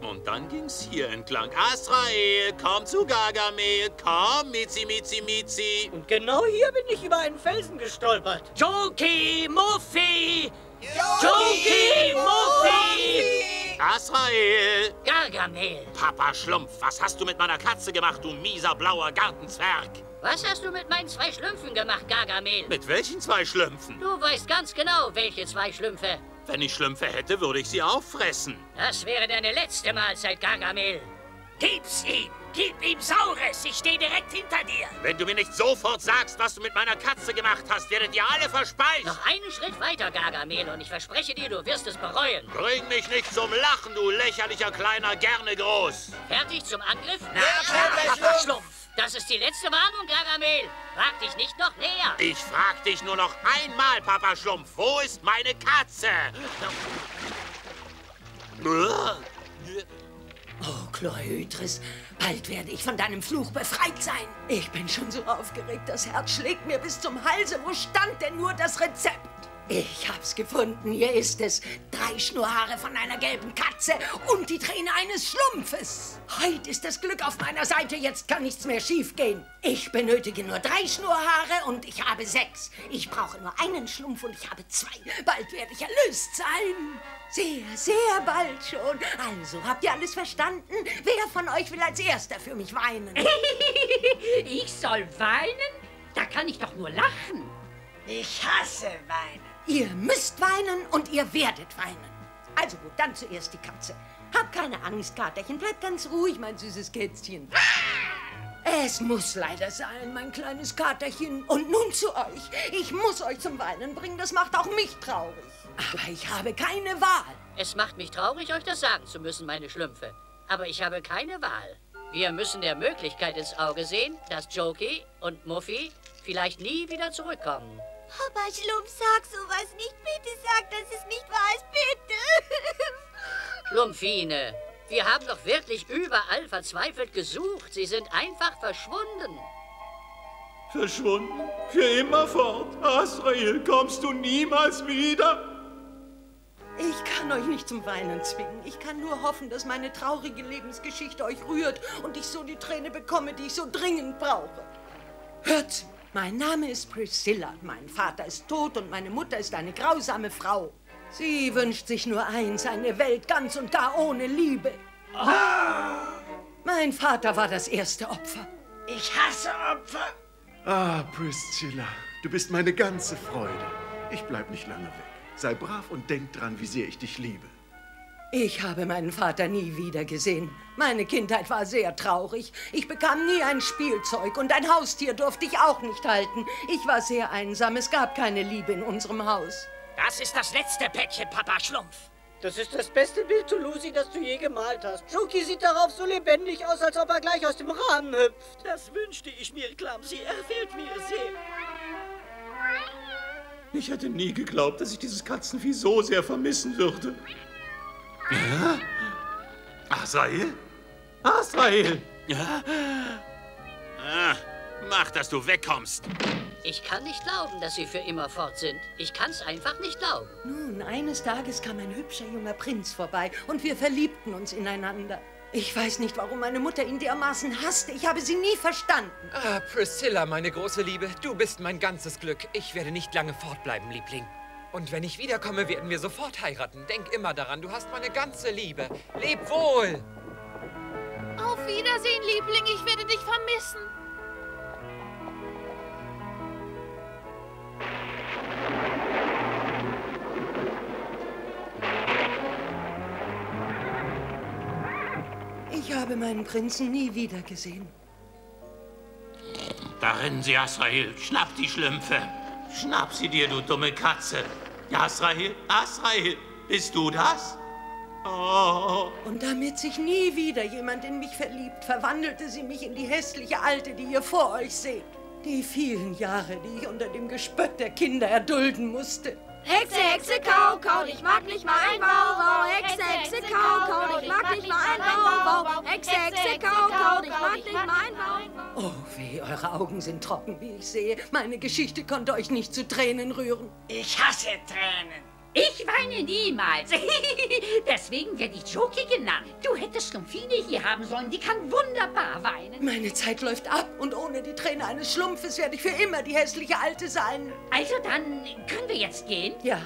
Und dann ging's hier entlang. Azrael, komm zu Gargamel. Komm, Mizi, Mizi, Mizi. Und genau hier bin ich über einen Felsen gestolpert. Joki, Muffi! Joki, Muffi! Azrael! Gargamel! Papa Schlumpf, was hast du mit meiner Katze gemacht, du mieser blauer Gartenzwerg? Was hast du mit meinen zwei Schlümpfen gemacht, Gargamel? Mit welchen zwei Schlümpfen? Du weißt ganz genau, welche zwei Schlümpfe. Wenn ich Schlümpfe hätte, würde ich sie auffressen. Das wäre deine letzte Mahlzeit, Gargamel. Gib's ihm! Gib ihm Saures! Ich stehe direkt hinter dir! Wenn du mir nicht sofort sagst, was du mit meiner Katze gemacht hast, werdet ihr alle verspeist! Noch einen Schritt weiter, Gargamel, und ich verspreche dir, du wirst es bereuen! Bring mich nicht zum Lachen, du lächerlicher Kleiner, gerne groß! Fertig zum Angriff? Na, ja, Papa Schlumpf! Das ist die letzte Warnung, Gargamel! Frag dich nicht noch näher! Ich frag dich nur noch einmal, Papa Schlumpf, wo ist meine Katze? Oh, Chlorhydris, bald werde ich von deinem Fluch befreit sein. Ich bin schon so aufgeregt, das Herz schlägt mir bis zum Halse. Wo stand denn nur das Rezept? Ich hab's gefunden, hier ist es. 3 Schnurhaare von einer gelben Katze und die Träne eines Schlumpfes. Heute ist das Glück auf meiner Seite, jetzt kann nichts mehr schiefgehen. Ich benötige nur 3 Schnurhaare und ich habe 6. Ich brauche nur einen Schlumpf und ich habe 2. Bald werde ich erlöst sein. Sehr, sehr bald schon. Also, habt ihr alles verstanden? Wer von euch will als Erster für mich weinen? Ich soll weinen? Da kann ich doch nur lachen. Ich hasse weinen. Ihr müsst weinen und ihr werdet weinen. Also gut, dann zuerst die Katze. Hab keine Angst, Katerchen, bleib ganz ruhig, mein süßes Kätzchen. Es muss leider sein, mein kleines Katerchen. Und nun zu euch. Ich muss euch zum Weinen bringen, das macht auch mich traurig. Aber ich habe keine Wahl. Es macht mich traurig, euch das sagen zu müssen, meine Schlümpfe. Aber ich habe keine Wahl. Wir müssen der Möglichkeit ins Auge sehen, dass Joki und Muffi vielleicht nie wieder zurückkommen. Papa Schlumpf, sag sowas nicht. Bitte sag, dass es nicht wahr ist, bitte. Schlumpfine, wir haben doch wirklich überall verzweifelt gesucht. Sie sind einfach verschwunden. Verschwunden? Für immer fort? Azrael, kommst du niemals wieder? Ich kann euch nicht zum Weinen zwingen. Ich kann nur hoffen, dass meine traurige Lebensgeschichte euch rührt und ich so die Träne bekomme, die ich so dringend brauche. Hört! Mein Name ist Priscilla, mein Vater ist tot und meine Mutter ist eine grausame Frau. Sie wünscht sich nur eins, eine Welt ganz und gar ohne Liebe. Ah. Mein Vater war das erste Opfer. Ich hasse Opfer. Ah, Priscilla, du bist meine ganze Freude. Ich bleib nicht lange weg. Sei brav und denk dran, wie sehr ich dich liebe. Ich habe meinen Vater nie wieder gesehen. Meine Kindheit war sehr traurig. Ich bekam nie ein Spielzeug und ein Haustier durfte ich auch nicht halten. Ich war sehr einsam. Es gab keine Liebe in unserem Haus. Das ist das letzte Päckchen, Papa Schlumpf. Das ist das beste Bild, Toulouse, das du je gemalt hast. Joki sieht darauf so lebendig aus, als ob er gleich aus dem Rahmen hüpft. Das wünschte ich mir, Clumsy. Er fehlt mir sehr. Ich hätte nie geglaubt, dass ich dieses Katzenvieh so sehr vermissen würde. Ja? Azrael? Azrael! Ja? Ah, mach, dass du wegkommst. Ich kann nicht glauben, dass sie für immer fort sind. Ich kann's einfach nicht glauben. Nun, eines Tages kam ein hübscher junger Prinz vorbei und wir verliebten uns ineinander. Ich weiß nicht, warum meine Mutter ihn dermaßen hasste. Ich habe sie nie verstanden. Ah, Priscilla, meine große Liebe, du bist mein ganzes Glück. Ich werde nicht lange fortbleiben, Liebling. Und wenn ich wiederkomme, werden wir sofort heiraten. Denk immer daran, du hast meine ganze Liebe. Leb wohl! Auf Wiedersehen, Liebling, ich werde dich vermissen. Ich habe meinen Prinzen nie wieder gesehen. Da rennen sie, Azrael. Schnapp die Schlümpfe. Schnapp sie dir, du dumme Katze. Azrael, Azrael, bist du das? Oh. Und damit sich nie wieder jemand in mich verliebt, verwandelte sie mich in die hässliche Alte, die ihr vor euch seht. Die vielen Jahre, die ich unter dem Gespött der Kinder erdulden musste. Hexe, Hexe, Kau, Kau, ich mag nicht mal ein Bauwau. Hexe, Hexe, Kau, Kau, ich mag nicht mal ein Bauwau. Hexe, Hexe, Kau, Kau, ich mag nicht mal ein Bauwau. Oh weh, eure Augen sind trocken, wie ich sehe. Meine Geschichte konnte euch nicht zu Tränen rühren. Ich hasse Tränen. Ich weine niemals. Deswegen werde ich Joki genannt. Du hättest Schlumpfine hier haben sollen, die kann wunderbar weinen. Meine Zeit läuft ab und ohne die Träne eines Schlumpfes werde ich für immer die hässliche Alte sein. Also dann, können wir jetzt gehen? Ja.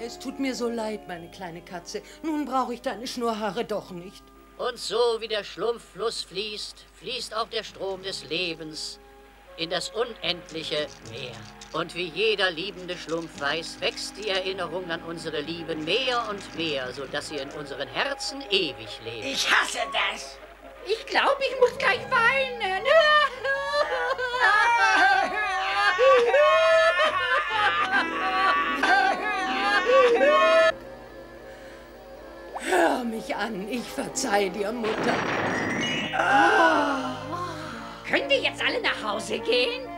Es tut mir so leid, meine kleine Katze. Nun brauche ich deine Schnurrhaare doch nicht. Und so wie der Schlumpffluss fließt, fließt auch der Strom des Lebens in das unendliche Meer. Und wie jeder liebende Schlumpf weiß, wächst die Erinnerung an unsere Liebe mehr und mehr, sodass sie in unseren Herzen ewig lebt. Ich hasse das! Ich glaube, ich muss gleich weinen. Hör mich an, ich verzeih dir, Mutter. Oh. Können wir jetzt alle nach Hause gehen?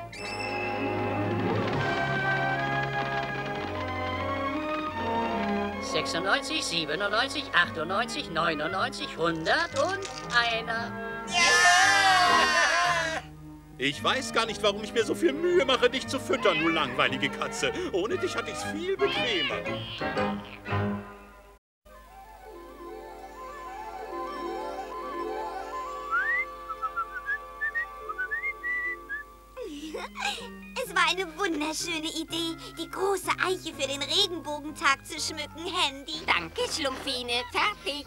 '96, '97, '98, '99, 100 und einer. Ja! Ich weiß gar nicht, warum ich mir so viel Mühe mache, dich zu füttern, du langweilige Katze. Ohne dich hatte ich's viel bequemer. Es war eine wunderschöne Idee, die große Eiche für den Regenbogentag zu schmücken, Handy. Danke, Schlumpfine. Fertig.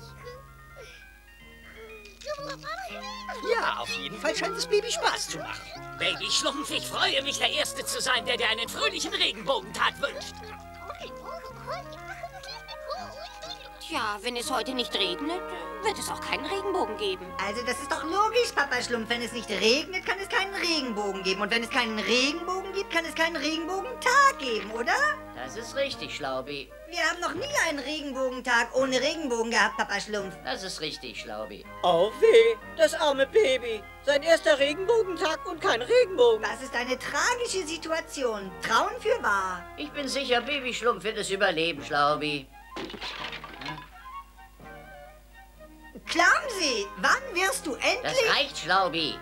Ja, auf jeden Fall scheint das Baby Spaß zu machen. Baby Schlumpf, ich freue mich, der Erste zu sein, der dir einen fröhlichen Regenbogentag wünscht. Tja, wenn es heute nicht regnet, wird es auch keinen Regenbogen geben. Also das ist doch logisch, Papa Schlumpf. Wenn es nicht regnet, kann es keinen Regenbogen geben. Und wenn es keinen Regenbogen gibt, kann es keinen Regenbogentag geben, oder? Das ist richtig, Schlaubi. Wir haben noch nie einen Regenbogentag ohne Regenbogen gehabt, Papa Schlumpf. Das ist richtig, Schlaubi. Oh weh, das arme Baby. Sein erster Regenbogentag und kein Regenbogen. Das ist eine tragische Situation. Trauen für wahr. Ich bin sicher, Baby Schlumpf wird es überleben, Schlaubi. Klamsi, wann wirst du endlich... Das reicht, Schlaubi.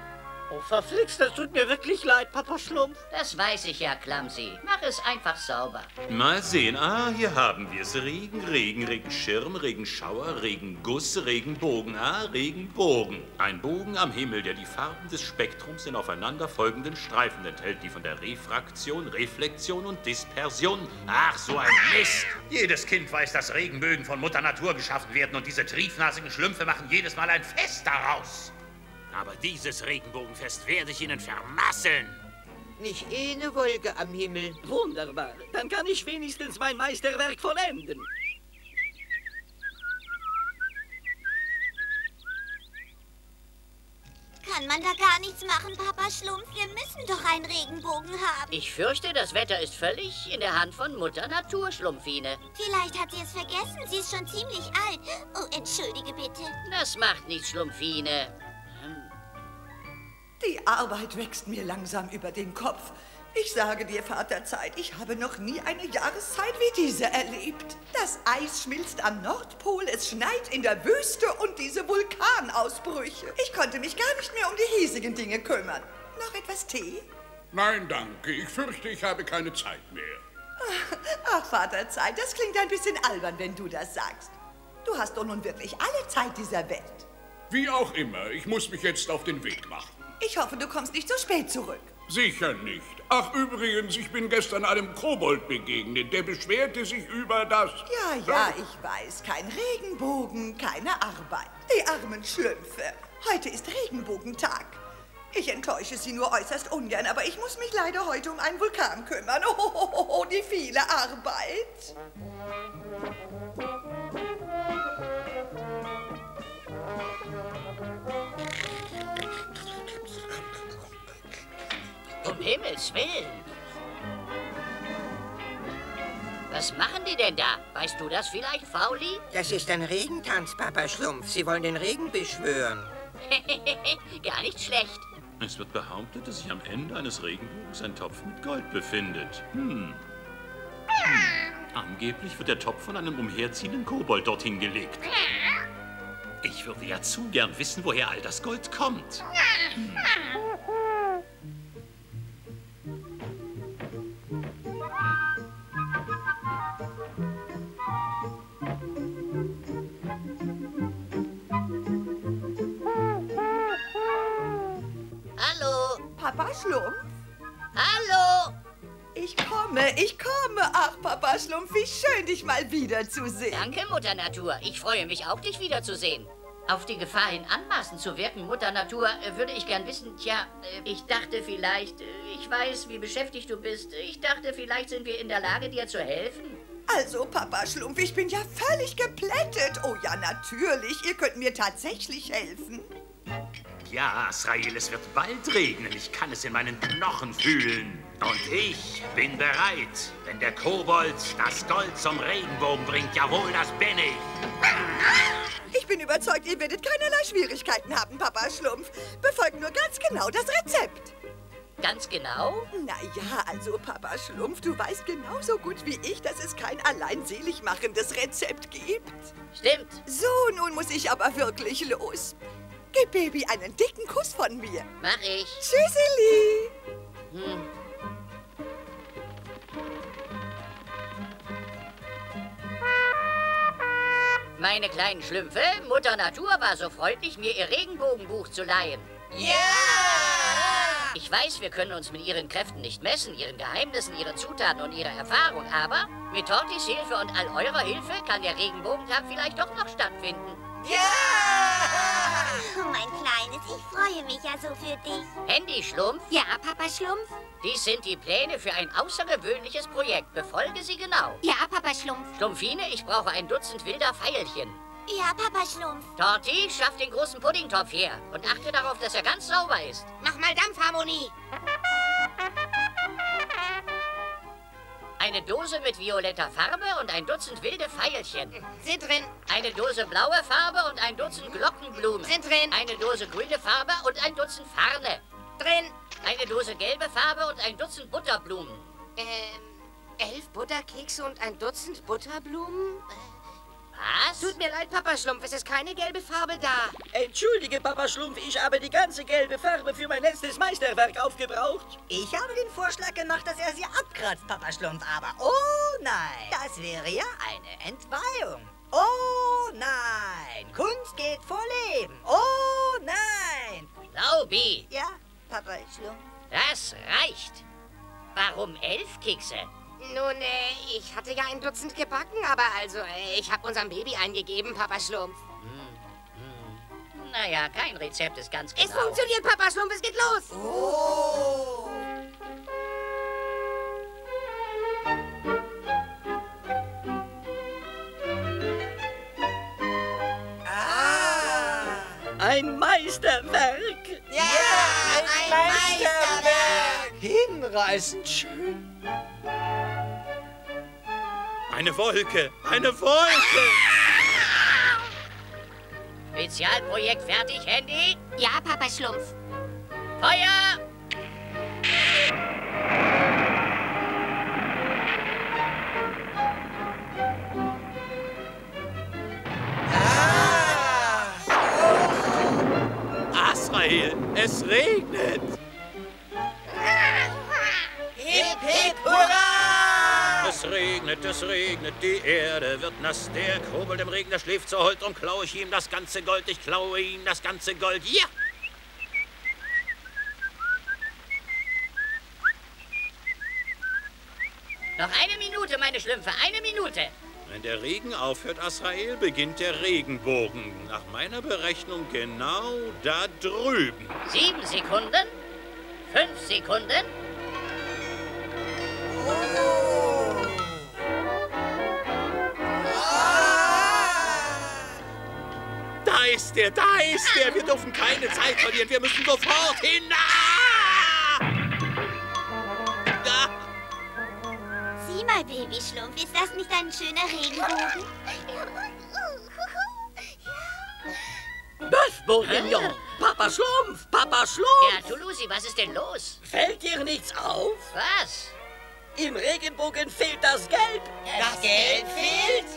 Oh, verflixt, das tut mir wirklich leid, Papa Schlumpf. Das weiß ich ja, Klamsi. Mach es einfach sauber. Mal sehen. Ah, hier haben wir es. Regen, Regen, Regenschirm, Regenschauer, Regenguss, Regenbogen. Ah, Regenbogen. Ein Bogen am Himmel, der die Farben des Spektrums in aufeinanderfolgenden Streifen enthält, die von der Refraktion, Reflexion und Dispersion... Ach, so ein Mist. Jedes Kind weiß, dass Regenbögen von Mutter Natur geschaffen werden und diese triefnasigen Schlümpfe machen jedes Mal ein Fest daraus. Aber dieses Regenbogenfest werde ich Ihnen vermasseln. Nicht eine Wolke am Himmel. Wunderbar. Dann kann ich wenigstens mein Meisterwerk vollenden. Kann man da gar nichts machen, Papa Schlumpf? Wir müssen doch einen Regenbogen haben. Ich fürchte, das Wetter ist völlig in der Hand von Mutter Natur, Schlumpfine. Vielleicht hat sie es vergessen. Sie ist schon ziemlich alt. Oh, entschuldige bitte. Das macht nichts, Schlumpfine. Die Arbeit wächst mir langsam über den Kopf. Ich sage dir, Vater Zeit, ich habe noch nie eine Jahreszeit wie diese erlebt. Das Eis schmilzt am Nordpol, es schneit in der Wüste und diese Vulkanausbrüche. Ich konnte mich gar nicht mehr um die hiesigen Dinge kümmern. Noch etwas Tee? Nein, danke. Ich fürchte, ich habe keine Zeit mehr. Ach, Vater Zeit, das klingt ein bisschen albern, wenn du das sagst. Du hast doch nun wirklich alle Zeit dieser Welt. Wie auch immer, ich muss mich jetzt auf den Weg machen. Ich hoffe, du kommst nicht zu spät zurück. Sicher nicht. Ach, übrigens, ich bin gestern einem Kobold begegnet. Der beschwerte sich über das... Ja, ja, ich weiß. Kein Regenbogen, keine Arbeit. Die armen Schlümpfe. Heute ist Regenbogentag. Ich enttäusche Sie nur äußerst ungern, aber ich muss mich leider heute um einen Vulkan kümmern. Oh, die viele Arbeit. Um Himmels Willen! Was machen die denn da? Weißt du das vielleicht, Fauli? Das ist ein Regentanz, Papa Schlumpf. Sie wollen den Regen beschwören. Gar nicht schlecht. Es wird behauptet, dass sich am Ende eines Regenbogens ein Topf mit Gold befindet. Angeblich wird der Topf von einem umherziehenden Kobold dorthin gelegt. Ich würde ja zu gern wissen, woher all das Gold kommt. Papa Schlumpf? Hallo! Ich komme. Ach, Papa Schlumpf, wie schön, dich mal wiederzusehen. Danke, Mutter Natur. Ich freue mich auch, dich wiederzusehen. Auf die Gefahr hin, anmaßend zu wirken, Mutter Natur, würde ich gern wissen, tja, ich dachte vielleicht, ich weiß, wie beschäftigt du bist. Ich dachte, vielleicht sind wir in der Lage, dir zu helfen. Also, Papa Schlumpf, ich bin ja völlig geplättet. Oh ja, natürlich, ihr könnt mir tatsächlich helfen. Ja, Azrael, es wird bald regnen. Ich kann es in meinen Knochen fühlen. Und ich bin bereit, wenn der Kobold das Gold zum Regenbogen bringt. Jawohl, das bin ich. Ich bin überzeugt, ihr werdet keinerlei Schwierigkeiten haben, Papa Schlumpf. Befolgt nur ganz genau das Rezept. Ganz genau? Na ja, also, Papa Schlumpf, du weißt genauso gut wie ich, dass es kein allein selig machendes Rezept gibt. Stimmt. So, nun muss ich aber wirklich los. Gib Baby einen dicken Kuss von mir. Mach ich. Tschüsseli. Meine kleinen Schlümpfe, Mutter Natur war so freundlich, mir ihr Regenbogenbuch zu leihen. Ja! Ich weiß, wir können uns mit ihren Kräften nicht messen, ihren Geheimnissen, ihren Zutaten und ihrer Erfahrung, aber mit Tortis Hilfe und all eurer Hilfe kann der Regenbogentag vielleicht doch noch stattfinden. Ja! Oh, mein Kleines, ich freue mich ja so für dich. Handy, Schlumpf? Ja, Papa Schlumpf? Dies sind die Pläne für ein außergewöhnliches Projekt. Befolge sie genau. Ja, Papa Schlumpf. Schlumpfine, ich brauche 1 Dutzend wilder Veilchen. Ja, Papa Schlumpf. Torti, schaff den großen Puddingtopf her und achte darauf, dass er ganz sauber ist. Mach mal Dampfharmonie. Eine Dose mit violetter Farbe und 1 Dutzend wilde Veilchen. Sind drin. Eine Dose blaue Farbe und 1 Dutzend Glockenblumen. Sind drin. Eine Dose grüne Farbe und 1 Dutzend Farne. Drin. Eine Dose gelbe Farbe und 1 Dutzend Butterblumen. 11 Butterkekse und 1 Dutzend Butterblumen? Was? Tut mir leid, Papa Schlumpf, es ist keine gelbe Farbe da. Entschuldige, Papa Schlumpf, ich habe die ganze gelbe Farbe für mein letztes Meisterwerk aufgebraucht. Ich habe den Vorschlag gemacht, dass er sie abkratzt, Papa Schlumpf, aber oh nein, das wäre ja eine Entweihung. Oh nein, Kunst geht vor Leben. Oh nein. Schlaubi. Ja, Papa Schlumpf. Das reicht. Warum 11 Kekse? Nun, ich hatte ja 1 Dutzend gebacken, aber also, ich habe unserem Baby eingegeben, Papa Schlumpf. Naja, kein Rezept ist ganz genau. Es funktioniert, Papa Schlumpf, es geht los! Oh. Ah. Ein Meisterwerk! Ja, ein Meisterwerk! Hinreißend schön! Eine Wolke! Eine Wolke! Spezialprojekt fertig, Handy? Ja, Papa Schlumpf. Feuer! Azrael, es regnet! Hip, hip, hurra! Es regnet, die Erde wird nass. Der Kobel im Regen, der schläft so heult, drum klaue ich ihm das ganze Gold. Ich klaue ihm das ganze Gold, ja! Noch eine Minute, meine Schlümpfe, eine Minute. Wenn der Regen aufhört, Azrael, beginnt der Regenbogen. Nach meiner Berechnung genau da drüben. 7 Sekunden. 5 Sekunden. Oh. Ah. Da ist er, da ist er. Wir dürfen keine Zeit verlieren. Wir müssen sofort hinaus. Da. Sieh mal, Baby Schlumpf, ist das nicht ein schöner Regenbogen? Böffbogen, Papa Schlumpf, Papa Schlumpf! Ja, Tulusi, was ist denn los? Fällt dir nichts auf? Was? Im Regenbogen fehlt das Gelb. Das Gelb fehlt?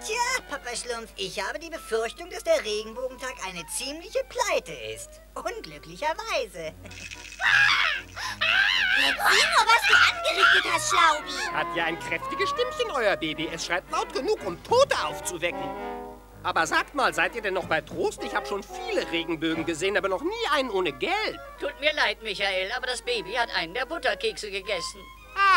Tja, Papa Schlumpf, ich habe die Befürchtung, dass der Regenbogentag eine ziemliche Pleite ist. Unglücklicherweise. Sieh nur, was du angerichtet hast, Schlaubi. Hat ja ein kräftiges Stimmchen, euer Baby. Es schreit laut genug, um Tote aufzuwecken. Aber sagt mal, seid ihr denn noch bei Trost? Ich habe schon viele Regenbögen gesehen, aber noch nie einen ohne Gelb. Tut mir leid, Michael, aber das Baby hat einen der Butterkekse gegessen.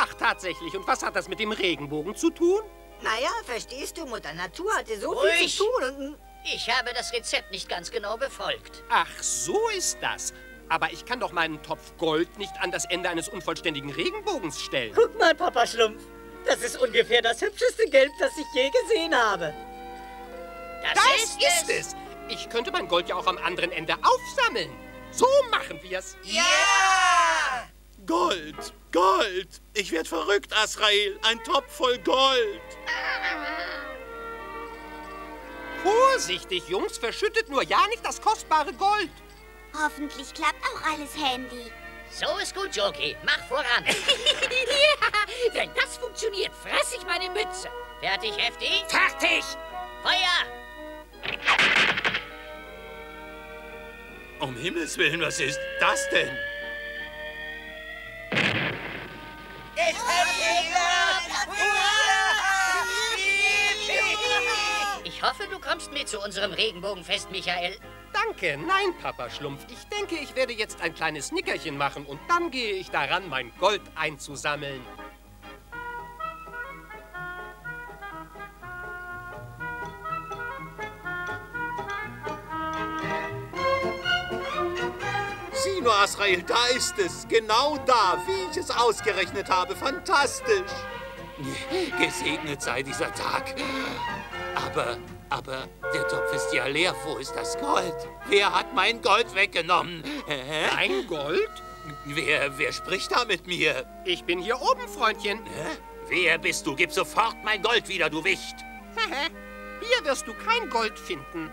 Ach, tatsächlich. Und was hat das mit dem Regenbogen zu tun? Naja, verstehst du, Mutter Natur hatte so viel zu tun und... Ich habe das Rezept nicht ganz genau befolgt. Ach, so ist das. Aber ich kann doch meinen Topf Gold nicht an das Ende eines unvollständigen Regenbogens stellen. Guck mal, Papa Schlumpf. Das ist ungefähr das hübscheste Gelb, das ich je gesehen habe. Das ist es! Ich könnte mein Gold ja auch am anderen Ende aufsammeln. So machen wir's. Ja! Gold, Gold. Ich werde verrückt, Azrael. Ein Topf voll Gold. Vorsichtig, Jungs. Verschüttet nur ja nicht das kostbare Gold. Hoffentlich klappt auch alles, Handy. So ist gut, Joki. Mach voran. Ja, wenn das funktioniert, fress ich meine Mütze. Fertig, Hefti? Fertig! Feuer! Um Himmels Willen, was ist das denn? Ich hoffe, du kommst mit zu unserem Regenbogenfest, Michael. Danke. Nein, Papa Schlumpf. Ich denke, ich werde jetzt ein kleines Nickerchen machen und dann gehe ich daran, mein Gold einzusammeln. Sieh nur, Azrael, da ist es. Genau da, wie ich es ausgerechnet habe. Fantastisch. Gesegnet sei dieser Tag. Aber der Topf ist ja leer. Wo ist das Gold? Wer hat mein Gold weggenommen? Mein Gold? Wer spricht da mit mir? Ich bin hier oben, Freundchen. Wer bist du? Gib sofort mein Gold wieder, du Wicht. Hier wirst du kein Gold finden.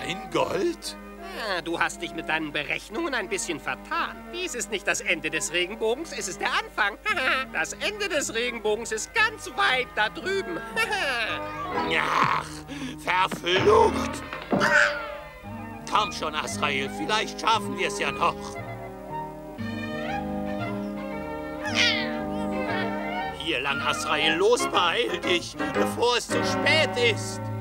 Kein Gold? Du hast dich mit deinen Berechnungen ein bisschen vertan. Dies ist nicht das Ende des Regenbogens, es ist der Anfang. Das Ende des Regenbogens ist ganz weit da drüben. Ach, verflucht! Komm schon, Azrael, vielleicht schaffen wir es ja noch. Hier lang, Azrael, los, beeil dich, bevor es zu spät ist.